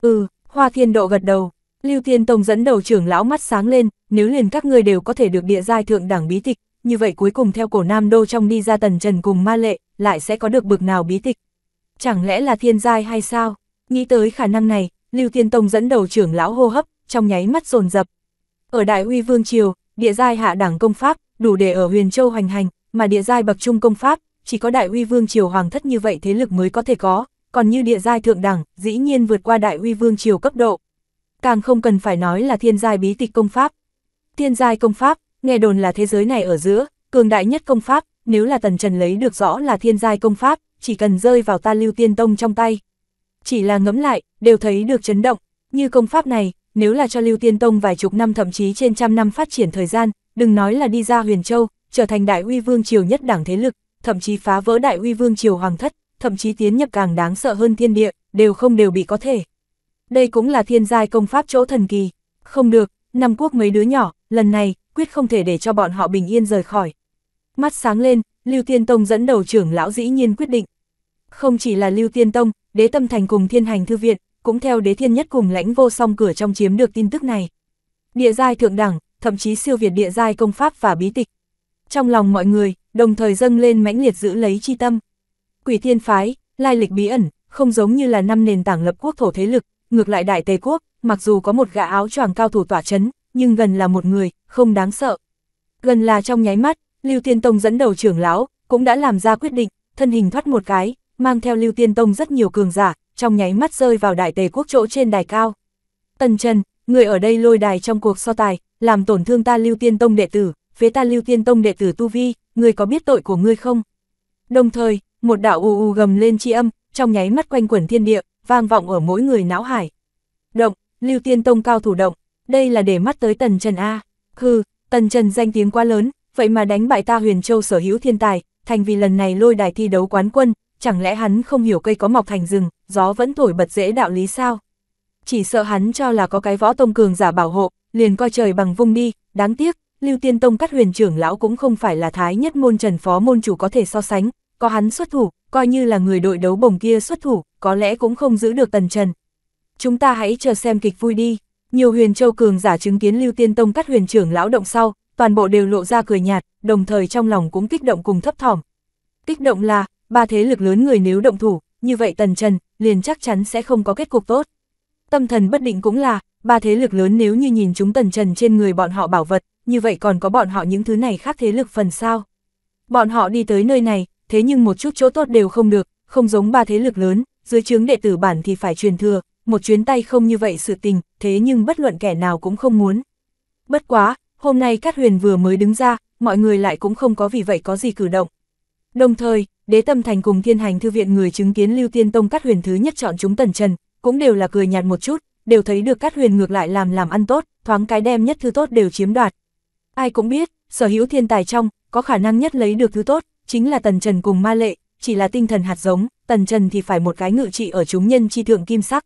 Ừ, Hoa Thiên Độ gật đầu, Lưu Tiên Tông dẫn đầu trưởng lão mắt sáng lên, nếu liền các ngươi đều có thể được địa giai thượng đẳng bí tịch, như vậy cuối cùng theo Cổ Nam Đô trong đi ra Tần Trần cùng Ma Lệ, lại sẽ có được bực nào bí tịch? Chẳng lẽ là thiên giai hay sao? Nghĩ tới khả năng này, Lưu Tiên Tông dẫn đầu trưởng lão hô hấp trong nháy mắt dồn dập. Ở Đại Uy Vương triều, địa giai hạ đẳng công pháp đủ để ở Huyền Châu hoành hành, mà địa giai bậc trung công pháp chỉ có Đại Uy Vương triều hoàng thất như vậy thế lực mới có thể có, còn như địa giai thượng đẳng dĩ nhiên vượt qua Đại Uy Vương triều cấp độ. Càng không cần phải nói là thiên giai bí tịch công pháp. Thiên giai công pháp, nghe đồn là thế giới này ở giữa cường đại nhất công pháp, nếu là Tần Trần lấy được rõ là thiên giai công pháp, chỉ cần rơi vào ta Lưu Tiên Tông trong tay, chỉ là ngẫm lại, đều thấy được chấn động, như công pháp này, nếu là cho Lưu Tiên Tông vài chục năm thậm chí trên trăm năm phát triển thời gian, đừng nói là đi ra Huyền Châu, trở thành Đại Uy Vương triều nhất đảng thế lực, thậm chí phá vỡ Đại Uy Vương triều hoàng thất, thậm chí tiến nhập càng đáng sợ hơn thiên địa, đều bị có thể. Đây cũng là thiên giai công pháp chỗ thần kỳ, không được, Nam Quốc mấy đứa nhỏ, lần này, quyết không thể để cho bọn họ bình yên rời khỏi. Mắt sáng lên, Lưu Tiên Tông dẫn đầu trưởng lão dĩ nhiên quyết định. Không chỉ là Lưu Tiên Tông, Đế Tâm Thành cùng Thiên Hành Thư Viện, cũng theo Đế Thiên Nhất cùng Lãnh Vô Song cửa trong chiếm được tin tức này. Địa giai thượng đẳng, thậm chí siêu việt địa giai công pháp và bí tịch. Trong lòng mọi người, đồng thời dâng lên mãnh liệt giữ lấy chi tâm. Quỷ Thiên phái, lai lịch bí ẩn, không giống như là năm nền tảng lập quốc thổ thế lực, ngược lại Đại Tề quốc, mặc dù có một gã áo choàng cao thủ tỏa trấn, nhưng gần là một người, không đáng sợ. Gần là trong nháy mắt, Lưu Tiên Tông dẫn đầu trưởng lão cũng đã làm ra quyết định, thân hình thoát một cái, mang theo Lưu Tiên Tông rất nhiều cường giả, trong nháy mắt rơi vào Đại Tề quốc chỗ trên đài cao. Tần Trần, người ở đây lôi đài trong cuộc so tài, làm tổn thương ta Lưu Tiên Tông đệ tử, phế ta Lưu Tiên Tông đệ tử tu vi, người có biết tội của ngươi không? Đồng thời, một đạo u u gầm lên chi âm, trong nháy mắt quanh quẩn thiên địa, vang vọng ở mỗi người não hải. Động, Lưu Tiên Tông cao thủ động, đây là để mắt tới Tần Trần a. Hừ, Tần Trần danh tiếng quá lớn, vậy mà đánh bại ta Huyền Châu sở hữu thiên tài, thành vì lần này lôi đài thi đấu quán quân, chẳng lẽ hắn không hiểu cây có mọc thành rừng, gió vẫn thổi bật rễ đạo lý sao? Chỉ sợ hắn cho là có cái võ tông cường giả bảo hộ, liền coi trời bằng vung đi, đáng tiếc, Lưu Tiên Tông Cát Huyền trưởng lão cũng không phải là thái nhất môn Trần phó môn chủ có thể so sánh, có hắn xuất thủ, coi như là người đội đấu bổng kia xuất thủ, có lẽ cũng không giữ được Tần Trần. Chúng ta hãy chờ xem kịch vui đi. Nhiều Huyền Châu cường giả chứng kiến Lưu Tiên Tông Cát Huyền trưởng lão động sau, toàn bộ đều lộ ra cười nhạt, đồng thời trong lòng cũng kích động cùng thấp thỏm. Kích động là, ba thế lực lớn người nếu động thủ, như vậy Tần Trần liền chắc chắn sẽ không có kết cục tốt. Tâm thần bất định cũng là, ba thế lực lớn nếu như nhìn chúng Tần Trần trên người bọn họ bảo vật, như vậy còn có bọn họ những thứ này khác thế lực phần sao. Bọn họ đi tới nơi này, thế nhưng một chút chỗ tốt đều không được, không giống ba thế lực lớn, dưới trướng đệ tử bản thì phải truyền thừa, một chuyến tay không như vậy sự tình, thế nhưng bất luận kẻ nào cũng không muốn. Bất quá, hôm nay Cát Huyền vừa mới đứng ra, mọi người lại cũng không có vì vậy có gì cử động. Đồng thời, Đế Tâm Thành cùng Thiên Hành Thư Viện người chứng kiến Lưu Tiên Tông Cát Huyền thứ nhất chọn chúng Tần Trần, cũng đều là cười nhạt một chút, đều thấy được Cát Huyền ngược lại làm ăn tốt, thoáng cái đem nhất thứ tốt đều chiếm đoạt. Ai cũng biết, sở hữu thiên tài trong, có khả năng nhất lấy được thứ tốt, chính là Tần Trần cùng Ma Lệ, chỉ là tinh thần hạt giống, Tần Trần thì phải một cái ngự trị ở chúng nhân chi thượng kim sắc.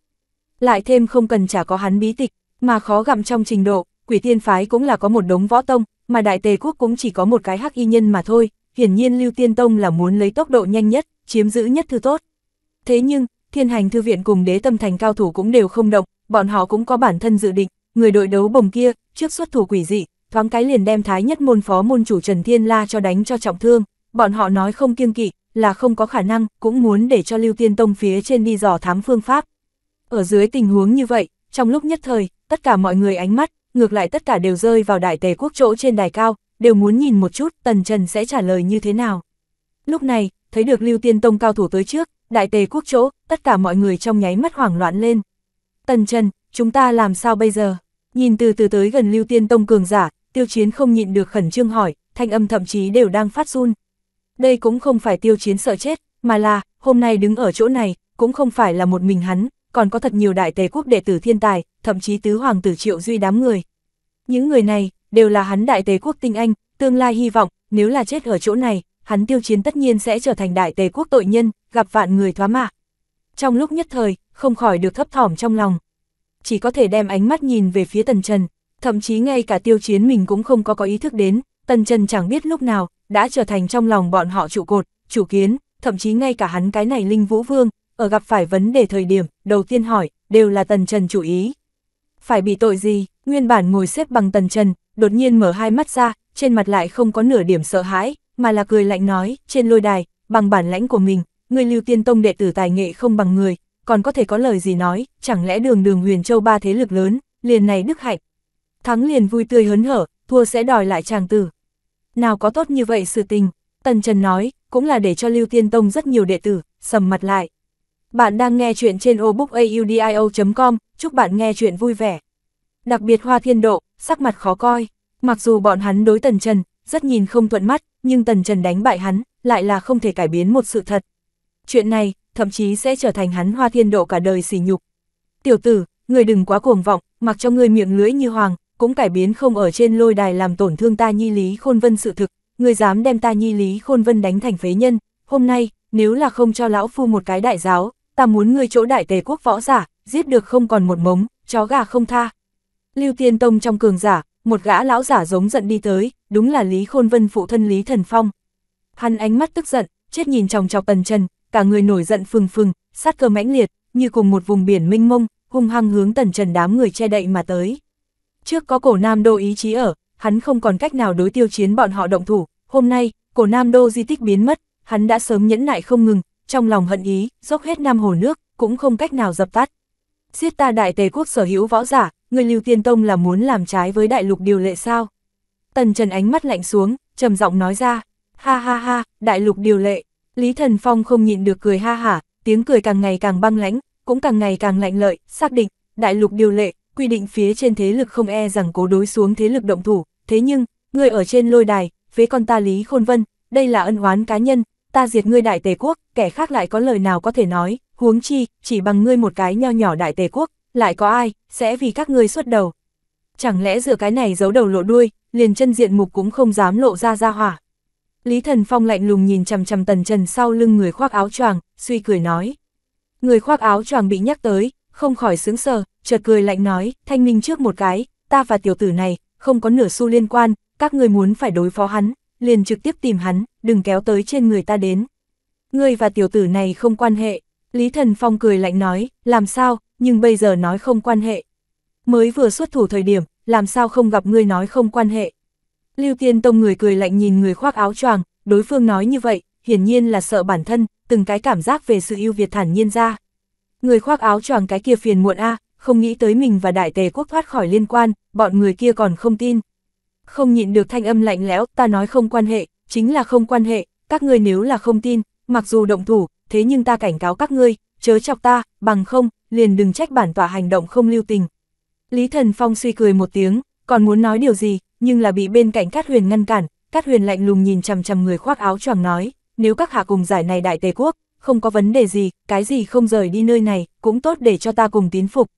Lại thêm không cần chả có hắn bí tịch, mà khó gặm trong trình độ, Quỷ Tiên Phái cũng là có một đống võ tông, mà Đại Tề Quốc cũng chỉ có một cái hắc y nhân mà thôi, hiển nhiên Lưu Tiên Tông là muốn lấy tốc độ nhanh nhất, chiếm giữ nhất thứ tốt. Thế nhưng, Thiên Hành Thư Viện cùng Đế Tâm Thành cao thủ cũng đều không động, bọn họ cũng có bản thân dự định, người đội đấu bồng kia, trước xuất thủ quỷ dị, thoáng cái liền đem Thái Nhất Môn phó môn chủ Trần Thiên La cho đánh cho trọng thương, bọn họ nói không kiêng kỵ, là không có khả năng, cũng muốn để cho Lưu Tiên Tông phía trên đi dò thám phương pháp. Ở dưới tình huống như vậy, trong lúc nhất thời, tất cả mọi người ánh mắt, ngược lại tất cả đều rơi vào Đại Tề Quốc chỗ trên đài cao, đều muốn nhìn một chút Tần Trần sẽ trả lời như thế nào. Lúc này, thấy được Lưu Tiên Tông cao thủ tới trước, Đại Tề Quốc chỗ, tất cả mọi người trong nháy mắt hoảng loạn lên. Tần Trần, chúng ta làm sao bây giờ? Nhìn từ từ tới gần Lưu Tiên Tông cường giả, Tiêu Chiến không nhịn được khẩn trương hỏi, thanh âm thậm chí đều đang phát run. Đây cũng không phải Tiêu Chiến sợ chết, mà là, hôm nay đứng ở chỗ này, cũng không phải là một mình hắn, còn có thật nhiều Đại Tề Quốc đệ tử thiên tài, thậm chí tứ hoàng tử Triệu Duy đám người. Những người này, đều là hắn Đại Tề Quốc tinh anh, tương lai hy vọng, nếu là chết ở chỗ này, hắn Tiêu Chiến tất nhiên sẽ trở thành Đại Tề Quốc tội nhân, gặp vạn người thoá mạ. Trong lúc nhất thời, không khỏi được thấp thỏm trong lòng. Chỉ có thể đem ánh mắt nhìn về phía Tần Trần, thậm chí ngay cả Tiêu Chiến mình cũng không có ý thức đến, Tần Trần chẳng biết lúc nào, đã trở thành trong lòng bọn họ trụ cột, chủ kiến, thậm chí ngay cả hắn cái này Linh Vũ Vương, ở gặp phải vấn đề thời điểm, đầu tiên hỏi, đều là Tần Trần chủ ý. Phải bị tội gì, nguyên bản ngồi xếp bằng Tần Trần, đột nhiên mở hai mắt ra, trên mặt lại không có nửa điểm sợ hãi, mà là cười lạnh nói, trên lôi đài, bằng bản lãnh của mình, người Lưu Tiên Tông đệ tử tài nghệ không bằng người, còn có thể có lời gì nói, chẳng lẽ đường Huyền Châu ba thế lực lớn, liền này đức hạnh. Thắng liền vui tươi hớn hở, thua sẽ đòi lại chàng tử. Nào có tốt như vậy sự tình, Tần Trần nói, cũng là để cho Lưu Tiên Tông rất nhiều đệ tử, sầm mặt lại. Bạn đang nghe chuyện trên audiobook.com, chúc bạn nghe chuyện vui vẻ. Đặc biệt Hoa Thiên Độ, sắc mặt khó coi, mặc dù bọn hắn đối Tần Trần, rất nhìn không thuận mắt, nhưng Tần Trần đánh bại hắn, lại là không thể cải biến một sự thật. Chuyện này, thậm chí sẽ trở thành hắn Hoa Thiên Độ cả đời sỉ nhục. Tiểu tử, người đừng quá cuồng vọng, mặc cho người miệng lưỡi như hoàng, cũng cải biến không ở trên lôi đài làm tổn thương ta Nhi Lý Khôn Vân sự thực, người dám đem ta Nhi Lý Khôn Vân đánh thành phế nhân, hôm nay, nếu là không cho lão phu một cái đại giáo, ta muốn ngươi chỗ Đại Tề Quốc võ giả, giết được không còn một mống, chó gà không tha. Lưu Tiên Tông trong cường giả, một gã lão giả giống giận đi tới, đúng là Lý Khôn Vân phụ thân Lý Thần Phong. Hắn ánh mắt tức giận, chết nhìn chòng chọc Tần Trần, cả người nổi giận phừng phừng, sát cơ mãnh liệt, như cùng một vùng biển mênh mông, hung hăng hướng Tần Trần đám người che đậy mà tới. Trước có Cổ Nam Đô ý chí ở, hắn không còn cách nào đối Tiêu Chiến bọn họ động thủ, hôm nay, Cổ Nam Đô di tích biến mất, hắn đã sớm nhẫn nại không ngừng, trong lòng hận ý, dốc hết năm hồ nước, cũng không cách nào dập tắt. Giết ta Đại Tề Quốc sở hữu võ giả, người Lưu Tiên Tông là muốn làm trái với đại lục điều lệ sao? Tần Trần ánh mắt lạnh xuống, trầm giọng nói ra, ha ha ha, đại lục điều lệ. Lý Thần Phong không nhịn được cười ha hả, tiếng cười càng ngày càng băng lãnh, cũng càng ngày càng lạnh lợi, xác định, đại lục điều lệ, quy định phía trên thế lực không e rằng cố đối xuống thế lực động thủ, thế nhưng, ngươi ở trên lôi đài, với con ta Lý Khôn Vân, đây là ân oán cá nhân, ta diệt ngươi Đại Tề Quốc, kẻ khác lại có lời nào có thể nói, huống chi, chỉ bằng ngươi một cái nho nhỏ Đại Tề Quốc, lại có ai, sẽ vì các ngươi xuất đầu. Chẳng lẽ dựa cái này giấu đầu lộ đuôi, liền chân diện mục cũng không dám lộ ra ra hỏa. Lý Thần Phong lạnh lùng nhìn chằm chằm Tần Trần sau lưng người khoác áo choàng, suy cười nói. Người khoác áo choàng bị nhắc tới, không khỏi sững sờ, chợt cười lạnh nói, thanh minh trước một cái, ta và tiểu tử này, không có nửa xu liên quan, các ngươi muốn phải đối phó hắn, liền trực tiếp tìm hắn, đừng kéo tới trên người ta đến. ngươi và tiểu tử này không quan hệ. Lý Thần Phong cười lạnh nói, làm sao, nhưng bây giờ nói không quan hệ. Mới vừa xuất thủ thời điểm, làm sao không gặp ngươi nói không quan hệ. Lưu Tiên Tông người cười lạnh nhìn người khoác áo choàng, đối phương nói như vậy, hiển nhiên là sợ bản thân, từng cái cảm giác về sự ưu việt thản nhiên ra. Người khoác áo choàng cái kia phiền muộn a, không nghĩ tới mình và Đại Tề quốc thoát khỏi liên quan, bọn người kia còn không tin. Không nhịn được thanh âm lạnh lẽo, ta nói không quan hệ, chính là không quan hệ, các ngươi nếu là không tin, mặc dù động thủ, thế nhưng ta cảnh cáo các ngươi, chớ chọc ta, bằng không, liền đừng trách bản tọa hành động không lưu tình. Lý Thần Phong suy cười một tiếng, còn muốn nói điều gì, nhưng là bị bên cạnh Cát Huyền ngăn cản. Cát Huyền lạnh lùng nhìn chằm chằm người khoác áo choàng nói, nếu các hạ cùng giải này Đại Tề quốc, không có vấn đề gì, cái gì không rời đi nơi này, cũng tốt để cho ta cùng tín phục.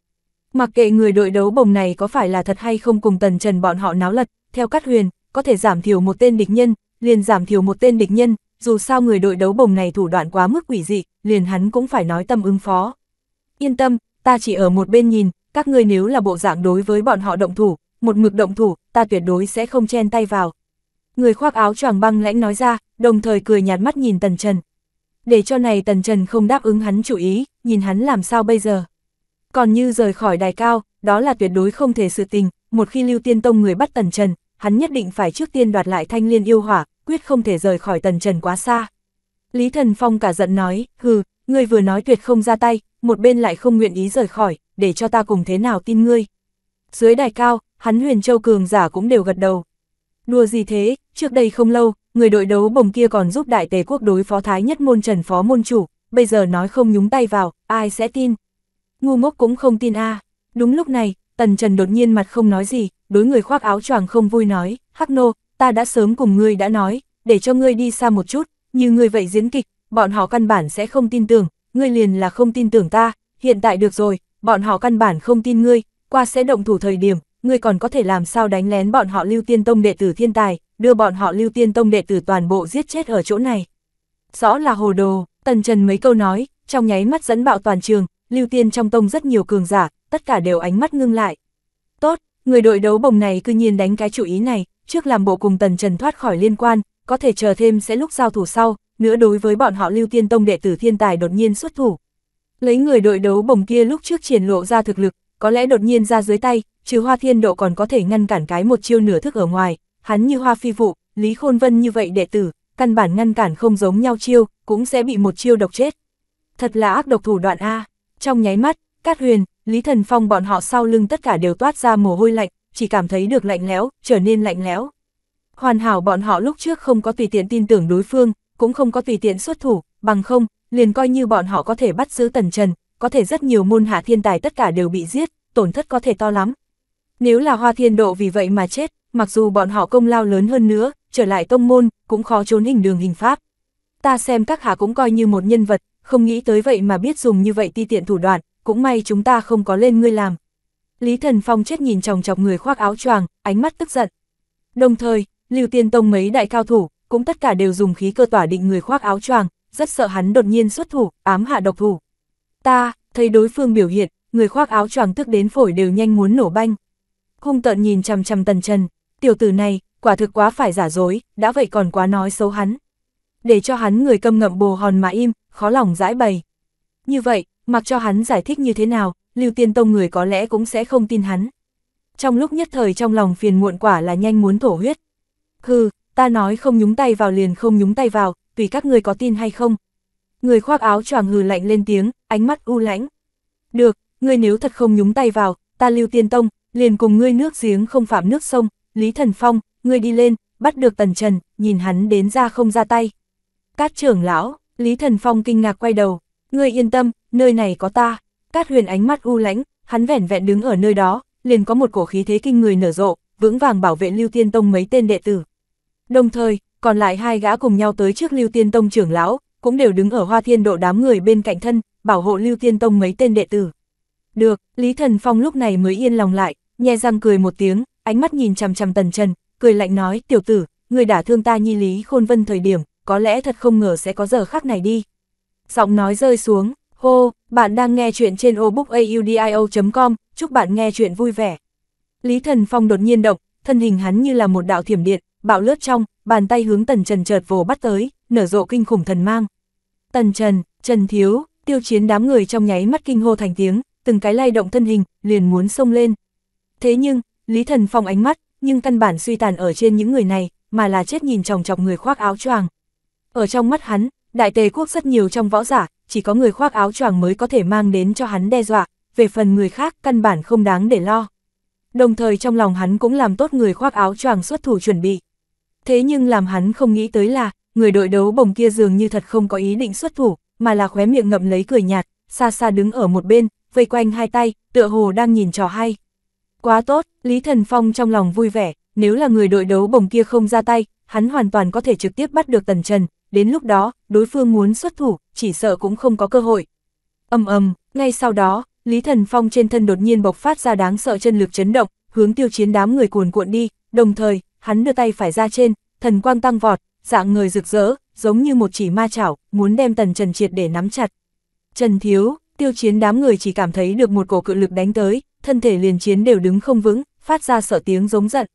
Mặc kệ người đội đấu bồng này có phải là thật hay không cùng Tần Trần bọn họ náo lật, theo Cát Huyền, có thể giảm thiểu một tên địch nhân, liền giảm thiểu một tên địch nhân, dù sao người đội đấu bồng này thủ đoạn quá mức quỷ dị, liền hắn cũng phải nói tâm ứng phó. Yên tâm, ta chỉ ở một bên nhìn, các ngươi nếu là bộ dạng đối với bọn họ động thủ, một mực động thủ, ta tuyệt đối sẽ không chen tay vào. Người khoác áo choàng băng lãnh nói ra, đồng thời cười nhạt mắt nhìn Tần Trần. Để cho này Tần Trần không đáp ứng hắn chủ ý, nhìn hắn làm sao bây giờ. Còn như rời khỏi đài cao, đó là tuyệt đối không thể sự tình, một khi Lưu Tiên Tông người bắt Tần Trần, hắn nhất định phải trước tiên đoạt lại Thanh Liên yêu hỏa, quyết không thể rời khỏi Tần Trần quá xa. Lý Thần Phong cả giận nói, hừ, ngươi vừa nói tuyệt không ra tay, một bên lại không nguyện ý rời khỏi, để cho ta cùng thế nào tin ngươi. Dưới đài cao, hắn Huyền Châu cường giả cũng đều gật đầu. Đùa gì thế, trước đây không lâu, người đội đấu bồng kia còn giúp Đại Tề quốc đối phó Thái Nhất môn Trần phó môn chủ, bây giờ nói không nhúng tay vào, ai sẽ tin. Ngu ngốc cũng không tin a. Đúng lúc này, Tần Trần đột nhiên mặt không nói gì, đối người khoác áo choàng không vui nói, Hắc Nô, ta đã sớm cùng ngươi đã nói, để cho ngươi đi xa một chút, như ngươi vậy diễn kịch, bọn họ căn bản sẽ không tin tưởng, ngươi liền là không tin tưởng ta, hiện tại được rồi, bọn họ căn bản không tin ngươi, qua sẽ động thủ thời điểm, ngươi còn có thể làm sao đánh lén bọn họ Lưu Tiên Tông đệ tử thiên tài, đưa bọn họ Lưu Tiên Tông đệ tử toàn bộ giết chết ở chỗ này. Rõ là hồ đồ, Tần Trần mấy câu nói, trong nháy mắt dẫn bạo toàn trường, Lưu Tiên trong tông rất nhiều cường giả, tất cả đều ánh mắt ngưng lại. Tốt, người đội đấu bồng này cư nhiên đánh cái chủ ý này, trước làm bộ cùng Tần Trần thoát khỏi liên quan, có thể chờ thêm sẽ lúc giao thủ sau, nữa đối với bọn họ Lưu Tiên Tông đệ tử thiên tài đột nhiên xuất thủ. Lấy người đội đấu bồng kia lúc trước triển lộ ra thực lực, có lẽ đột nhiên ra dưới tay, trừ Hoa Thiên Độ còn có thể ngăn cản cái một chiêu nửa thức ở ngoài, hắn như Hoa Phi Vũ, Lý Khôn Vân như vậy đệ tử, căn bản ngăn cản không giống nhau chiêu, cũng sẽ bị một chiêu độc chết. Thật là ác độc thủ đoạn a. Trong nháy mắt, Cát Huyền, Lý Thần Phong bọn họ sau lưng tất cả đều toát ra mồ hôi lạnh, chỉ cảm thấy được lạnh lẽo, trở nên lạnh lẽo. Hoàn hảo bọn họ lúc trước không có tùy tiện tin tưởng đối phương, cũng không có tùy tiện xuất thủ, bằng không, liền coi như bọn họ có thể bắt giữ Tần Trần, có thể rất nhiều môn hạ thiên tài tất cả đều bị giết, tổn thất có thể to lắm. Nếu là Hoa Thiên Độ vì vậy mà chết, mặc dù bọn họ công lao lớn hơn nữa, trở lại tông môn, cũng khó trốn hình đường hình pháp. Ta xem các hạ cũng coi như một nhân vật, không nghĩ tới vậy mà biết dùng như vậy ti tiện thủ đoạn, cũng may chúng ta không có lên ngươi làm. Lý Thần Phong chết nhìn chòng chọc người khoác áo choàng, ánh mắt tức giận. Đồng thời, Lưu Tiên Tông mấy đại cao thủ, cũng tất cả đều dùng khí cơ tỏa định người khoác áo choàng, rất sợ hắn đột nhiên xuất thủ, ám hạ độc thủ. Ta, thấy đối phương biểu hiện, người khoác áo choàng tức đến phổi đều nhanh muốn nổ banh. Hung tợn nhìn chằm chằm Tần Trần, tiểu tử này, quả thực quá phải giả dối, đã vậy còn quá nói xấu hắn. Để cho hắn người câm ngậm bồ hòn mà im, khó lòng giải bày. Như vậy, mặc cho hắn giải thích như thế nào, Lưu Tiên Tông người có lẽ cũng sẽ không tin hắn. Trong lúc nhất thời trong lòng phiền muộn quả là nhanh muốn thổ huyết. Hừ, ta nói không nhúng tay vào liền không nhúng tay vào, tùy các ngươi có tin hay không. Người khoác áo choàng hừ lạnh lên tiếng, ánh mắt u lãnh. Được, ngươi nếu thật không nhúng tay vào, ta Lưu Tiên Tông, liền cùng ngươi nước giếng không phạm nước sông. Lý Thần Phong, ngươi đi lên, bắt được Tần Trần, nhìn hắn đến ra không ra tay. Cát trưởng lão, Lý Thần Phong kinh ngạc quay đầu, ngươi yên tâm, nơi này có ta. Cát Huyền ánh mắt u lãnh, hắn vẻn vẹn đứng ở nơi đó, liền có một cổ khí thế kinh người nở rộ, vững vàng bảo vệ Lưu Tiên Tông mấy tên đệ tử. Đồng thời, còn lại hai gã cùng nhau tới trước Lưu Tiên Tông trưởng lão, cũng đều đứng ở Hoa Thiên Độ đám người bên cạnh thân, bảo hộ Lưu Tiên Tông mấy tên đệ tử. Được, Lý Thần Phong lúc này mới yên lòng lại, nhe răng cười một tiếng, ánh mắt nhìn chằm chằm Tần Trần, cười lạnh nói, tiểu tử, người đã thương ta nhi Lý Khôn Vân thời điểm, có lẽ thật không ngờ sẽ có giờ khắc này đi. Giọng nói rơi xuống, hô, bạn đang nghe chuyện trên audioaudio.com, chúc bạn nghe chuyện vui vẻ. Lý Thần Phong đột nhiên động, thân hình hắn như là một đạo thiểm điện, bạo lướt trong, bàn tay hướng Tần Trần chợt vồ bắt tới, nở rộ kinh khủng thần mang. Tần Trần, Trần Thiếu, Tiêu Chiến đám người trong nháy mắt kinh hô thành tiếng, từng cái lay động thân hình, liền muốn xông lên. Thế nhưng, Lý Thần Phong ánh mắt, nhưng căn bản suy tàn ở trên những người này, mà là chết nhìn chòng chọc người khoác áo choàng. Ở trong mắt hắn, Đại Tề quốc rất nhiều trong võ giả, chỉ có người khoác áo choàng mới có thể mang đến cho hắn đe dọa, về phần người khác căn bản không đáng để lo. Đồng thời trong lòng hắn cũng làm tốt người khoác áo choàng xuất thủ chuẩn bị. Thế nhưng làm hắn không nghĩ tới là, người đội đấu bồng kia dường như thật không có ý định xuất thủ, mà là khóe miệng ngậm lấy cười nhạt, xa xa đứng ở một bên, vây quanh hai tay, tựa hồ đang nhìn trò hay. Quá tốt, Lý Thần Phong trong lòng vui vẻ, nếu là người đội đấu bồng kia không ra tay, hắn hoàn toàn có thể trực tiếp bắt được Tần Trần, đến lúc đó, đối phương muốn xuất thủ, chỉ sợ cũng không có cơ hội. Ngay sau đó, Lý Thần Phong trên thân đột nhiên bộc phát ra đáng sợ chân lực chấn động, hướng Tiêu Chiến đám người cuồn cuộn đi, đồng thời, hắn đưa tay phải ra trên, thần quang tăng vọt, dạng người rực rỡ, giống như một chỉ ma chảo, muốn đem Tần Trần triệt để nắm chặt. Trần Thiếu, Tiêu Chiến đám người chỉ cảm thấy được một cổ cự lực đánh tới, thân thể liền chiến đều đứng không vững, phát ra sợ tiếng giống giận.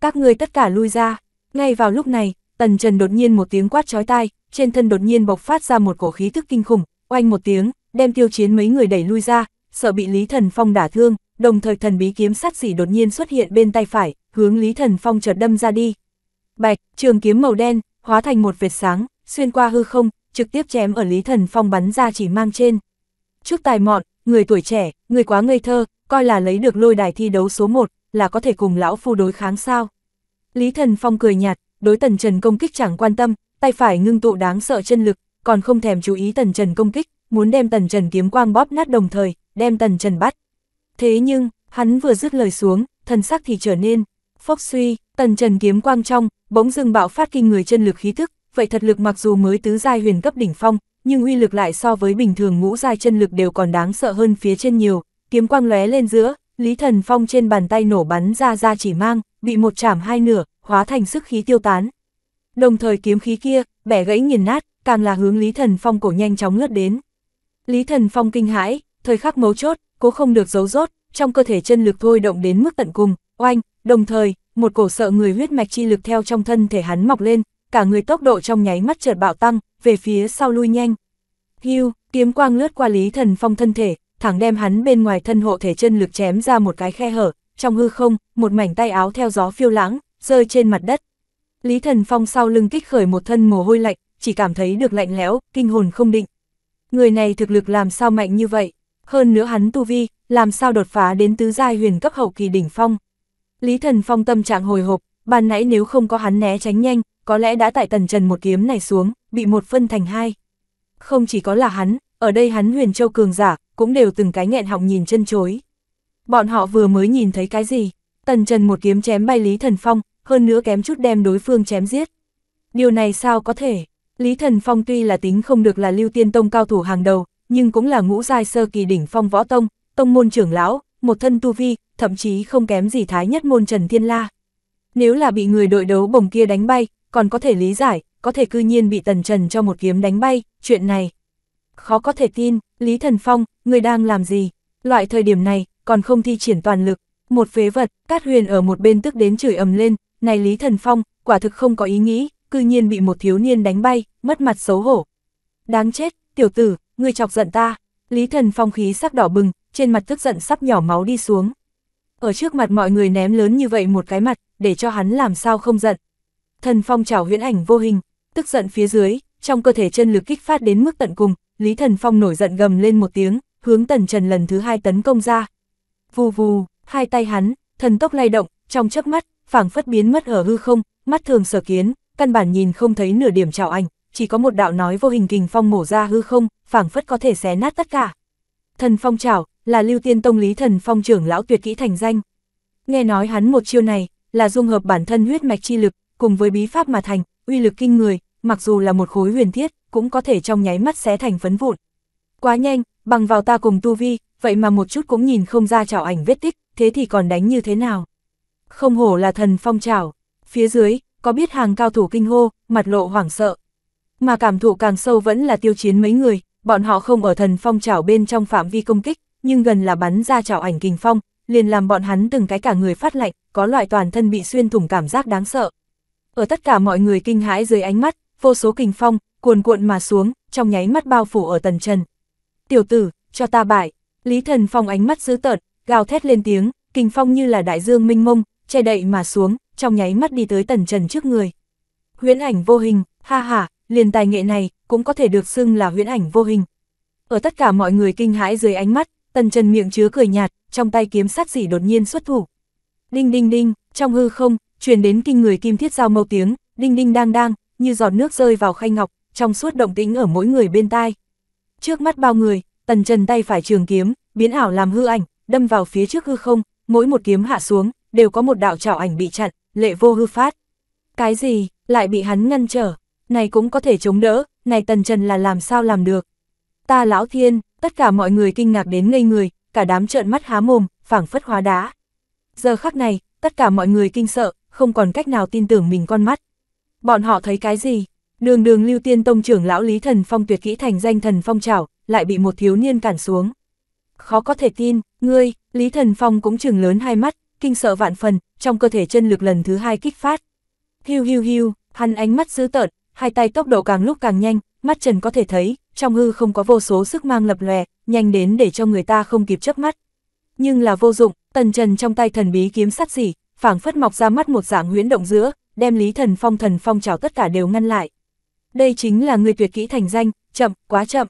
Các ngươi tất cả lui ra. Ngay vào lúc này, Tần Trần đột nhiên một tiếng quát chói tai, trên thân đột nhiên bộc phát ra một cổ khí thức kinh khủng, oanh một tiếng, đem Tiêu Chiến mấy người đẩy lui ra, sợ bị Lý Thần Phong đả thương, đồng thời thần bí kiếm sắt xỉ đột nhiên xuất hiện bên tay phải, hướng Lý Thần Phong chợt đâm ra đi. Bạch, trường kiếm màu đen hóa thành một vệt sáng, xuyên qua hư không, trực tiếp chém ở Lý Thần Phong bắn ra chỉ mang trên. Chút tài mọn, người tuổi trẻ, người quá ngây thơ, coi là lấy được lôi đài thi đấu số 1 là có thể cùng lão phu đối kháng sao? Lý Thần Phong cười nhạt, đối Tần Trần công kích chẳng quan tâm, tay phải ngưng tụ đáng sợ chân lực, còn không thèm chú ý Tần Trần công kích, muốn đem Tần Trần kiếm quang bóp nát, đồng thời đem Tần Trần bắt. Thế nhưng, hắn vừa dứt lời xuống, thần sắc thì trở nên phốc suy, Tần Trần kiếm quang trong bỗng dưng bạo phát kinh người chân lực khí thức, vậy thật lực mặc dù mới tứ giai huyền cấp đỉnh phong, nhưng uy lực lại so với bình thường ngũ giai chân lực đều còn đáng sợ hơn phía trên nhiều. Kiếm quang lóe lên giữa, Lý Thần Phong trên bàn tay nổ bắn ra ra chỉ mang, bị một chảm hai nửa, hóa thành sức khí tiêu tán. Đồng thời kiếm khí kia, bẻ gãy nghiền nát, càng là hướng Lý Thần Phong cổ nhanh chóng lướt đến. Lý Thần Phong kinh hãi, thời khắc mấu chốt, cố không được giấu rốt, trong cơ thể chân lực thôi động đến mức tận cùng, oanh, đồng thời, một cổ sợ người huyết mạch chi lực theo trong thân thể hắn mọc lên, cả người tốc độ trong nháy mắt chợt bạo tăng, về phía sau lui nhanh. Hưu, kiếm quang lướt qua Lý Thần Phong thân thể, thẳng đem hắn bên ngoài thân hộ thể chân lực chém ra một cái khe hở, trong hư không, một mảnh tay áo theo gió phiêu lãng, rơi trên mặt đất. Lý Thần Phong sau lưng kích khởi một thân mồ hôi lạnh, chỉ cảm thấy được lạnh lẽo, kinh hồn không định. Người này thực lực làm sao mạnh như vậy? Hơn nữa hắn tu vi, làm sao đột phá đến tứ giai huyền cấp hậu kỳ đỉnh phong? Lý Thần Phong tâm trạng hồi hộp, ban nãy nếu không có hắn né tránh nhanh, có lẽ đã tại Tần Trần một kiếm này xuống, bị một phân thành hai. Không chỉ có là hắn, ở đây hắn Huyền Châu cường giả, cũng đều từng cái nghẹn họng nhìn chân chối. Bọn họ vừa mới nhìn thấy cái gì? Tần Trần một kiếm chém bay Lý Thần Phong, hơn nữa kém chút đem đối phương chém giết. Điều này sao có thể? Lý Thần Phong tuy là tính không được là Lưu Tiên Tông cao thủ hàng đầu, nhưng cũng là ngũ giai sơ kỳ đỉnh phong võ tông, tông môn trưởng lão, một thân tu vi, thậm chí không kém gì thái nhất môn Trần Thiên La. Nếu là bị người đội đấu bồng kia đánh bay, còn có thể lý giải, có thể cư nhiên bị Tần Trần cho một kiếm đánh bay, chuyện này khó có thể tin. Lý Thần Phong, người đang làm gì? Loại thời điểm này, còn không thi triển toàn lực, một phế vật. Cát Huyền ở một bên tức đến chửi ầm lên, này Lý Thần Phong, quả thực không có ý nghĩ, cư nhiên bị một thiếu niên đánh bay, mất mặt xấu hổ. Đáng chết, tiểu tử, ngươi chọc giận ta. Lý Thần Phong khí sắc đỏ bừng, trên mặt tức giận sắp nhỏ máu đi xuống. Ở trước mặt mọi người ném lớn như vậy một cái mặt, để cho hắn làm sao không giận. Thần Phong chảo huyễn ảnh vô hình, tức giận phía dưới, trong cơ thể chân lực kích phát đến mức tận cùng, Lý Thần Phong nổi giận gầm lên một tiếng, hướng Tần Trần lần thứ hai tấn công ra. Vù vù, hai tay hắn, thần tốc lay động, trong chớp mắt, phảng phất biến mất ở hư không, mắt thường sở kiến, căn bản nhìn không thấy nửa điểm trào ảnh, chỉ có một đạo nói vô hình kình phong mổ ra hư không, phảng phất có thể xé nát tất cả. Thần Phong trảo là Lưu Tiên Tông Lý Thần Phong trưởng lão tuyệt kỹ thành danh. Nghe nói hắn một chiêu này, là dung hợp bản thân huyết mạch chi lực, cùng với bí pháp mà thành, uy lực kinh người, mặc dù là một khối huyền thiết, cũng có thể trong nháy mắt xé thành phấn vụn. Quá nhanh, bằng vào ta cùng tu vi, vậy mà một chút cũng nhìn không ra trảo ảnh vết tích, thế thì còn đánh như thế nào? Không hổ là Thần Phong trảo. Phía dưới, có biết hàng cao thủ kinh hô, mặt lộ hoảng sợ. Mà cảm thụ càng sâu vẫn là Tiêu Chiến mấy người, bọn họ không ở Thần Phong trảo bên trong phạm vi công kích, nhưng gần là bắn ra trảo ảnh kình phong, liền làm bọn hắn từng cái cả người phát lạnh, có loại toàn thân bị xuyên thủng cảm giác đáng sợ. Ở tất cả mọi người kinh hãi dưới ánh mắt, vô số kình phong cuồn cuộn mà xuống, trong nháy mắt bao phủ ở Tần Trần. Tiểu tử, cho ta bại! Lý Thần Phong ánh mắt dữ tợn, gào thét lên tiếng, kình phong như là đại dương minh mông, che đậy mà xuống, trong nháy mắt đi tới Tần Trần trước người. Huyễn ảnh vô hình, ha ha, liền tài nghệ này cũng có thể được xưng là huyễn ảnh vô hình. Ở tất cả mọi người kinh hãi dưới ánh mắt, Tần Trần miệng chứa cười nhạt, trong tay kiếm sát dị đột nhiên xuất thủ. Đinh đinh đinh, trong hư không truyền đến kinh người kim thiết giao mâu tiếng, đinh đinh đang đang, như giọt nước rơi vào khay ngọc, trong suốt động tĩnh ở mỗi người bên tai. Trước mắt bao người, Tần Trần tay phải trường kiếm, biến ảo làm hư ảnh, đâm vào phía trước hư không, mỗi một kiếm hạ xuống, đều có một đạo trảo ảnh bị chặn, lệ vô hư phát. Cái gì, lại bị hắn ngăn trở, này cũng có thể chống đỡ, này Tần Trần là làm sao làm được. Ta lão thiên, tất cả mọi người kinh ngạc đến ngây người, cả đám trợn mắt há mồm, phảng phất hóa đá. Giờ khắc này, tất cả mọi người kinh sợ, không còn cách nào tin tưởng mình con mắt. Bọn họ thấy cái gì? Đường đường Lưu Tiên Tông trưởng lão Lý Thần Phong tuyệt kỹ thành danh thần phong trảo, lại bị một thiếu niên cản xuống. Khó có thể tin, ngươi! Lý Thần Phong cũng trừng lớn hai mắt, kinh sợ vạn phần, trong cơ thể chân lực lần thứ hai kích phát. Hiu hiu hiu, hắn ánh mắt dữ tợn, hai tay tốc độ càng lúc càng nhanh, mắt trần có thể thấy, trong hư không có vô số sức mang lập lòe, nhanh đến để cho người ta không kịp chớp mắt. Nhưng là vô dụng, Tần Trần trong tay thần bí kiếm sắt rỉ, phảng phất mọc ra mắt một dạng huyễn động giữa, đem Lý Thần Phong trảo tất cả đều ngăn lại. Đây chính là người tuyệt kỹ thành danh, chậm, quá chậm.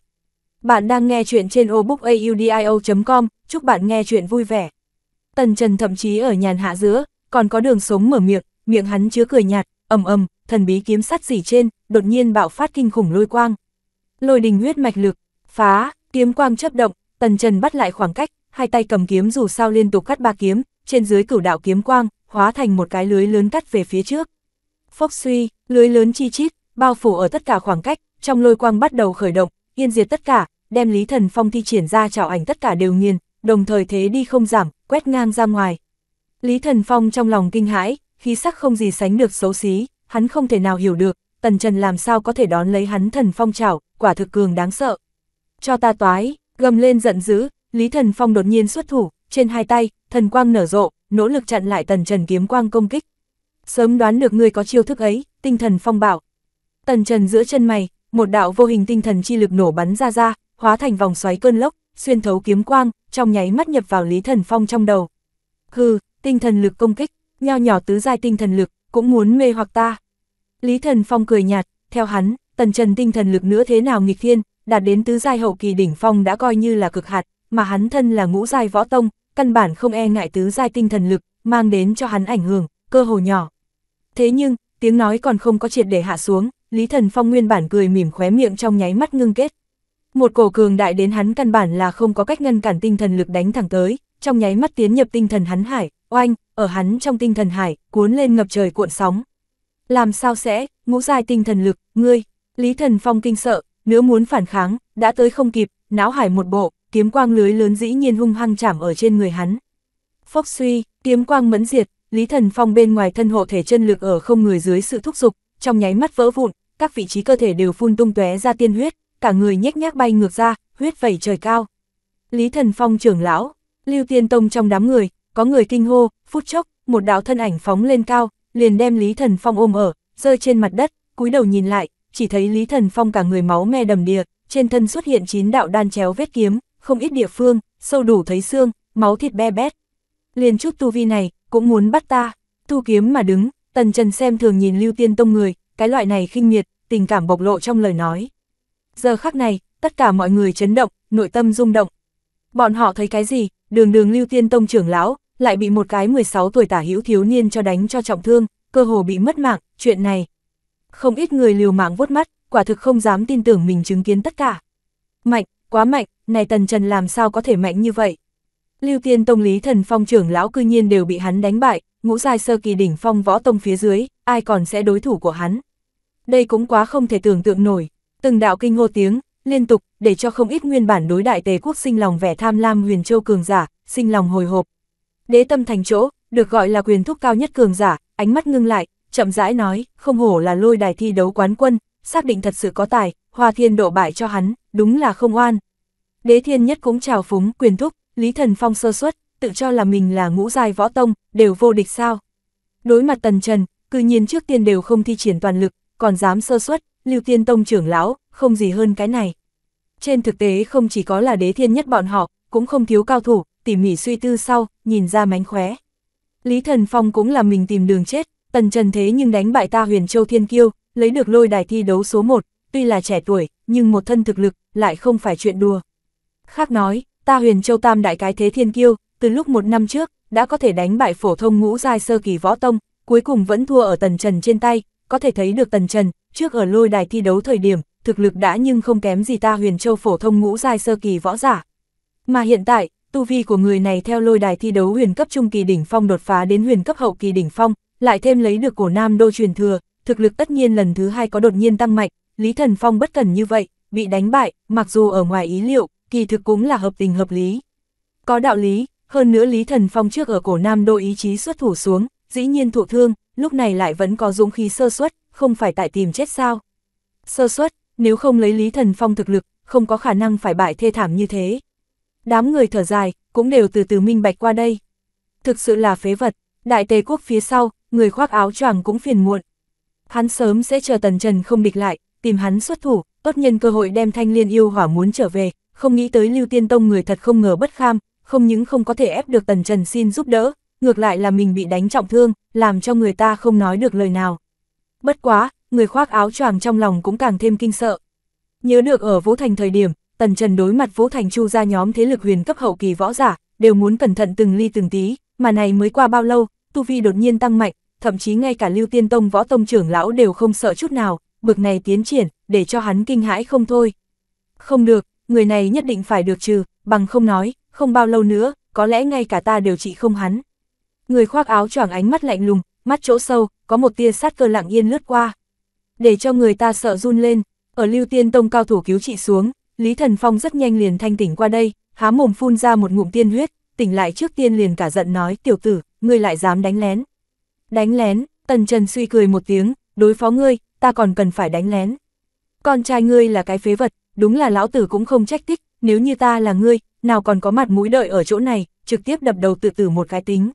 Bạn đang nghe chuyện trên audioaudio.com, chúc bạn nghe chuyện vui vẻ. Tần Trần thậm chí ở nhàn hạ giữa, còn có đường sống mở miệng, miệng hắn chứa cười nhạt, ầm ầm, thần bí kiếm sắt rỉ trên, đột nhiên bạo phát kinh khủng lôi quang. Lôi đình huyết mạch lực, phá, kiếm quang chớp động, Tần Trần bắt lại khoảng cách, hai tay cầm kiếm dù sao liên tục cắt ba kiếm, trên dưới cửu đạo kiếm quang, hóa thành một cái lưới lớn cắt về phía trước. Phốc suy, lưới lớn chi chít, bao phủ ở tất cả khoảng cách, trong lôi quang bắt đầu khởi động, yên diệt tất cả, đem Lý Thần Phong thi triển ra trảo ảnh tất cả đều nghiền, đồng thời thế đi không giảm, quét ngang ra ngoài. Lý Thần Phong trong lòng kinh hãi, khí sắc không gì sánh được xấu xí, hắn không thể nào hiểu được, Tần Trần làm sao có thể đón lấy hắn thần phong trảo, quả thực cường đáng sợ. Cho ta toái! Gầm lên giận dữ, Lý Thần Phong đột nhiên xuất thủ, trên hai tay, thần quang nở rộ, nỗ lực chặn lại Tần Trần kiếm quang công kích. Sớm đoán được ngươi có chiêu thức ấy, tinh thần phong bạo. Tần Trần giữa chân mày, một đạo vô hình tinh thần chi lực nổ bắn ra ra, hóa thành vòng xoáy cơn lốc, xuyên thấu kiếm quang, trong nháy mắt nhập vào Lý Thần Phong trong đầu. Hừ, tinh thần lực công kích, nho nhỏ tứ giai tinh thần lực, cũng muốn mê hoặc ta. Lý Thần Phong cười nhạt, theo hắn, Tần Trần tinh thần lực nữa thế nào nghịch thiên, đạt đến tứ giai hậu kỳ đỉnh phong đã coi như là cực hạt, mà hắn thân là ngũ giai võ tông, căn bản không e ngại tứ giai tinh thần lực, mang đến cho hắn ảnh hưởng, cơ hồ nhỏ. Thế nhưng, tiếng nói còn không có triệt để hạ xuống, Lý Thần Phong nguyên bản cười mỉm khóe miệng trong nháy mắt ngưng kết. Một cổ cường đại đến hắn căn bản là không có cách ngăn cản tinh thần lực đánh thẳng tới, trong nháy mắt tiến nhập tinh thần hắn hải, oanh, ở hắn trong tinh thần hải, cuốn lên ngập trời cuộn sóng. Làm sao sẽ, ngũ giai tinh thần lực, ngươi! Lý Thần Phong kinh sợ, nếu muốn phản kháng, đã tới không kịp, não hải một bộ, kiếm quang lưới lớn dĩ nhiên hung hăng chạm ở trên người hắn. Phốc suy, kiếm quang mẫn diệt, Lý Thần Phong bên ngoài thân hộ thể chân lực ở không người dưới sự thúc giục, trong nháy mắt vỡ vụn, các vị trí cơ thể đều phun tung tóe ra tiên huyết, cả người nhếch nhác bay ngược ra, huyết vẩy trời cao. Lý Thần Phong trưởng lão, Lưu Tiên Tông trong đám người, có người kinh hô, phút chốc, một đạo thân ảnh phóng lên cao, liền đem Lý Thần Phong ôm ở, rơi trên mặt đất, cúi đầu nhìn lại, chỉ thấy Lý Thần Phong cả người máu me đầm đìa, trên thân xuất hiện 9 đạo đan chéo vết kiếm, không ít địa phương, sâu đủ thấy xương, máu thịt be bét. Liền chút tu vi này, cũng muốn bắt ta! Thu kiếm mà đứng, Tần Trần xem thường nhìn Lưu Tiên Tông người, cái loại này khinh miệt, tình cảm bộc lộ trong lời nói. Giờ khắc này, tất cả mọi người chấn động, nội tâm rung động. Bọn họ thấy cái gì, đường đường Lưu Tiên Tông trưởng lão, lại bị một cái 16 tuổi tả hữu thiếu niên cho đánh cho trọng thương, cơ hồ bị mất mạng, chuyện này. Không ít người liều mạng vuốt mắt, quả thực không dám tin tưởng mình chứng kiến tất cả. Mạnh, quá mạnh, này Tần Trần làm sao có thể mạnh như vậy? Lưu Tiên Tông Lý Thần Phong trưởng lão cư nhiên đều bị hắn đánh bại, ngũ giai sơ kỳ đỉnh phong võ tông phía dưới, ai còn sẽ đối thủ của hắn? Đây cũng quá không thể tưởng tượng nổi. Từng đạo kinh hô tiếng liên tục, để cho không ít nguyên bản đối đại Tề quốc sinh lòng vẻ tham lam huyền châu cường giả, sinh lòng hồi hộp. Đế Tâm Thành chỗ, được gọi là quyền thúc cao nhất cường giả, ánh mắt ngưng lại, chậm rãi nói, không hổ là lôi đài thi đấu quán quân, xác định thật sự có tài, Hoa Thiên Độ bại cho hắn, đúng là không oan. Đế Thiên Nhất cũng trào phúng, quyền thúc, Lý Thần Phong sơ suất, tự cho là mình là ngũ giai võ tông, đều vô địch sao? Đối mặt Tần Trần, cư nhiên trước tiên đều không thi triển toàn lực, còn dám sơ suất, Lưu Tiên Tông trưởng lão, không gì hơn cái này. Trên thực tế không chỉ có là Đế Thiên Nhất bọn họ, cũng không thiếu cao thủ, tỉ mỉ suy tư sau, nhìn ra mánh khóe. Lý Thần Phong cũng là mình tìm đường chết, Tần Trần thế nhưng đánh bại ta Huyền Châu Thiên Kiêu, lấy được lôi đài thi đấu số 1, tuy là trẻ tuổi, nhưng một thân thực lực, lại không phải chuyện đùa. Khác nói, ta Huyền Châu Tam Đại Cái Thế Thiên Kiêu, từ lúc một năm trước, đã có thể đánh bại phổ thông ngũ giai sơ kỳ võ tông, cuối cùng vẫn thua ở Tần Trần trên tay, có thể thấy được Tần Trần, trước ở lôi đài thi đấu thời điểm, thực lực đã nhưng không kém gì ta Huyền Châu phổ thông ngũ giai sơ kỳ võ giả. Mà hiện tại, tu vi của người này theo lôi đài thi đấu huyền cấp trung kỳ đỉnh phong đột phá đến huyền cấp hậu kỳ đỉnh phong, lại thêm lấy được Cổ Nam Đô truyền thừa, thực lực tất nhiên lần thứ hai có đột nhiên tăng mạnh. Lý Thần Phong bất cần như vậy, bị đánh bại, mặc dù ở ngoài ý liệu, kỳ thực cũng là hợp tình hợp lý. Có đạo lý, hơn nữa Lý Thần Phong trước ở Cổ Nam Đô ý chí xuất thủ xuống, dĩ nhiên thụ thương, lúc này lại vẫn có dũng khí sơ suất, không phải tại tìm chết sao? Sơ suất, nếu không lấy Lý Thần Phong thực lực, không có khả năng phải bại thê thảm như thế. Đám người thở dài, cũng đều từ từ minh bạch qua đây. Thực sự là phế vật, Đại Tề Quốc phía sau, người khoác áo choàng cũng phiền muộn. Hắn sớm sẽ chờ Tần Trần không địch lại, tìm hắn xuất thủ, tốt nhân cơ hội đem Thanh Liên Yêu Hỏa muốn trở về, không nghĩ tới Lưu Tiên Tông người thật không ngờ bất kham, không những không có thể ép được Tần Trần xin giúp đỡ, ngược lại là mình bị đánh trọng thương, làm cho người ta không nói được lời nào. Bất quá, người khoác áo choàng trong lòng cũng càng thêm kinh sợ. Nhớ được ở Vũ Thành thời điểm, Tần Trần đối mặt Vũ Thành Chu ra nhóm thế lực huyền cấp hậu kỳ võ giả, đều muốn cẩn thận từng ly từng tí, mà này mới qua bao lâu, tu vi đột nhiên tăng mạnh, thậm chí ngay cả Lưu Tiên Tông võ tông trưởng lão đều không sợ chút nào, bực này tiến triển, để cho hắn kinh hãi không thôi. Không được, người này nhất định phải được trừ, bằng không nói, không bao lâu nữa, có lẽ ngay cả ta đều trị không hắn. Người khoác áo choàng ánh mắt lạnh lùng, mắt chỗ sâu, có một tia sát cơ lặng yên lướt qua. Để cho người ta sợ run lên, ở Lưu Tiên Tông cao thủ cứu trị xuống, Lý Thần Phong rất nhanh liền thanh tỉnh qua đây, há mồm phun ra một ngụm tiên huyết, tỉnh lại trước tiên liền cả giận nói: "Tiểu tử, ngươi lại dám đánh lén." "Đánh lén?" Tần Trần suy cười một tiếng, "đối phó ngươi, ta còn cần phải đánh lén. Con trai ngươi là cái phế vật, đúng là lão tử cũng không trách tích, nếu như ta là ngươi, nào còn có mặt mũi đợi ở chỗ này, trực tiếp đập đầu tự tử một cái tính."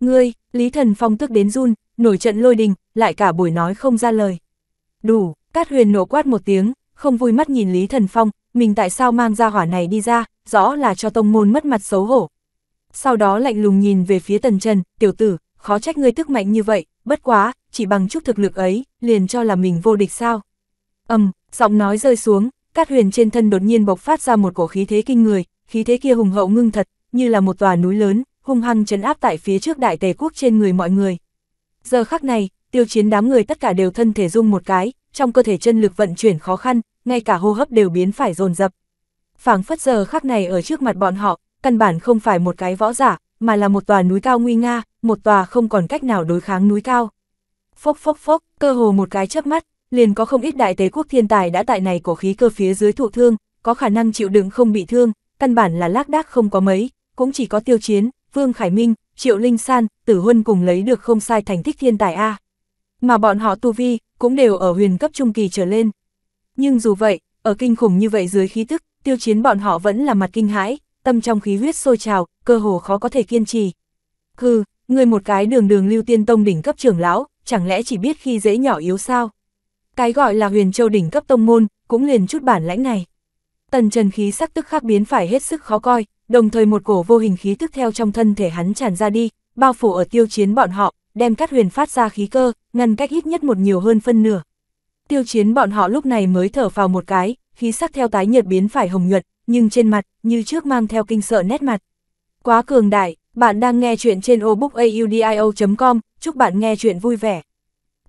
"Ngươi!" Lý Thần Phong tức đến run, nổi trận lôi đình, lại cả buổi nói không ra lời. "Đủ!" Cát Huyền nổ quát một tiếng, không vui mắt nhìn Lý Thần Phong, mình tại sao mang ra hỏa này đi ra, rõ là cho tông môn mất mặt xấu hổ. Sau đó lạnh lùng nhìn về phía Tần Trần: "Tiểu tử, khó trách ngươi tức mạnh như vậy, bất quá, chỉ bằng chút thực lực ấy, liền cho là mình vô địch sao?" Giọng nói rơi xuống, Cát Huyền trên thân đột nhiên bộc phát ra một cổ khí thế kinh người, khí thế kia hùng hậu ngưng thật, như là một tòa núi lớn, hung hăng trấn áp tại phía trước Đại Tề Quốc trên người mọi người. Giờ khắc này, Tiêu Chiến đám người tất cả đều thân thể rung một cái, trong cơ thể chân lực vận chuyển khó khăn, ngay cả hô hấp đều biến phải dồn dập. Phảng phất giờ khắc này ở trước mặt bọn họ, căn bản không phải một cái võ giả, mà là một tòa núi cao nguy nga, một tòa không còn cách nào đối kháng núi cao. Phốc phốc phốc, cơ hồ một cái chớp mắt, liền có không ít Đại Tề Quốc thiên tài đã tại này cổ khí cơ phía dưới thụ thương, có khả năng chịu đựng không bị thương, căn bản là lác đác không có mấy, cũng chỉ có Tiêu Chiến, Vương Khải Minh, Triệu Linh San, Tử Huân cùng lấy được không sai thành tích thiên tài a. Mà bọn họ tu vi cũng đều ở huyền cấp trung kỳ trở lên. Nhưng dù vậy, ở kinh khủng như vậy dưới khí tức, Tiêu Chiến bọn họ vẫn là mặt kinh hãi, tâm trong khí huyết sôi trào, cơ hồ khó có thể kiên trì. "Hừ, ngươi một cái đường đường Lưu Tiên Tông đỉnh cấp trưởng lão, chẳng lẽ chỉ biết khi dễ nhỏ yếu sao? Cái gọi là Huyền Châu đỉnh cấp tông môn, cũng liền chút bản lãnh này." Tần Trần khí sắc tức khắc biến phải hết sức khó coi, đồng thời một cổ vô hình khí tức theo trong thân thể hắn tràn ra đi, bao phủ ở Tiêu Chiến bọn họ, đem Cát Huyền phát ra khí cơ, ngăn cách ít nhất một nhiều hơn phân nửa. Tiêu Chiến bọn họ lúc này mới thở vào một cái, khí sắc theo tái nhợt biến phải hồng nhuận, nhưng trên mặt, như trước mang theo kinh sợ nét mặt. Quá cường đại. Bạn đang nghe chuyện trên audiobook.com, chúc bạn nghe chuyện vui vẻ.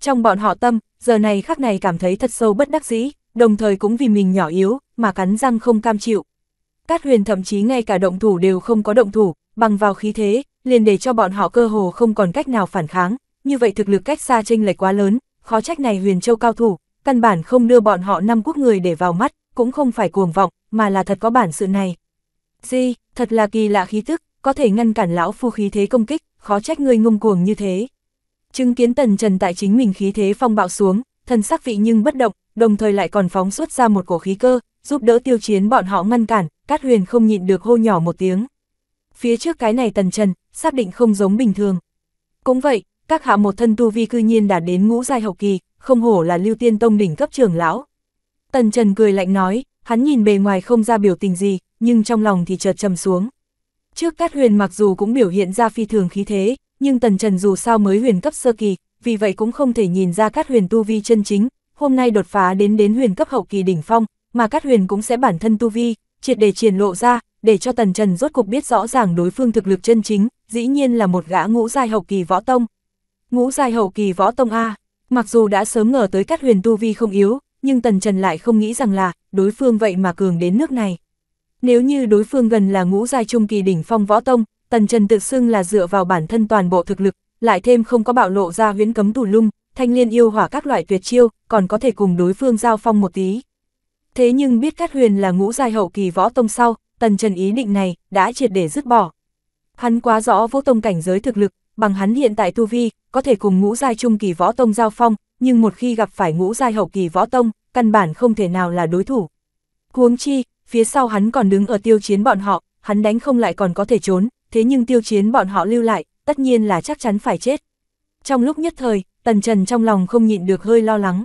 Trong bọn họ tâm, giờ này khắc này cảm thấy thật sâu bất đắc dĩ, đồng thời cũng vì mình nhỏ yếu, mà cắn răng không cam chịu. Cát Huyền thậm chí ngay cả động thủ đều không có động thủ, bằng vào khí thế, liền để cho bọn họ cơ hồ không còn cách nào phản kháng, như vậy thực lực cách xa chênh lệch quá lớn, khó trách này Huyền Châu cao thủ, căn bản không đưa bọn họ năm quốc người để vào mắt, cũng không phải cuồng vọng, mà là thật có bản sự này. "Gì, thật là kỳ lạ khí tức, có thể ngăn cản lão phu khí thế công kích, khó trách ngươi ngông cuồng như thế." Chứng kiến Tần Trần tại chính mình khí thế phong bạo xuống, thân sắc vị nhưng bất động, đồng thời lại còn phóng xuất ra một cổ khí cơ, giúp đỡ Tiêu Chiến bọn họ ngăn cản, Cát Huyền không nhịn được hô nhỏ một tiếng. Phía trước cái này Tần Trần, xác định không giống bình thường. Cũng vậy, các hạ một thân tu vi cư nhiên đạt đến ngũ giai hậu kỳ, không hổ là Lưu Tiên Tông đỉnh cấp trưởng lão. Tần Trần cười lạnh nói, hắn nhìn bề ngoài không ra biểu tình gì, nhưng trong lòng thì chợt trầm xuống. Trước Cát Huyền mặc dù cũng biểu hiện ra phi thường khí thế, nhưng Tần Trần dù sao mới huyền cấp sơ kỳ, vì vậy cũng không thể nhìn ra Cát Huyền tu vi chân chính, hôm nay đột phá đến huyền cấp hậu kỳ đỉnh phong, mà Cát Huyền cũng sẽ bản thân tu vi, triệt để triển lộ ra, để cho Tần Trần rốt cục biết rõ ràng đối phương thực lực chân chính, dĩ nhiên là một gã ngũ giai hậu kỳ võ tông. Ngũ giai hậu kỳ võ tông a, mặc dù đã sớm ngờ tới Cát Huyền tu vi không yếu, nhưng Tần Trần lại không nghĩ rằng là đối phương vậy mà cường đến nước này. Nếu như đối phương gần là ngũ giai trung kỳ đỉnh phong võ tông, Tần Trần tự xưng là dựa vào bản thân toàn bộ thực lực, lại thêm không có bạo lộ ra huyễn cấm tù lung, thanh liên yêu hỏa các loại tuyệt chiêu, còn có thể cùng đối phương giao phong một tí. Thế nhưng biết Cát Huyền là ngũ giai hậu kỳ võ tông sau, Tần Trần ý định này đã triệt để dứt bỏ. Hắn quá rõ vô tông cảnh giới thực lực, bằng hắn hiện tại tu vi, có thể cùng ngũ giai trung kỳ võ tông giao phong, nhưng một khi gặp phải ngũ giai hậu kỳ võ tông, căn bản không thể nào là đối thủ. Huống chi, phía sau hắn còn đứng ở Tiêu Chiến bọn họ, hắn đánh không lại còn có thể trốn, thế nhưng Tiêu Chiến bọn họ lưu lại, tất nhiên là chắc chắn phải chết. Trong lúc nhất thời, Tần Trần trong lòng không nhịn được hơi lo lắng.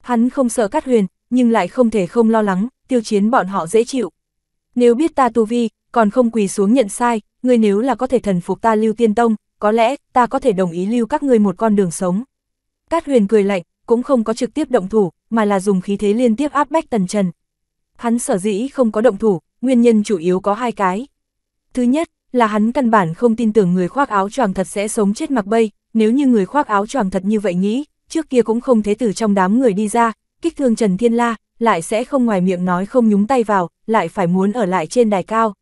Hắn không sợ Cát Huyền, nhưng lại không thể không lo lắng, Tiêu Chiến bọn họ dễ chịu. Nếu biết ta tu vi, còn không quỳ xuống nhận sai, ngươi nếu là có thể thần phục ta Lưu Tiên Tông, có lẽ ta có thể đồng ý lưu các ngươi một con đường sống. Cát Huyền cười lạnh, cũng không có trực tiếp động thủ, mà là dùng khí thế liên tiếp áp bách Tần Trần. Hắn sở dĩ không có động thủ, nguyên nhân chủ yếu có hai cái. Thứ nhất, là hắn căn bản không tin tưởng người khoác áo choàng thật sẽ sống chết mặc bay, nếu như người khoác áo choàng thật như vậy nghĩ, trước kia cũng không thể từ trong đám người đi ra, kích thương Trần Thiên La, lại sẽ không ngoài miệng nói không nhúng tay vào, lại phải muốn ở lại trên đài cao.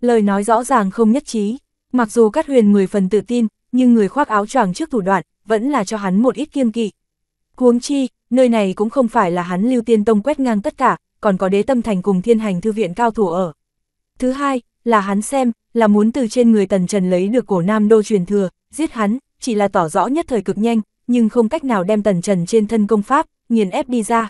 Lời nói rõ ràng không nhất trí, mặc dù Cát Huyền 10 phần tự tin, nhưng người khoác áo choàng trước thủ đoạn, vẫn là cho hắn một ít kiêng kỵ. Huống chi, nơi này cũng không phải là hắn Lưu Tiên Tông quét ngang tất cả, còn có Đế Tâm Thành cùng Thiên Hành Thư Viện cao thủ ở. Thứ hai, là hắn xem, là muốn từ trên người Tần Trần lấy được Cổ Nam Đô truyền thừa, giết hắn, chỉ là tỏ rõ nhất thời cực nhanh, nhưng không cách nào đem Tần Trần trên thân công pháp, nghiền ép đi ra.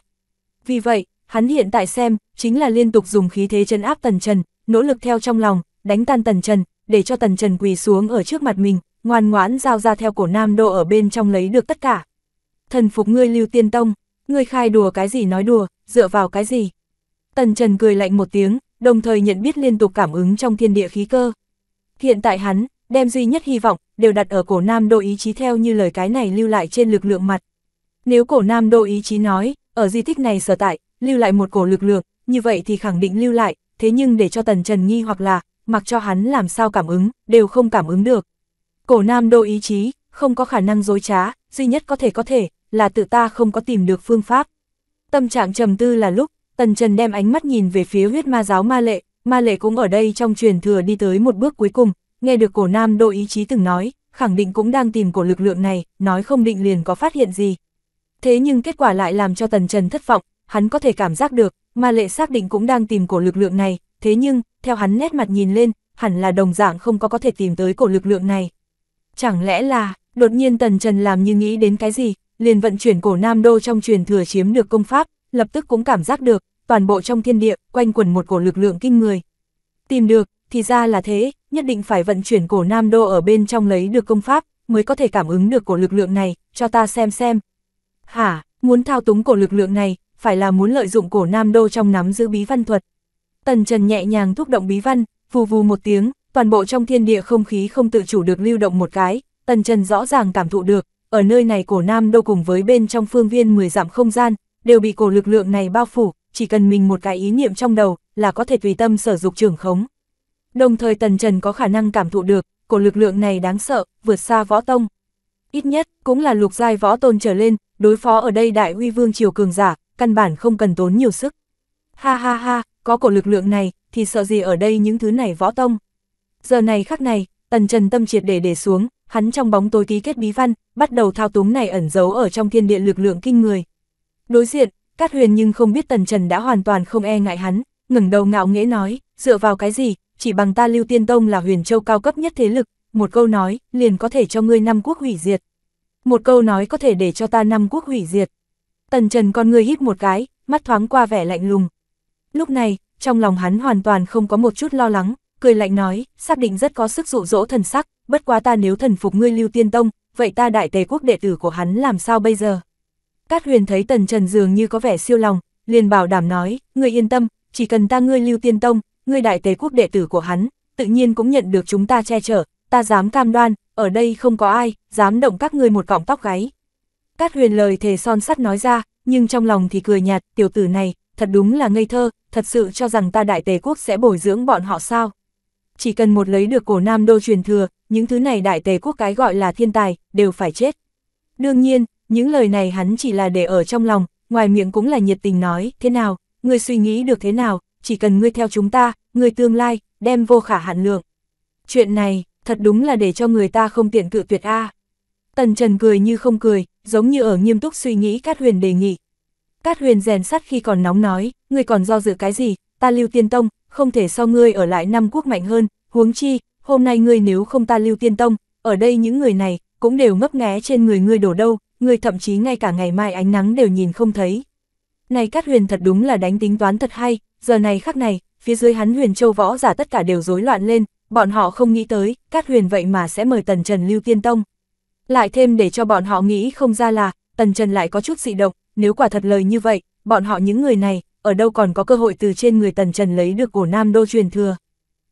Vì vậy, hắn hiện tại xem, chính là liên tục dùng khí thế trấn áp Tần Trần, nỗ lực theo trong lòng, đánh tan Tần Trần, để cho Tần Trần quỳ xuống ở trước mặt mình, ngoan ngoãn giao ra theo Cổ Nam Đô ở bên trong lấy được tất cả. Thần phục ngươi Lưu Tiên Tông, ngươi khai đùa cái gì nói đùa, dựa vào cái gì? Tần Trần cười lạnh một tiếng, đồng thời nhận biết liên tục cảm ứng trong thiên địa khí cơ. Hiện tại hắn, đem duy nhất hy vọng, đều đặt ở Cổ Nam Đô ý chí theo như lời cái này lưu lại trên lực lượng mặt. Nếu Cổ Nam Đô ý chí nói, ở di tích này sở tại, lưu lại một cổ lực lượng, như vậy thì khẳng định lưu lại, thế nhưng để cho Tần Trần nghi hoặc là, mặc cho hắn làm sao cảm ứng, đều không cảm ứng được. Cổ Nam Đô ý chí, không có khả năng dối trá, duy nhất có thể, là tự ta không có tìm được phương pháp. Tâm trạng trầm tư là lúc, Tần Trần đem ánh mắt nhìn về phía huyết ma giáo Ma Lệ cũng ở đây trong truyền thừa đi tới một bước cuối cùng, nghe được Cổ Nam Đô ý chí từng nói, khẳng định cũng đang tìm cổ lực lượng này, nói không định liền có phát hiện gì. Thế nhưng kết quả lại làm cho Tần Trần thất vọng, hắn có thể cảm giác được, Ma Lệ xác định cũng đang tìm cổ lực lượng này, thế nhưng, theo hắn nét mặt nhìn lên, hẳn là đồng dạng không có thể tìm tới cổ lực lượng này. Chẳng lẽ là, đột nhiên Tần Trần làm như nghĩ đến cái gì, liền vận chuyển Cổ Nam Đô trong truyền thừa chiếm được công pháp, lập tức cũng cảm giác được, toàn bộ trong thiên địa, quanh quẩn một cổ lực lượng kinh người. Tìm được, thì ra là thế, nhất định phải vận chuyển Cổ Nam Đô ở bên trong lấy được công pháp, mới có thể cảm ứng được cổ lực lượng này, cho ta xem. Hả, muốn thao túng cổ lực lượng này, phải là muốn lợi dụng Cổ Nam Đô trong nắm giữ bí văn thuật. Tần Trần nhẹ nhàng thúc động bí văn, vù vù một tiếng, toàn bộ trong thiên địa không khí không tự chủ được lưu động một cái, Tần Trần rõ ràng cảm thụ được, ở nơi này Cổ Nam Đô cùng với bên trong phương viên 10 dặm không gian, đều bị cổ lực lượng này bao phủ, chỉ cần mình một cái ý niệm trong đầu, là có thể tùy tâm sở dục trưởng khống. Đồng thời Tần Trần có khả năng cảm thụ được, cổ lực lượng này đáng sợ, vượt xa võ tông. Ít nhất, cũng là lục giai võ tôn trở lên, đối phó ở đây đại uy vương triều cường giả, căn bản không cần tốn nhiều sức. Ha, có cổ lực lượng này, thì sợ gì ở đây những thứ này võ tông. Giờ này khắc này, Tần Trần tâm triệt để xuống, hắn trong bóng tối ký kết bí văn, bắt đầu thao túng này ẩn giấu ở trong thiên địa lực lượng kinh người. Đối diện, Cát Huyền nhưng không biết Tần Trần đã hoàn toàn không e ngại hắn, ngẩng đầu ngạo nghễ nói, dựa vào cái gì, chỉ bằng ta Lưu Tiên Tông là huyền châu cao cấp nhất thế lực, một câu nói, liền có thể cho ngươi năm quốc hủy diệt. Một câu nói có thể để cho ta năm quốc hủy diệt. Tần Trần con ngươi híp một cái, mắt thoáng qua vẻ lạnh lùng. Lúc này, trong lòng hắn hoàn toàn không có một chút lo lắng, cười lạnh nói, xác định rất có sức dụ dỗ thần sắc, bất quá ta nếu thần phục ngươi Lưu Tiên Tông, vậy ta Đại Tề Quốc đệ tử của hắn làm sao bây giờ? Cát Huyền thấy Tần Trần dường như có vẻ siêu lòng, liền bảo đảm nói, ngươi yên tâm, chỉ cần ta ngươi Lưu Tiên Tông, ngươi đại tế quốc đệ tử của hắn, tự nhiên cũng nhận được chúng ta che chở, ta dám cam đoan, ở đây không có ai dám động các ngươi một cọng tóc gáy. Cát Huyền lời thề son sắt nói ra, nhưng trong lòng thì cười nhạt, tiểu tử này, thật đúng là ngây thơ, thật sự cho rằng ta đại tế quốc sẽ bồi dưỡng bọn họ sao? Chỉ cần một lấy được Cổ Nam Đô truyền thừa, những thứ này đại tế quốc cái gọi là thiên tài, đều phải chết. Đương nhiên, những lời này hắn chỉ là để ở trong lòng, ngoài miệng cũng là nhiệt tình nói, thế nào, ngươi suy nghĩ được thế nào, chỉ cần ngươi theo chúng ta, ngươi tương lai, đem vô khả hạn lượng. Chuyện này, thật đúng là để cho người ta không tiện cự tuyệt a. Tần Trần cười như không cười, giống như ở nghiêm túc suy nghĩ Cát Huyền đề nghị. Cát Huyền rèn sắt khi còn nóng nói, ngươi còn do dự cái gì, ta Lưu Tiên Tông, không thể so ngươi ở lại năm quốc mạnh hơn, huống chi, hôm nay ngươi nếu không ta Lưu Tiên Tông, ở đây những người này, cũng đều ngấp nghé trên người ngươi đổ đâu, ngươi thậm chí ngay cả ngày mai ánh nắng đều nhìn không thấy. Này Cát Huyền thật đúng là đánh tính toán thật hay, giờ này khắc này, phía dưới hắn Huyền Châu võ giả tất cả đều rối loạn lên, bọn họ không nghĩ tới, Cát Huyền vậy mà sẽ mời Tần Trần Lưu Tiên Tông. Lại thêm để cho bọn họ nghĩ không ra là, Tần Trần lại có chút dị động, nếu quả thật lời như vậy, bọn họ những người này, ở đâu còn có cơ hội từ trên người Tần Trần lấy được Cổ Nam Đô truyền thừa.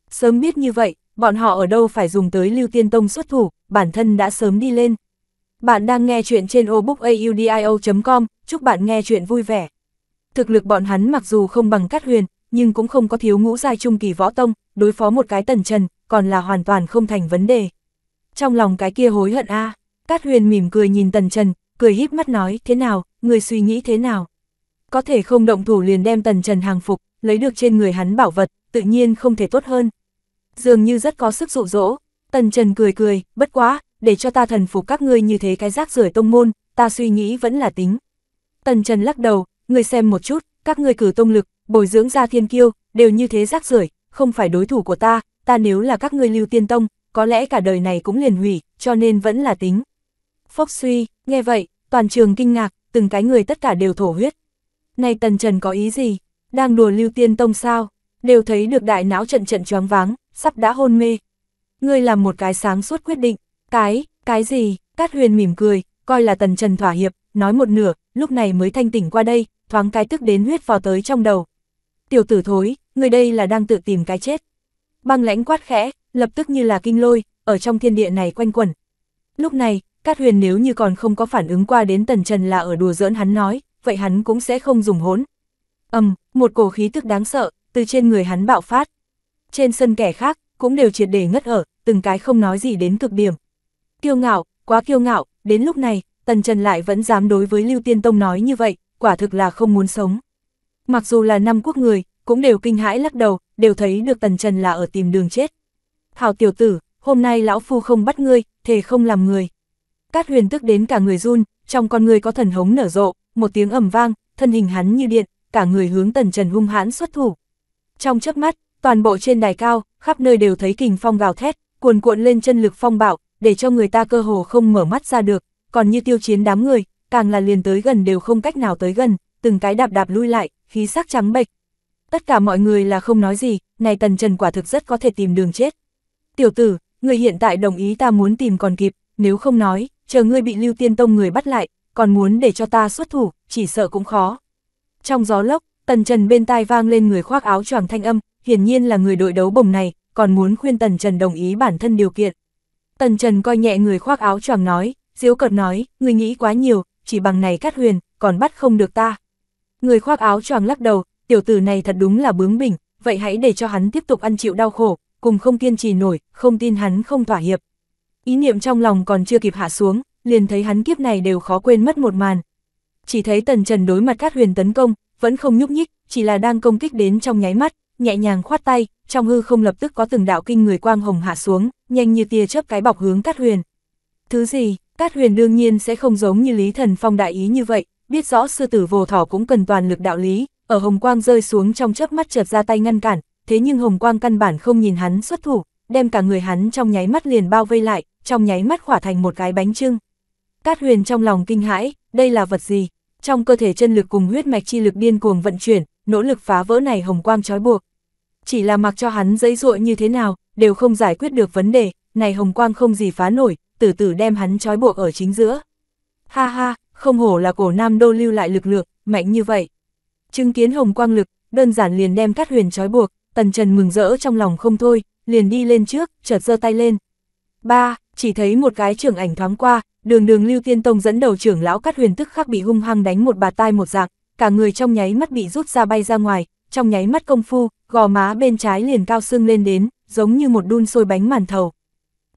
Sớm biết như vậy, bọn họ ở đâu phải dùng tới Lưu Tiên Tông xuất thủ, bản thân đã sớm đi lên. Bạn đang nghe chuyện trên audiobook.com, chúc bạn nghe chuyện vui vẻ. Thực lực bọn hắn mặc dù không bằng Cát Huyền, nhưng cũng không có thiếu ngũ giai trung kỳ võ tông, đối phó một cái Tần Trần, còn là hoàn toàn không thành vấn đề. Trong lòng cái kia hối hận a. Cát Huyền mỉm cười nhìn Tần Trần, cười híp mắt nói, thế nào, người suy nghĩ thế nào? Có thể không động thủ liền đem Tần Trần hàng phục, lấy được trên người hắn bảo vật, tự nhiên không thể tốt hơn. Dường như rất có sức dụ dỗ, Tần Trần cười cười, bất quá, để cho ta thần phục các ngươi như thế cái rác rưởi tông môn, ta suy nghĩ vẫn là tính. Tần Trần lắc đầu, ngươi xem một chút, các ngươi cử tông lực, bồi dưỡng ra thiên kiêu, đều như thế rác rưởi, không phải đối thủ của ta, ta nếu là các ngươi Lưu Tiên Tông, có lẽ cả đời này cũng liền hủy, cho nên vẫn là tính. Phốc suy, nghe vậy, toàn trường kinh ngạc, từng cái người tất cả đều thổ huyết. Này Tần Trần có ý gì? Đang đùa Lưu Tiên Tông sao? Đều thấy được đại não trận trận choáng váng, sắp đã hôn mê. Ngươi làm một cái sáng suốt quyết định, cái gì? Cát Huyền mỉm cười, coi là Tần Trần thỏa hiệp, nói một nửa, lúc này mới thanh tỉnh qua đây, thoáng cái tức đến huyết vào tới trong đầu. Tiểu tử thối, ngươi đây là đang tự tìm cái chết. Băng lãnh quát khẽ, lập tức như là kinh lôi, ở trong thiên địa này quanh quẩn. Lúc này, Cát Huyền nếu như còn không có phản ứng qua đến Tần Trần là ở đùa giỡn hắn nói, vậy hắn cũng sẽ không dùng hỗn. Một cổ khí tức đáng sợ, từ trên người hắn bạo phát. Trên sân kẻ khác, cũng đều triệt để ngất ở, từng cái không nói gì đến cực điểm. Kiêu ngạo, quá kiêu ngạo, đến lúc này, Tần Trần lại vẫn dám đối với Lưu Tiên Tông nói như vậy, quả thực là không muốn sống. Mặc dù là năm quốc người, cũng đều kinh hãi lắc đầu, đều thấy được Tần Trần là ở tìm đường chết. Hảo tiểu tử, hôm nay lão phu không bắt ngươi, thề không làm người. Cát Huyền tức đến cả người run, trong con người có thần hống nở rộ, một tiếng ầm vang, thân hình hắn như điện, cả người hướng Tần Trần hung hãn xuất thủ. Trong chớp mắt, toàn bộ trên đài cao, khắp nơi đều thấy kình phong gào thét, cuồn cuộn lên chân lực phong bạo, để cho người ta cơ hồ không mở mắt ra được, còn như Tiêu Chiến đám người, càng là liền tới gần đều không cách nào tới gần, từng cái đạp đạp lui lại, khí sắc trắng bệch. Tất cả mọi người là không nói gì, này Tần Trần quả thực rất có thể tìm đường chết. Tiểu tử, người hiện tại đồng ý ta muốn tìm còn kịp, nếu không nói, chờ ngươi bị Lưu Tiên Tông người bắt lại, còn muốn để cho ta xuất thủ, chỉ sợ cũng khó. Trong gió lốc, Tần Trần bên tai vang lên người khoác áo choàng thanh âm, hiển nhiên là người đội đấu bồng này, còn muốn khuyên Tần Trần đồng ý bản thân điều kiện. Tần Trần coi nhẹ người khoác áo choàng nói, giễu cợt nói, ngươi nghĩ quá nhiều, chỉ bằng này Cát Huyền, còn bắt không được ta. Người khoác áo choàng lắc đầu, tiểu tử này thật đúng là bướng bỉnh, vậy hãy để cho hắn tiếp tục ăn chịu đau khổ, cùng không kiên trì nổi, không tin hắn không thỏa hiệp. Ý niệm trong lòng còn chưa kịp hạ xuống, liền thấy hắn kiếp này đều khó quên mất một màn. Chỉ thấy Tần Trần đối mặt Cát Huyền tấn công, vẫn không nhúc nhích, chỉ là đang công kích đến trong nháy mắt, nhẹ nhàng khoát tay, trong hư không lập tức có từng đạo kinh người quang hồng hạ xuống, nhanh như tia chớp cái bọc hướng Cát Huyền. Thứ gì? Cát Huyền đương nhiên sẽ không giống như Lý Thần Phong đại ý như vậy, biết rõ sư tử vồ thỏ cũng cần toàn lực đạo lý, ở hồng quang rơi xuống trong chớp mắt chợt ra tay ngăn cản, thế nhưng hồng quang căn bản không nhìn hắn xuất thủ, đem cả người hắn trong nháy mắt liền bao vây lại, trong nháy mắt khỏa thành một cái bánh chưng. Cát Huyền trong lòng kinh hãi, đây là vật gì? Trong cơ thể chân lực cùng huyết mạch chi lực điên cuồng vận chuyển, nỗ lực phá vỡ này hồng quang trói buộc. Chỉ là mặc cho hắn giãy giụa như thế nào, đều không giải quyết được vấn đề, này hồng quang không gì phá nổi, từ từ đem hắn trói buộc ở chính giữa. Ha ha, không hổ là Cổ Nam Đô lưu lại lực lượng, mạnh như vậy. Chứng kiến hồng quang lực, đơn giản liền đem Cát Huyền trói buộc, Tần Trần mừng rỡ trong lòng không thôi, liền đi lên trước, chợt giơ tay lên. Ba, chỉ thấy một cái trưởng ảnh thoáng qua, đường đường Lưu Tiên Tông dẫn đầu trưởng lão Cát Huyền tức khắc bị hung hăng đánh một bạt tai một dạng, cả người trong nháy mắt bị rút ra bay ra ngoài, trong nháy mắt công phu, gò má bên trái liền cao sưng lên đến, giống như một đun sôi bánh màn thầu.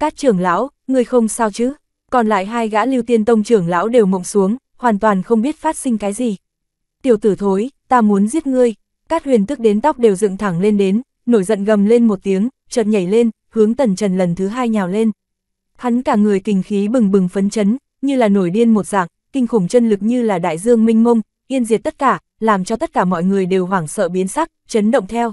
Cát trưởng lão, người không sao chứ? Còn lại hai gã Lưu Tiên Tông trưởng lão đều mộng xuống, hoàn toàn không biết phát sinh cái gì. Tiểu tử thối, ta muốn giết ngươi! Cát Huyền tức đến tóc đều dựng thẳng lên đến, nổi giận gầm lên một tiếng, chợt nhảy lên, hướng Tần Trần lần thứ hai nhào lên. Hắn cả người kinh khí bừng bừng phấn chấn, như là nổi điên một dạng, kinh khủng chân lực như là đại dương minh mông, yên diệt tất cả, làm cho tất cả mọi người đều hoảng sợ biến sắc, chấn động theo.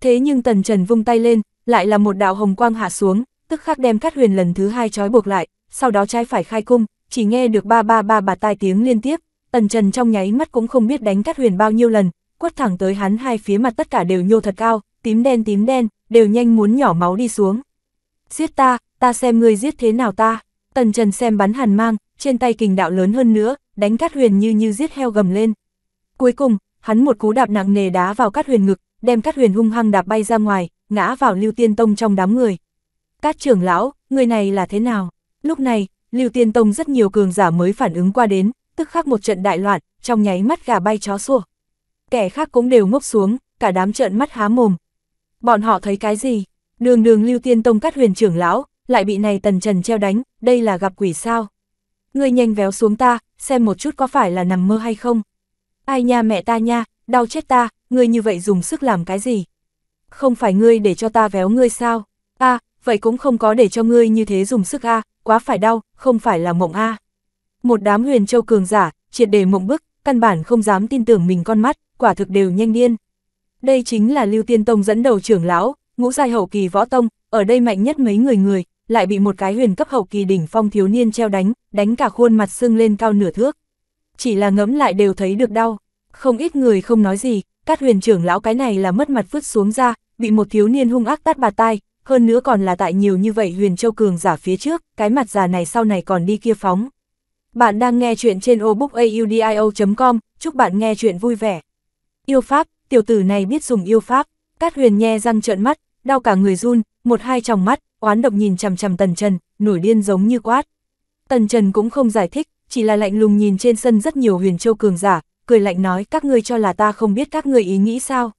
Thế nhưng Tần Trần vung tay lên, lại là một đạo hồng quang hạ xuống, tức khắc đem Cát Huyền lần thứ hai trói buộc lại, sau đó trái phải khai cung, chỉ nghe được ba ba ba bà tai tiếng liên tiếp, Tần Trần trong nháy mắt cũng không biết đánh Cát Huyền bao nhiêu lần, quất thẳng tới hắn hai phía mặt tất cả đều nhô thật cao, tím đen, đều nhanh muốn nhỏ máu đi xuống. Giết ta, ta xem ngươi giết thế nào ta. Tần Trần xem bắn hàn mang, trên tay kình đạo lớn hơn nữa, đánh Cát Huyền như giết heo gầm lên. Cuối cùng, hắn một cú đạp nặng nề đá vào Cát Huyền ngực, đem Cát Huyền hung hăng đạp bay ra ngoài, ngã vào Lưu Tiên Tông trong đám người. Cát trưởng lão, người này là thế nào? Lúc này, Lưu Tiên Tông rất nhiều cường giả mới phản ứng qua đến, tức khắc một trận đại loạn, trong nháy mắt gà bay chó sủa. Kẻ khác cũng đều ngốc xuống, cả đám trợn mắt há mồm. Bọn họ thấy cái gì? Đường đường Lưu Tiên Tông Cát Huyền trưởng lão, lại bị này Tần Trần treo đánh, đây là gặp quỷ sao? Ngươi nhanh véo xuống ta, xem một chút có phải là nằm mơ hay không? Ai nha mẹ ta nha, đau chết ta, ngươi như vậy dùng sức làm cái gì? Không phải ngươi để cho ta véo ngươi sao? À, vậy cũng không có để cho ngươi như thế dùng sức à, quá phải đau, không phải là mộng à. Một đám Huyền Châu cường giả, triệt để mộng bức, căn bản không dám tin tưởng mình con mắt, quả thực đều nhanh điên. Đây chính là Lưu Tiên Tông dẫn đầu trưởng lão, ngũ giai hậu kỳ võ tông, ở đây mạnh nhất mấy người, lại bị một cái huyền cấp hậu kỳ đỉnh phong thiếu niên treo đánh, đánh cả khuôn mặt sưng lên cao nửa thước. Chỉ là ngẫm lại đều thấy được đau. Không ít người không nói gì, Cát Huyền trưởng lão cái này là mất mặt vứt xuống ra, bị một thiếu niên hung ác tát bạt tai, hơn nữa còn là tại nhiều như vậy Huyền Châu cường giả phía trước, cái mặt già này sau này còn đi kia phóng. Bạn đang nghe chuyện trên audiobook.audio.com, chúc bạn nghe chuyện vui vẻ. Yêu pháp, tiểu tử này biết dùng yêu pháp. Cát Huyền nhe răng trợn mắt, đau cả người run, một hai tròng mắt, oán độc nhìn chằm chằm Tần Trần, nổi điên giống như quát. Tần Trần cũng không giải thích, chỉ là lạnh lùng nhìn trên sân rất nhiều Huyền Châu cường giả, cười lạnh nói các ngươi cho là ta không biết các ngươi ý nghĩ sao?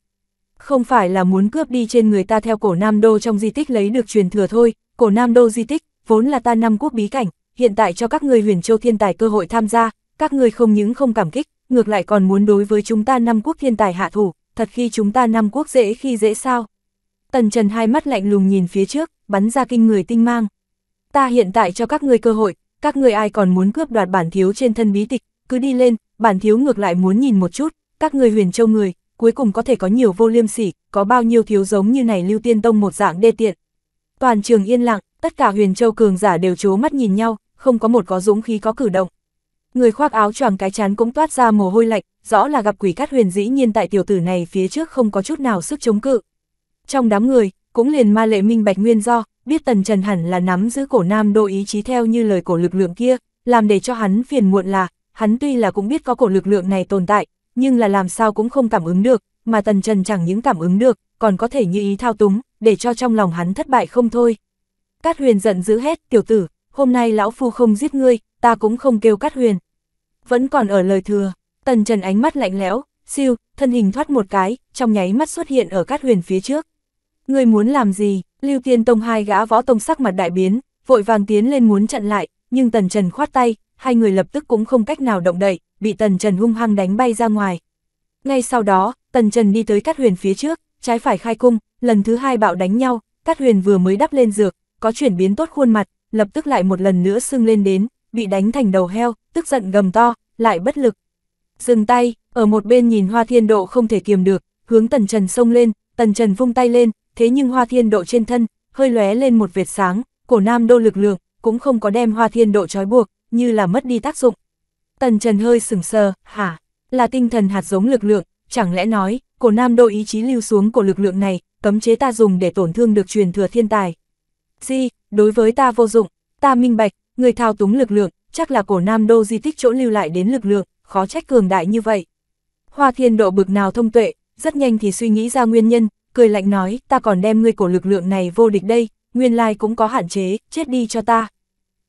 Không phải là muốn cướp đi trên người ta theo Cổ Nam Đô trong di tích lấy được truyền thừa thôi, Cổ Nam Đô di tích, vốn là ta năm quốc bí cảnh, hiện tại cho các ngươi Huyền Châu thiên tài cơ hội tham gia, các ngươi không những không cảm kích, ngược lại còn muốn đối với chúng ta năm quốc thiên tài hạ thủ, thật khi chúng ta năm quốc dễ khi dễ sao? Tần Trần hai mắt lạnh lùng nhìn phía trước, bắn ra kinh người tinh mang. Ta hiện tại cho các ngươi cơ hội, các ngươi ai còn muốn cướp đoạt bản thiếu trên thân bí tịch, cứ đi lên, bản thiếu ngược lại muốn nhìn một chút, các ngươi Huyền Châu người, cuối cùng có thể có nhiều vô liêm sỉ, có bao nhiêu thiếu giống như này Lưu Tiên Tông một dạng đê tiện. Toàn trường yên lặng, tất cả Huyền Châu cường giả đều trố mắt nhìn nhau, không có một có dũng khí có cử động. Người khoác áo choàng cái chán cũng toát ra mồ hôi lạnh, rõ là gặp quỷ. Cát Huyền dĩ nhiên tại tiểu tử này phía trước không có chút nào sức chống cự. Trong đám người, cũng liền Ma Lệ minh bạch nguyên do, biết Tần Trần hẳn là nắm giữ Cổ Nam Đô ý chí theo như lời cổ lực lượng kia, làm để cho hắn phiền muộn là, hắn tuy là cũng biết có cổ lực lượng này tồn tại, nhưng là làm sao cũng không cảm ứng được, mà Tần Trần chẳng những cảm ứng được, còn có thể như ý thao túng, để cho trong lòng hắn thất bại không thôi. Cát Huyền giận dữ hét, tiểu tử, hôm nay lão phu không giết ngươi, ta cũng không kêu Cát Huyền. Vẫn còn ở lời thừa, Tần Trần ánh mắt lạnh lẽo, siêu, thân hình thoát một cái, trong nháy mắt xuất hiện ở Cát Huyền phía trước. Ngươi muốn làm gì? Lưu Tiên Tông hai gã võ tông sắc mặt đại biến, vội vàng tiến lên muốn chặn lại, nhưng Tần Trần khoát tay, hai người lập tức cũng không cách nào động đậy, bị Tần Trần hung hăng đánh bay ra ngoài. Ngay sau đó, Tần Trần đi tới Cát Huyền phía trước, trái phải khai cung, lần thứ hai bạo đánh nhau. Cát Huyền vừa mới đắp lên dược, có chuyển biến tốt khuôn mặt, lập tức lại một lần nữa sưng lên đến, bị đánh thành đầu heo, tức giận gầm to, lại bất lực. Dừng tay, ở một bên nhìn Hoa Thiên Độ không thể kiềm được, hướng Tần Trần xông lên, Tần Trần vung tay lên. Thế nhưng Hoa Thiên Độ trên thân, hơi lóe lên một vệt sáng, Cổ Nam Đô lực lượng, cũng không có đem Hoa Thiên Độ trói buộc, như là mất đi tác dụng. Tần Trần hơi sững sờ, hả? Là tinh thần hạt giống lực lượng, chẳng lẽ nói, Cổ Nam Đô ý chí lưu xuống của lực lượng này, cấm chế ta dùng để tổn thương được truyền thừa thiên tài. Gì, đối với ta vô dụng, ta minh bạch, người thao túng lực lượng, chắc là Cổ Nam Đô di tích chỗ lưu lại đến lực lượng, khó trách cường đại như vậy. Hoa Thiên Độ bực nào thông tuệ, rất nhanh thì suy nghĩ ra nguyên nhân, cười lạnh nói, ta còn đem ngươi cổ lực lượng này vô địch đây, nguyên lai cũng có hạn chế, chết đi cho ta.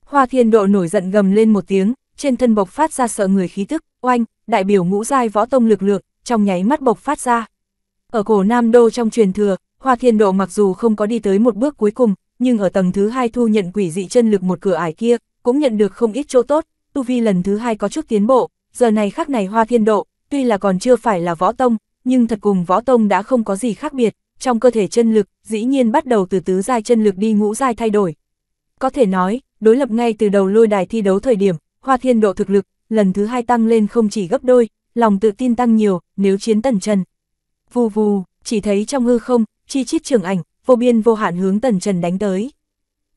Hoa Thiên Độ nổi giận gầm lên một tiếng, trên thân bộc phát ra sợ người khí tức, oanh, đại biểu ngũ giai võ tông lực lượng, trong nháy mắt bộc phát ra. Ở Cổ Nam Đô trong truyền thừa, Hoa Thiên Độ mặc dù không có đi tới một bước cuối cùng, nhưng ở tầng thứ hai thu nhận quỷ dị chân lực một cửa ải kia, cũng nhận được không ít chỗ tốt, tu vi lần thứ hai có chút tiến bộ, giờ này khắc này Hoa Thiên Độ, tuy là còn chưa phải là võ tông, nhưng thật cùng võ tông đã không có gì khác biệt, trong cơ thể chân lực, dĩ nhiên bắt đầu từ tứ giai chân lực đi ngũ giai thay đổi. Có thể nói, đối lập ngay từ đầu lôi đài thi đấu thời điểm, Hoa Thiên Độ thực lực, lần thứ hai tăng lên không chỉ gấp đôi, lòng tự tin tăng nhiều, nếu chiến Tần Trần. Vù vù, chỉ thấy trong hư không, chi chít trường ảnh, vô biên vô hạn hướng Tần Trần đánh tới.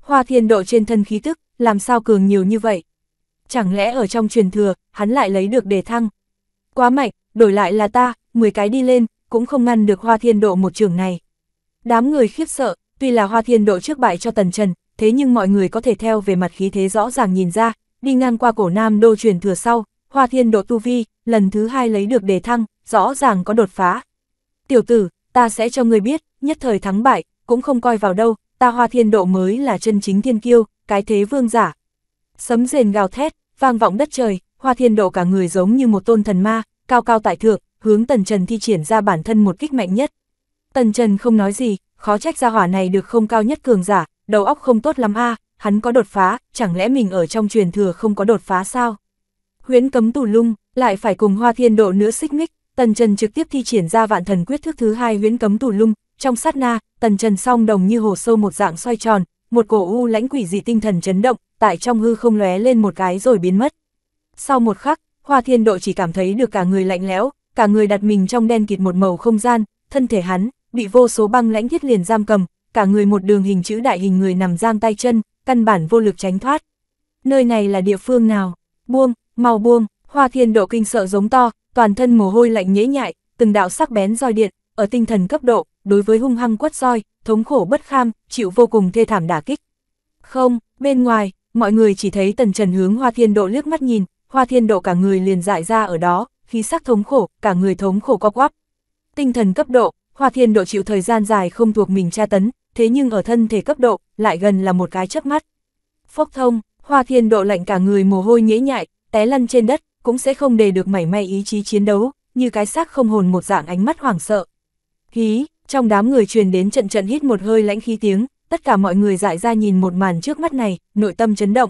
Hoa Thiên Độ trên thân khí tức, làm sao cường nhiều như vậy? Chẳng lẽ ở trong truyền thừa, hắn lại lấy được đề thăng? Quá mạnh, đổi lại là ta, 10 cái đi lên, cũng không ngăn được Hoa Thiên Độ một trường này. Đám người khiếp sợ, tuy là Hoa Thiên Độ trước bại cho Tần Trần, thế nhưng mọi người có thể theo về mặt khí thế rõ ràng nhìn ra, đi ngang qua Cổ Nam Đô truyền thừa sau, Hoa Thiên Độ tu vi, lần thứ hai lấy được đề thăng, rõ ràng có đột phá. Tiểu tử, ta sẽ cho ngươi biết, nhất thời thắng bại, cũng không coi vào đâu, ta Hoa Thiên Độ mới là chân chính thiên kiêu, cái thế vương giả. Sấm rền gào thét, vang vọng đất trời, Hoa Thiên Độ cả người giống như một tôn thần ma, cao cao tại thượng, hướng Tần Trần thi triển ra bản thân một kích mạnh nhất. Tần Trần không nói gì, khó trách gia hỏa này được không cao nhất cường giả, đầu óc không tốt lắm a, hắn có đột phá, chẳng lẽ mình ở trong truyền thừa không có đột phá sao? Huyễn Cấm Tù Lung, lại phải cùng Hoa Thiên Độ nữa xích mích, Tần Trần trực tiếp thi triển ra Vạn Thần Quyết thức thứ hai Huyễn Cấm Tù Lung, trong sát na, Tần Trần song đồng như hồ sâu một dạng xoay tròn, một cổ u lãnh quỷ dị tinh thần chấn động, tại trong hư không lóe lên một cái rồi biến mất. Sau một khắc, Hoa Thiên Độ chỉ cảm thấy được cả người lạnh lẽo, cả người đặt mình trong đen kịt một màu không gian, thân thể hắn bị vô số băng lãnh thiết liền giam cầm, cả người một đường hình chữ đại hình người nằm giang tay chân, căn bản vô lực tránh thoát. Nơi này là địa phương nào? Buông, mau buông! Hoa Thiên Độ kinh sợ giống to, toàn thân mồ hôi lạnh nhễ nhại, từng đạo sắc bén roi điện, ở tinh thần cấp độ, đối với hung hăng quất roi, thống khổ bất kham, chịu vô cùng thê thảm đả kích. Không, bên ngoài, mọi người chỉ thấy Tần Trần hướng Hoa Thiên Độ liếc mắt nhìn, Hoa Thiên Độ cả người liền dại ra ở đó, khí sắc thống khổ, cả người thống khổ co quắp. Tinh thần cấp độ, Hoa Thiên Độ chịu thời gian dài không thuộc mình tra tấn, thế nhưng ở thân thể cấp độ, lại gần là một cái chớp mắt. Phốc thông, Hoa Thiên Độ lạnh cả người mồ hôi nhễ nhại, té lăn trên đất, cũng sẽ không để được mảy may ý chí chiến đấu, như cái xác không hồn một dạng ánh mắt hoảng sợ. Hí, trong đám người truyền đến trận trận hít một hơi lãnh khí tiếng, tất cả mọi người dại ra nhìn một màn trước mắt này, nội tâm chấn động.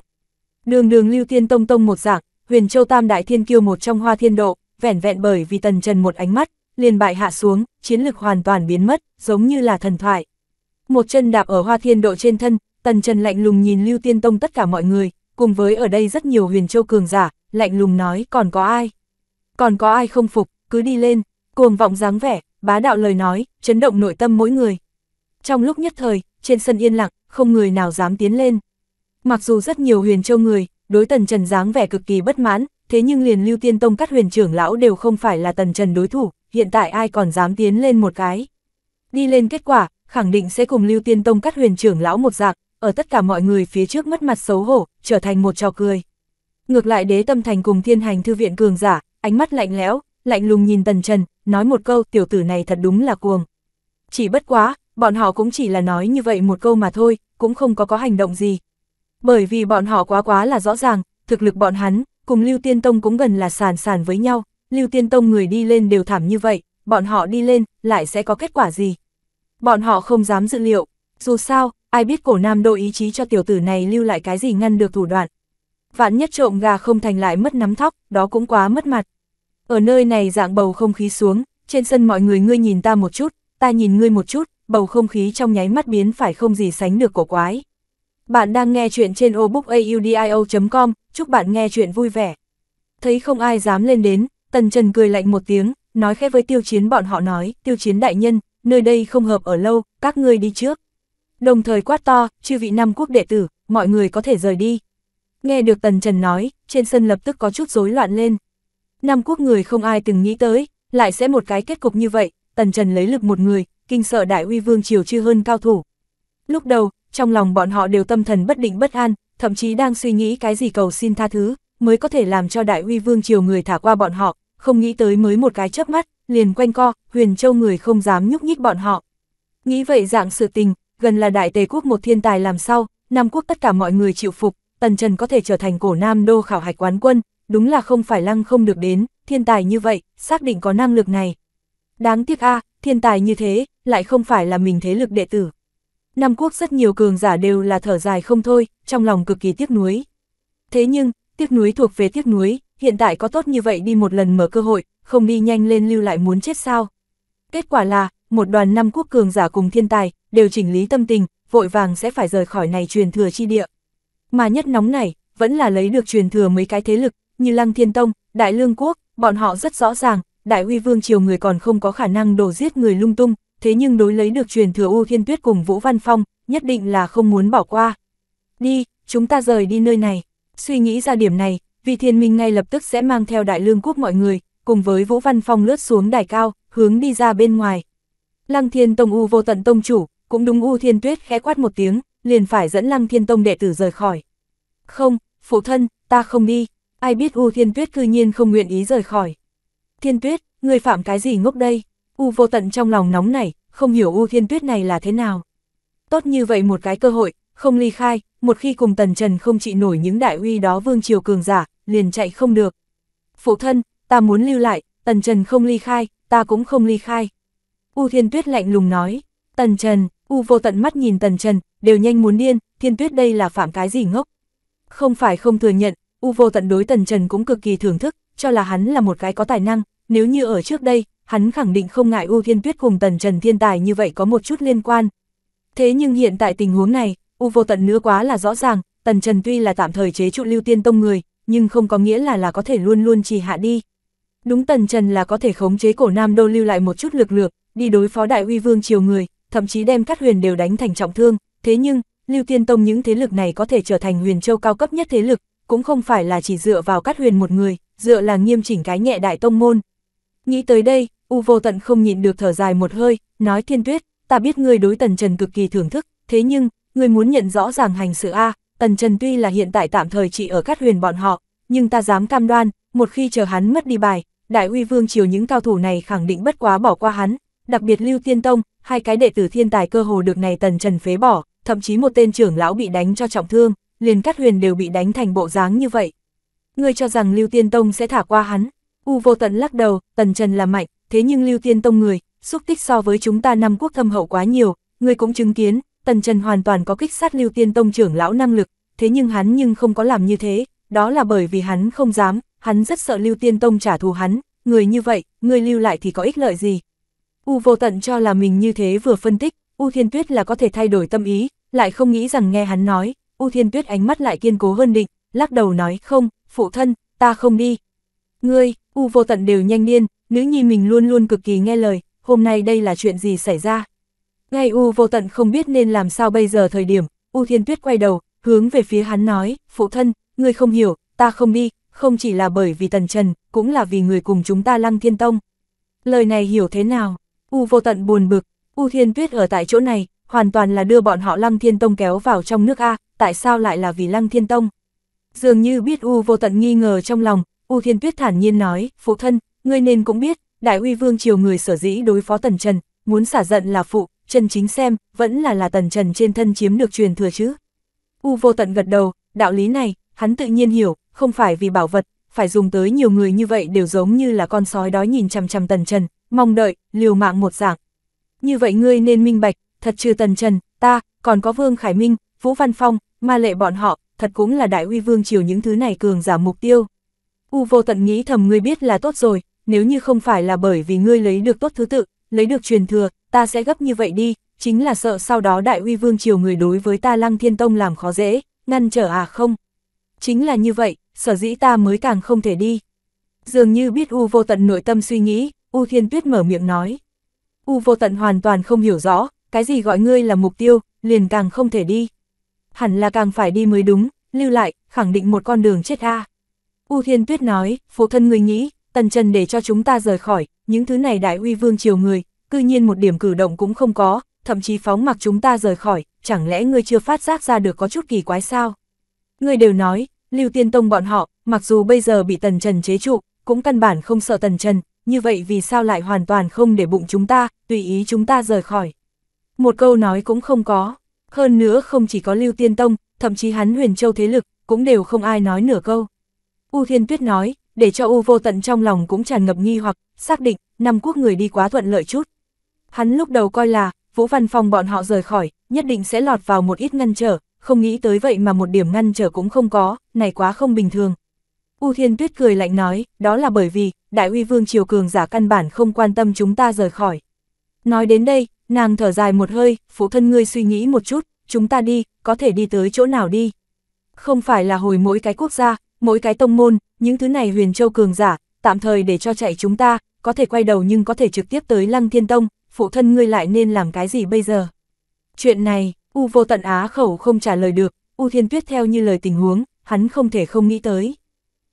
Đường đường Lưu Tiên Tông tông một dạng, Huyền Châu Tam Đại Thiên Kiêu một trong Hoa Thiên Độ, vẻn vẹn bởi vì Tần Trần một ánh mắt, liền bại hạ xuống, chiến lực hoàn toàn biến mất, giống như là thần thoại. Một chân đạp ở Hoa Thiên Độ trên thân, Tần Trần lạnh lùng nhìn Lưu Tiên Tông tất cả mọi người, cùng với ở đây rất nhiều Huyền Châu cường giả, lạnh lùng nói, còn có ai? Còn có ai không phục, cứ đi lên, cuồng vọng dáng vẻ, bá đạo lời nói, chấn động nội tâm mỗi người. Trong lúc nhất thời, trên sân yên lặng, không người nào dám tiến lên. Mặc dù rất nhiều Huyền Châu người, đối Tần Trần dáng vẻ cực kỳ bất mãn, thế nhưng liền Lưu Tiên Tông các huyền trưởng lão đều không phải là Tần Trần đối thủ, hiện tại ai còn dám tiến lên một cái. Đi lên kết quả, khẳng định sẽ cùng Lưu Tiên Tông các huyền trưởng lão một dạng, ở tất cả mọi người phía trước mất mặt xấu hổ, trở thành một trò cười. Ngược lại Đế Tâm Thành cùng Thiên Hành Thư Viện cường giả, ánh mắt lạnh lẽo, lạnh lùng nhìn Tần Trần, nói một câu tiểu tử này thật đúng là cuồng. Chỉ bất quá, bọn họ cũng chỉ là nói như vậy một câu mà thôi, cũng không có hành động gì. Bởi vì bọn họ quá là rõ ràng, thực lực bọn hắn, cùng Lưu Tiên Tông cũng gần là sàn sàn với nhau, Lưu Tiên Tông người đi lên đều thảm như vậy, bọn họ đi lên, lại sẽ có kết quả gì? Bọn họ không dám dự liệu, dù sao, ai biết Cổ Nam Đô ý chí cho tiểu tử này lưu lại cái gì ngăn được thủ đoạn. Vạn nhất trộm gà không thành lại mất nắm thóc, đó cũng quá mất mặt. Ở nơi này dạng bầu không khí xuống, trên sân mọi người ngươi nhìn ta một chút, ta nhìn ngươi một chút, bầu không khí trong nháy mắt biến phải không gì sánh được cổ quái. Bạn đang nghe chuyện trên audiobook.audio.com, chúc bạn nghe chuyện vui vẻ. Thấy không ai dám lên đến, Tần Trần cười lạnh một tiếng, nói khẽ với Tiêu Chiến bọn họ nói, Tiêu Chiến đại nhân, nơi đây không hợp ở lâu, các ngươi đi trước. Đồng thời quát to, chư vị năm quốc đệ tử, mọi người có thể rời đi. Nghe được Tần Trần nói, trên sân lập tức có chút rối loạn lên. Năm quốc người không ai từng nghĩ tới, lại sẽ một cái kết cục như vậy, Tần Trần lấy lực một người, kinh sợ đại uy vương triều chư hơn cao thủ. Lúc đầu, trong lòng bọn họ đều tâm thần bất định bất an, thậm chí đang suy nghĩ cái gì cầu xin tha thứ, mới có thể làm cho Đại Huy Vương triều người thả qua bọn họ, không nghĩ tới mới một cái chớp mắt, liền quanh co, Huyền Châu người không dám nhúc nhích bọn họ. Nghĩ vậy dạng sự tình, gần là Đại Tề Quốc một thiên tài làm sau, Nam Quốc tất cả mọi người chịu phục, Tần Trần có thể trở thành Cổ Nam Đô khảo hạch quán quân, đúng là không phải lăng không được đến, thiên tài như vậy, xác định có năng lực này. Đáng tiếc a, thiên tài như thế, lại không phải là mình thế lực đệ tử. Nam Quốc rất nhiều cường giả đều là thở dài không thôi, trong lòng cực kỳ tiếc nuối. Thế nhưng, tiếc nuối thuộc về tiếc nuối, hiện tại có tốt như vậy đi một lần mở cơ hội, không đi nhanh lên lưu lại muốn chết sao. Kết quả là, một đoàn Nam Quốc cường giả cùng thiên tài, đều chỉnh lý tâm tình, vội vàng sẽ phải rời khỏi này truyền thừa chi địa. Mà nhất nóng này, vẫn là lấy được truyền thừa mấy cái thế lực, như Lăng Thiên Tông, Đại Lương Quốc, bọn họ rất rõ ràng, Đại Huy Vương triều người còn không có khả năng đổ giết người lung tung, thế nhưng đối lấy được truyền thừa U Thiên Tuyết cùng Vũ Văn Phong, nhất định là không muốn bỏ qua. Đi, chúng ta rời đi nơi này. Suy nghĩ ra điểm này, Vị Thiên Minh ngay lập tức sẽ mang theo Đại Lương Quốc mọi người, cùng với Vũ Văn Phong lướt xuống đài cao, hướng đi ra bên ngoài. Lăng Thiên Tông U Vô Tận Tông chủ, cũng đúng U Thiên Tuyết khẽ quát một tiếng, liền phải dẫn Lăng Thiên Tông đệ tử rời khỏi. Không, phụ thân, ta không đi. Ai biết U Thiên Tuyết cư nhiên không nguyện ý rời khỏi. Thiên Tuyết, người phạm cái gì ngốc đây? U Vô Tận trong lòng nóng nảy, không hiểu U Thiên Tuyết này là thế nào. Tốt như vậy một cái cơ hội, không ly khai, một khi cùng Tần Trần không trị nổi những đại uy đó vương triều cường giả, liền chạy không được. Phụ thân, ta muốn lưu lại, Tần Trần không ly khai, ta cũng không ly khai. U Thiên Tuyết lạnh lùng nói. Tần Trần, U Vô Tận mắt nhìn Tần Trần, đều nhanh muốn điên, Thiên Tuyết đây là phạm cái gì ngốc? Không phải không thừa nhận, U Vô Tận đối Tần Trần cũng cực kỳ thưởng thức, cho là hắn là một cái có tài năng, nếu như ở trước đây, hắn khẳng định không ngại U Thiên Tuyết cùng Tần Trần thiên tài như vậy có một chút liên quan. Thế nhưng hiện tại tình huống này, U Vô Tận nữa quá là rõ ràng, Tần Trần tuy là tạm thời chế trụ Lưu Tiên Tông người, nhưng không có nghĩa là có thể luôn luôn trì hạ đi. Đúng Tần Trần là có thể khống chế Cổ Nam Đô lưu lại một chút lực lượng, đi đối phó Đại Huy Vương triều người, thậm chí đem Cát Huyền đều đánh thành trọng thương, thế nhưng, Lưu Tiên Tông những thế lực này có thể trở thành Huyền Châu cao cấp nhất thế lực, cũng không phải là chỉ dựa vào Cát Huyền một người, dựa là nghiêm chỉnh cái nhẹ đại tông môn. Nghĩ tới đây, U Vô Tận không nhịn được thở dài một hơi, nói Thiên Tuyết, ta biết ngươi đối Tần Trần cực kỳ thưởng thức, thế nhưng, ngươi muốn nhận rõ ràng hành sự a, Tần Trần tuy là hiện tại tạm thời chỉ ở Cát Huyền bọn họ, nhưng ta dám cam đoan, một khi chờ hắn mất đi bài, Đại Huy Vương triều những cao thủ này khẳng định bất quá bỏ qua hắn, đặc biệt Lưu Tiên Tông, hai cái đệ tử thiên tài cơ hồ được này Tần Trần phế bỏ, thậm chí một tên trưởng lão bị đánh cho trọng thương, liền Cát Huyền đều bị đánh thành bộ dáng như vậy. Ngươi cho rằng Lưu Tiên Tông sẽ thả qua hắn? U Vô Tận lắc đầu, Tần Trần là mạnh, thế nhưng Lưu Tiên Tông người, xúc tích so với chúng ta Nam Quốc thâm hậu quá nhiều, ngươi cũng chứng kiến, Tần Trần hoàn toàn có kích sát Lưu Tiên Tông trưởng lão năng lực, thế nhưng hắn nhưng không có làm như thế, đó là bởi vì hắn không dám, hắn rất sợ Lưu Tiên Tông trả thù hắn, người như vậy, ngươi lưu lại thì có ích lợi gì? U Vô Tận cho là mình như thế vừa phân tích, U Thiên Tuyết là có thể thay đổi tâm ý, lại không nghĩ rằng nghe hắn nói, U Thiên Tuyết ánh mắt lại kiên cố hơn định, lắc đầu nói không, phụ thân, ta không đi. Ngươi, U Vô Tận đều nhanh điên, nữ nhi mình luôn luôn cực kỳ nghe lời, hôm nay đây là chuyện gì xảy ra? Ngay U Vô Tận không biết nên làm sao bây giờ thời điểm, U Thiên Tuyết quay đầu, hướng về phía hắn nói, phụ thân, ngươi không hiểu, ta không đi, không chỉ là bởi vì Tần Trần, cũng là vì người cùng chúng ta Lăng Thiên Tông. Lời này hiểu thế nào? U Vô Tận buồn bực, U Thiên Tuyết ở tại chỗ này, hoàn toàn là đưa bọn họ Lăng Thiên Tông kéo vào trong nước a, tại sao lại là vì Lăng Thiên Tông? Dường như biết U Vô Tận nghi ngờ trong lòng, U Thiên Tuyết thản nhiên nói, phụ thân, ngươi nên cũng biết, Đại Huy Vương triều người sở dĩ đối phó Tần Trần, muốn xả giận là phụ, chân chính xem, vẫn là Tần Trần trên thân chiếm được truyền thừa chứ. U Vô Tận gật đầu, đạo lý này, hắn tự nhiên hiểu, không phải vì bảo vật, phải dùng tới nhiều người như vậy đều giống như là con sói đói nhìn chằm chằm Tần Trần, mong đợi, liều mạng một dạng. Như vậy ngươi nên minh bạch, thật trừ Tần Trần, ta, còn có Vương Khải Minh, Vũ Văn Phong, Ma Lệ bọn họ, thật cũng là Đại Huy Vương triều những thứ này cường giả mục tiêu. U Vô Tận nghĩ thầm ngươi biết là tốt rồi, nếu như không phải là bởi vì ngươi lấy được tốt thứ tự, lấy được truyền thừa, ta sẽ gấp như vậy đi, chính là sợ sau đó Đại Huy Vương triều người đối với ta Lăng Thiên Tông làm khó dễ, ngăn trở à không? Chính là như vậy, sở dĩ ta mới càng không thể đi. Dường như biết U Vô Tận nội tâm suy nghĩ, U Thiên Tuyết mở miệng nói. U Vô Tận hoàn toàn không hiểu rõ, cái gì gọi ngươi là mục tiêu, liền càng không thể đi. Hẳn là càng phải đi mới đúng, lưu lại, khẳng định một con đường chết a. U Thiên Tuyết nói, phụ thân người nghĩ, Tần Trần để cho chúng ta rời khỏi, những thứ này Đại Huy Vương triều người, cư nhiên một điểm cử động cũng không có, thậm chí phóng mặc chúng ta rời khỏi, chẳng lẽ ngươi chưa phát giác ra được có chút kỳ quái sao? Người đều nói, Lưu Tiên Tông bọn họ, mặc dù bây giờ bị Tần Trần chế trụ, cũng căn bản không sợ Tần Trần, như vậy vì sao lại hoàn toàn không để bụng chúng ta, tùy ý chúng ta rời khỏi. Một câu nói cũng không có, hơn nữa không chỉ có Lưu Tiên Tông, thậm chí hắn Huyền Châu thế lực, cũng đều không ai nói nửa câu. U Thiên Tuyết nói, để cho U Vô Tận trong lòng cũng tràn ngập nghi hoặc, xác định, năm quốc người đi quá thuận lợi chút. Hắn lúc đầu coi là, Vũ Văn Phong bọn họ rời khỏi, nhất định sẽ lọt vào một ít ngăn trở, không nghĩ tới vậy mà một điểm ngăn trở cũng không có, này quá không bình thường. U Thiên Tuyết cười lạnh nói, đó là bởi vì, Đại Uy Vương Triều Cường giả căn bản không quan tâm chúng ta rời khỏi. Nói đến đây, nàng thở dài một hơi, phụ thân ngươi suy nghĩ một chút, chúng ta đi, có thể đi tới chỗ nào đi. Không phải là hồi mỗi cái quốc gia, mỗi cái tông môn, những thứ này Huyền Châu Cường giả, tạm thời để cho chạy chúng ta, có thể quay đầu nhưng có thể trực tiếp tới Lăng Thiên Tông, phụ thân ngươi lại nên làm cái gì bây giờ. Chuyện này, U Vô Tận á khẩu không trả lời được, U Thiên Tuyết theo như lời tình huống, hắn không thể không nghĩ tới.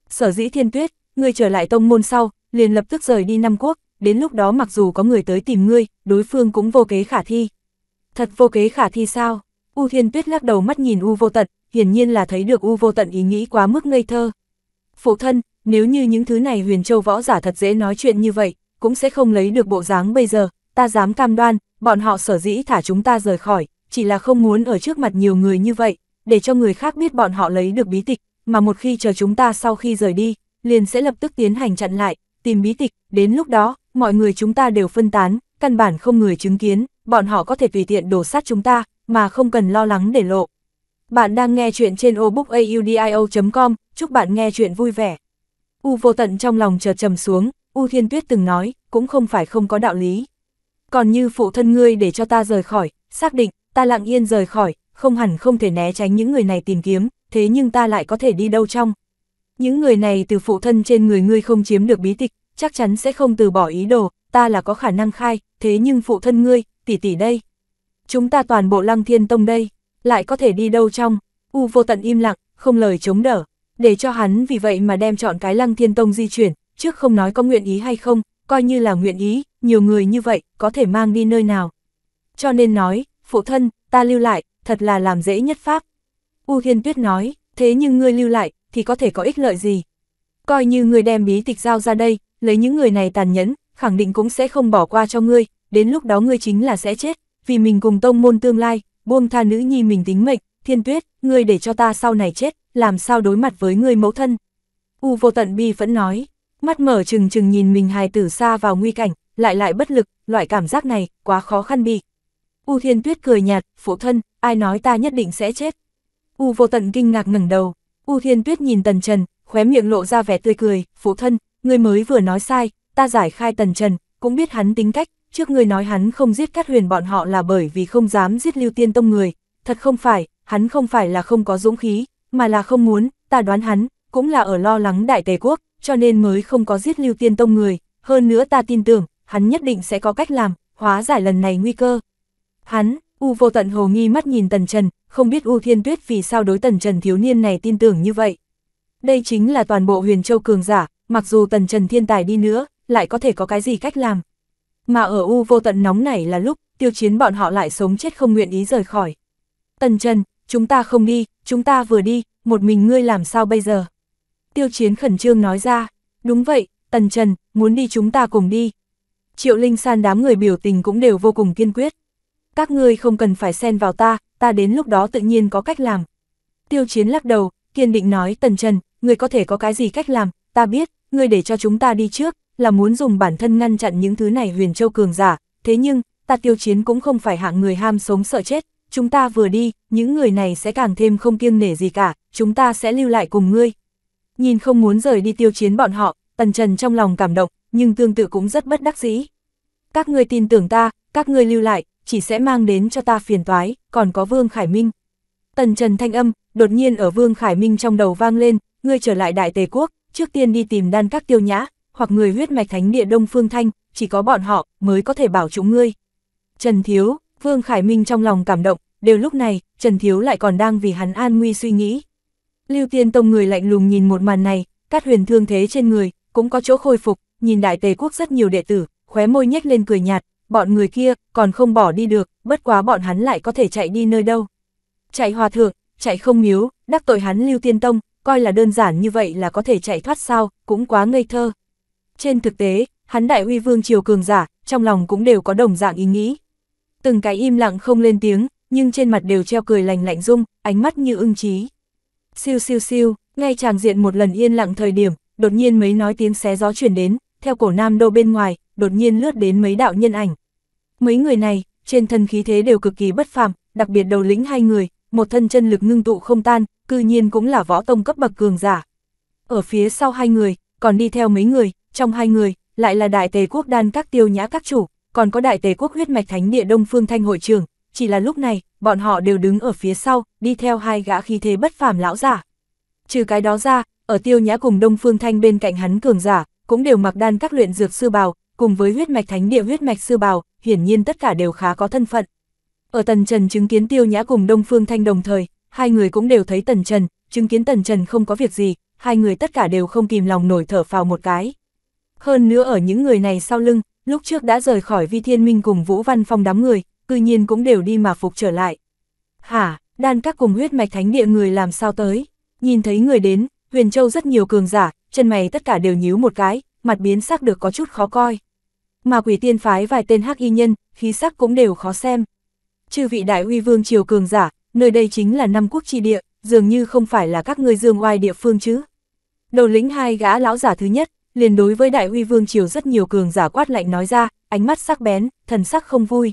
Sở dĩ Thiên Tuyết, ngươi trở lại tông môn sau, liền lập tức rời đi Nam Quốc, đến lúc đó mặc dù có người tới tìm ngươi, đối phương cũng vô kế khả thi. Thật vô kế khả thi sao? U Thiên Tuyết lắc đầu mắt nhìn U Vô Tận, hiển nhiên là thấy được U Vô Tận ý nghĩ quá mức ngây thơ. Phụ thân, nếu như những thứ này Huyền Châu võ giả thật dễ nói chuyện như vậy, cũng sẽ không lấy được bộ dáng bây giờ, ta dám cam đoan, bọn họ sở dĩ thả chúng ta rời khỏi, chỉ là không muốn ở trước mặt nhiều người như vậy, để cho người khác biết bọn họ lấy được bí tịch, mà một khi chờ chúng ta sau khi rời đi, liền sẽ lập tức tiến hành chặn lại, tìm bí tịch, đến lúc đó, mọi người chúng ta đều phân tán, căn bản không người chứng kiến, bọn họ có thể tùy tiện đổ sát chúng ta, mà không cần lo lắng để lộ. Bạn đang nghe chuyện trên audiobook.com, chúc bạn nghe chuyện vui vẻ. U Vô Tận trong lòng chợt trầm xuống, U Thiên Tuyết từng nói, cũng không phải không có đạo lý. Còn như phụ thân ngươi để cho ta rời khỏi, xác định, ta lặng yên rời khỏi, không hẳn không thể né tránh những người này tìm kiếm, thế nhưng ta lại có thể đi đâu trong. Những người này từ phụ thân trên người ngươi không chiếm được bí tịch, chắc chắn sẽ không từ bỏ ý đồ, ta là có khả năng khai, thế nhưng phụ thân ngươi, tỷ tỷ đây. Chúng ta toàn bộ Lăng Thiên Tông đây, lại có thể đi đâu trong. U Vô Tận im lặng, không lời chống đỡ, để cho hắn vì vậy mà đem chọn cái Lăng Thiên Tông di chuyển, trước không nói có nguyện ý hay không, coi như là nguyện ý, nhiều người như vậy, có thể mang đi nơi nào. Cho nên nói, phụ thân, ta lưu lại, thật là làm dễ nhất pháp. U Thiên Tuyết nói, thế nhưng ngươi lưu lại, thì có thể có ích lợi gì? Coi như ngươi đem bí tịch giao ra đây, lấy những người này tàn nhẫn, khẳng định cũng sẽ không bỏ qua cho ngươi, đến lúc đó ngươi chính là sẽ chết, vì mình cùng tông môn tương lai, buông tha nữ nhi mình tính mệnh. Thiên Tuyết, ngươi để cho ta sau này chết, làm sao đối mặt với ngươi mẫu thân? U Vô Tận bi vẫn nói, mắt mở trừng trừng nhìn mình hài tử xa vào nguy cảnh, lại bất lực, loại cảm giác này, quá khó khăn bị. U Thiên Tuyết cười nhạt, phụ thân, ai nói ta nhất định sẽ chết? U Vô Tận kinh ngạc ngẩng đầu, U Thiên Tuyết nhìn Tần Trần, khóe miệng lộ ra vẻ tươi cười, phụ thân, ngươi mới vừa nói sai, ta giải khai Tần Trần, cũng biết hắn tính cách, trước ngươi nói hắn không giết Cát Huyền bọn họ là bởi vì không dám giết Lưu Tiên Tông người, thật không phải, hắn không phải là không có dũng khí, mà là không muốn, ta đoán hắn, cũng là ở lo lắng Đại Tề Quốc, cho nên mới không có giết Lưu Tiên Tông người, hơn nữa ta tin tưởng, hắn nhất định sẽ có cách làm, hóa giải lần này nguy cơ. Hắn, U Vô Tận hồ nghi mắt nhìn Tần Trần, không biết U Thiên Tuyết vì sao đối Tần Trần thiếu niên này tin tưởng như vậy. Đây chính là toàn bộ Huyền Châu cường giả, mặc dù Tần Trần thiên tài đi nữa, lại có thể có cái gì cách làm. Mà ở U Vô Tận nóng này là lúc, Tiêu Chiến bọn họ lại sống chết không nguyện ý rời khỏi. Tần Trần, chúng ta không đi, chúng ta vừa đi, một mình ngươi làm sao bây giờ? Tiêu Chiến khẩn trương nói ra, đúng vậy, Tần Trần, muốn đi chúng ta cùng đi. Triệu Linh San đám người biểu tình cũng đều vô cùng kiên quyết. Các ngươi không cần phải xen vào ta, ta đến lúc đó tự nhiên có cách làm. Tiêu Chiến lắc đầu, kiên định nói, Tần Trần, ngươi có thể có cái gì cách làm, ta biết, ngươi để cho chúng ta đi trước, là muốn dùng bản thân ngăn chặn những thứ này Huyền Châu cường giả, thế nhưng, ta Tiêu Chiến cũng không phải hạng người ham sống sợ chết. Chúng ta vừa đi, những người này sẽ càng thêm không kiêng nể gì cả, chúng ta sẽ lưu lại cùng ngươi. Nhìn không muốn rời đi Tiêu Chiến bọn họ, Tần Trần trong lòng cảm động, nhưng tương tự cũng rất bất đắc dĩ. Các ngươi tin tưởng ta, các ngươi lưu lại, chỉ sẽ mang đến cho ta phiền toái, còn có Vương Khải Minh. Tần Trần thanh âm, đột nhiên ở Vương Khải Minh trong đầu vang lên, ngươi trở lại Đại Tề Quốc, trước tiên đi tìm đan các Tiêu Nhã, hoặc người huyết mạch thánh địa Đông Phương Thanh, chỉ có bọn họ mới có thể bảo chúng ngươi. Trần Thiếu, Vương Khải Minh trong lòng cảm động, đều lúc này, Trần Thiếu lại còn đang vì hắn an nguy suy nghĩ. Lưu Tiên Tông người lạnh lùng nhìn một màn này, Cát Huyền thương thế trên người, cũng có chỗ khôi phục, nhìn Đại Tề Quốc rất nhiều đệ tử, khóe môi nhếch lên cười nhạt, bọn người kia, còn không bỏ đi được, bất quá bọn hắn lại có thể chạy đi nơi đâu. Chạy hòa thượng, chạy không miếu, đắc tội hắn Lưu Tiên Tông, coi là đơn giản như vậy là có thể chạy thoát sao, cũng quá ngây thơ. Trên thực tế, hắn đại uy vương triều cường giả, trong lòng cũng đều có đồng dạng ý nghĩ. Từng cái im lặng không lên tiếng, nhưng trên mặt đều treo cười lành lạnh dung, ánh mắt như ưng trí. Siêu siêu siêu, ngay tràng diện một lần yên lặng thời điểm, đột nhiên mấy nói tiếng xé gió truyền đến, theo Cổ Nam Đô bên ngoài, đột nhiên lướt đến mấy đạo nhân ảnh. Mấy người này, trên thân khí thế đều cực kỳ bất phàm, đặc biệt đầu lĩnh hai người, một thân chân lực ngưng tụ không tan, cư nhiên cũng là võ tông cấp bậc cường giả. Ở phía sau hai người, còn đi theo mấy người, trong hai người, lại là Đại Tề Quốc Đan Các Tiêu Nhã các chủ, còn có Đại Tề Quốc Huyết Mạch Thánh Địa Đông Phương Thanh hội trưởng, chỉ là lúc này, bọn họ đều đứng ở phía sau, đi theo hai gã khí thế bất phàm lão giả. Trừ cái đó ra, ở Tiêu Nhã cùng Đông Phương Thanh bên cạnh hắn cường giả, cũng đều mặc đan các luyện dược sư bào, cùng với Huyết Mạch Thánh Địa huyết mạch sư bào, hiển nhiên tất cả đều khá có thân phận. Ở Tần Trần chứng kiến Tiêu Nhã cùng Đông Phương Thanh đồng thời, hai người cũng đều thấy Tần Trần, chứng kiến Tần Trần không có việc gì, hai người tất cả đều không kìm lòng nổi thở phào một cái. Hơn nữa ở những người này sau lưng, lúc trước đã rời khỏi Vi Thiên Minh cùng Vũ Văn Phong đám người, cư nhiên cũng đều đi mà phục trở lại. Hả, đan các cùng huyết mạch thánh địa người làm sao tới? Nhìn thấy người đến, Huyền Châu rất nhiều cường giả, chân mày tất cả đều nhíu một cái, mặt biến sắc được có chút khó coi. Mà Quỷ Tiên phái vài tên hắc y nhân, khí sắc cũng đều khó xem. Chư vị đại uy vương triều cường giả, nơi đây chính là năm quốc chi địa, dường như không phải là các ngươi dương oai địa phương chứ. Đầu lĩnh hai gã lão giả thứ nhất, liền đối với đại uy vương triều rất nhiều cường giả quát lạnh nói ra, ánh mắt sắc bén, thần sắc không vui.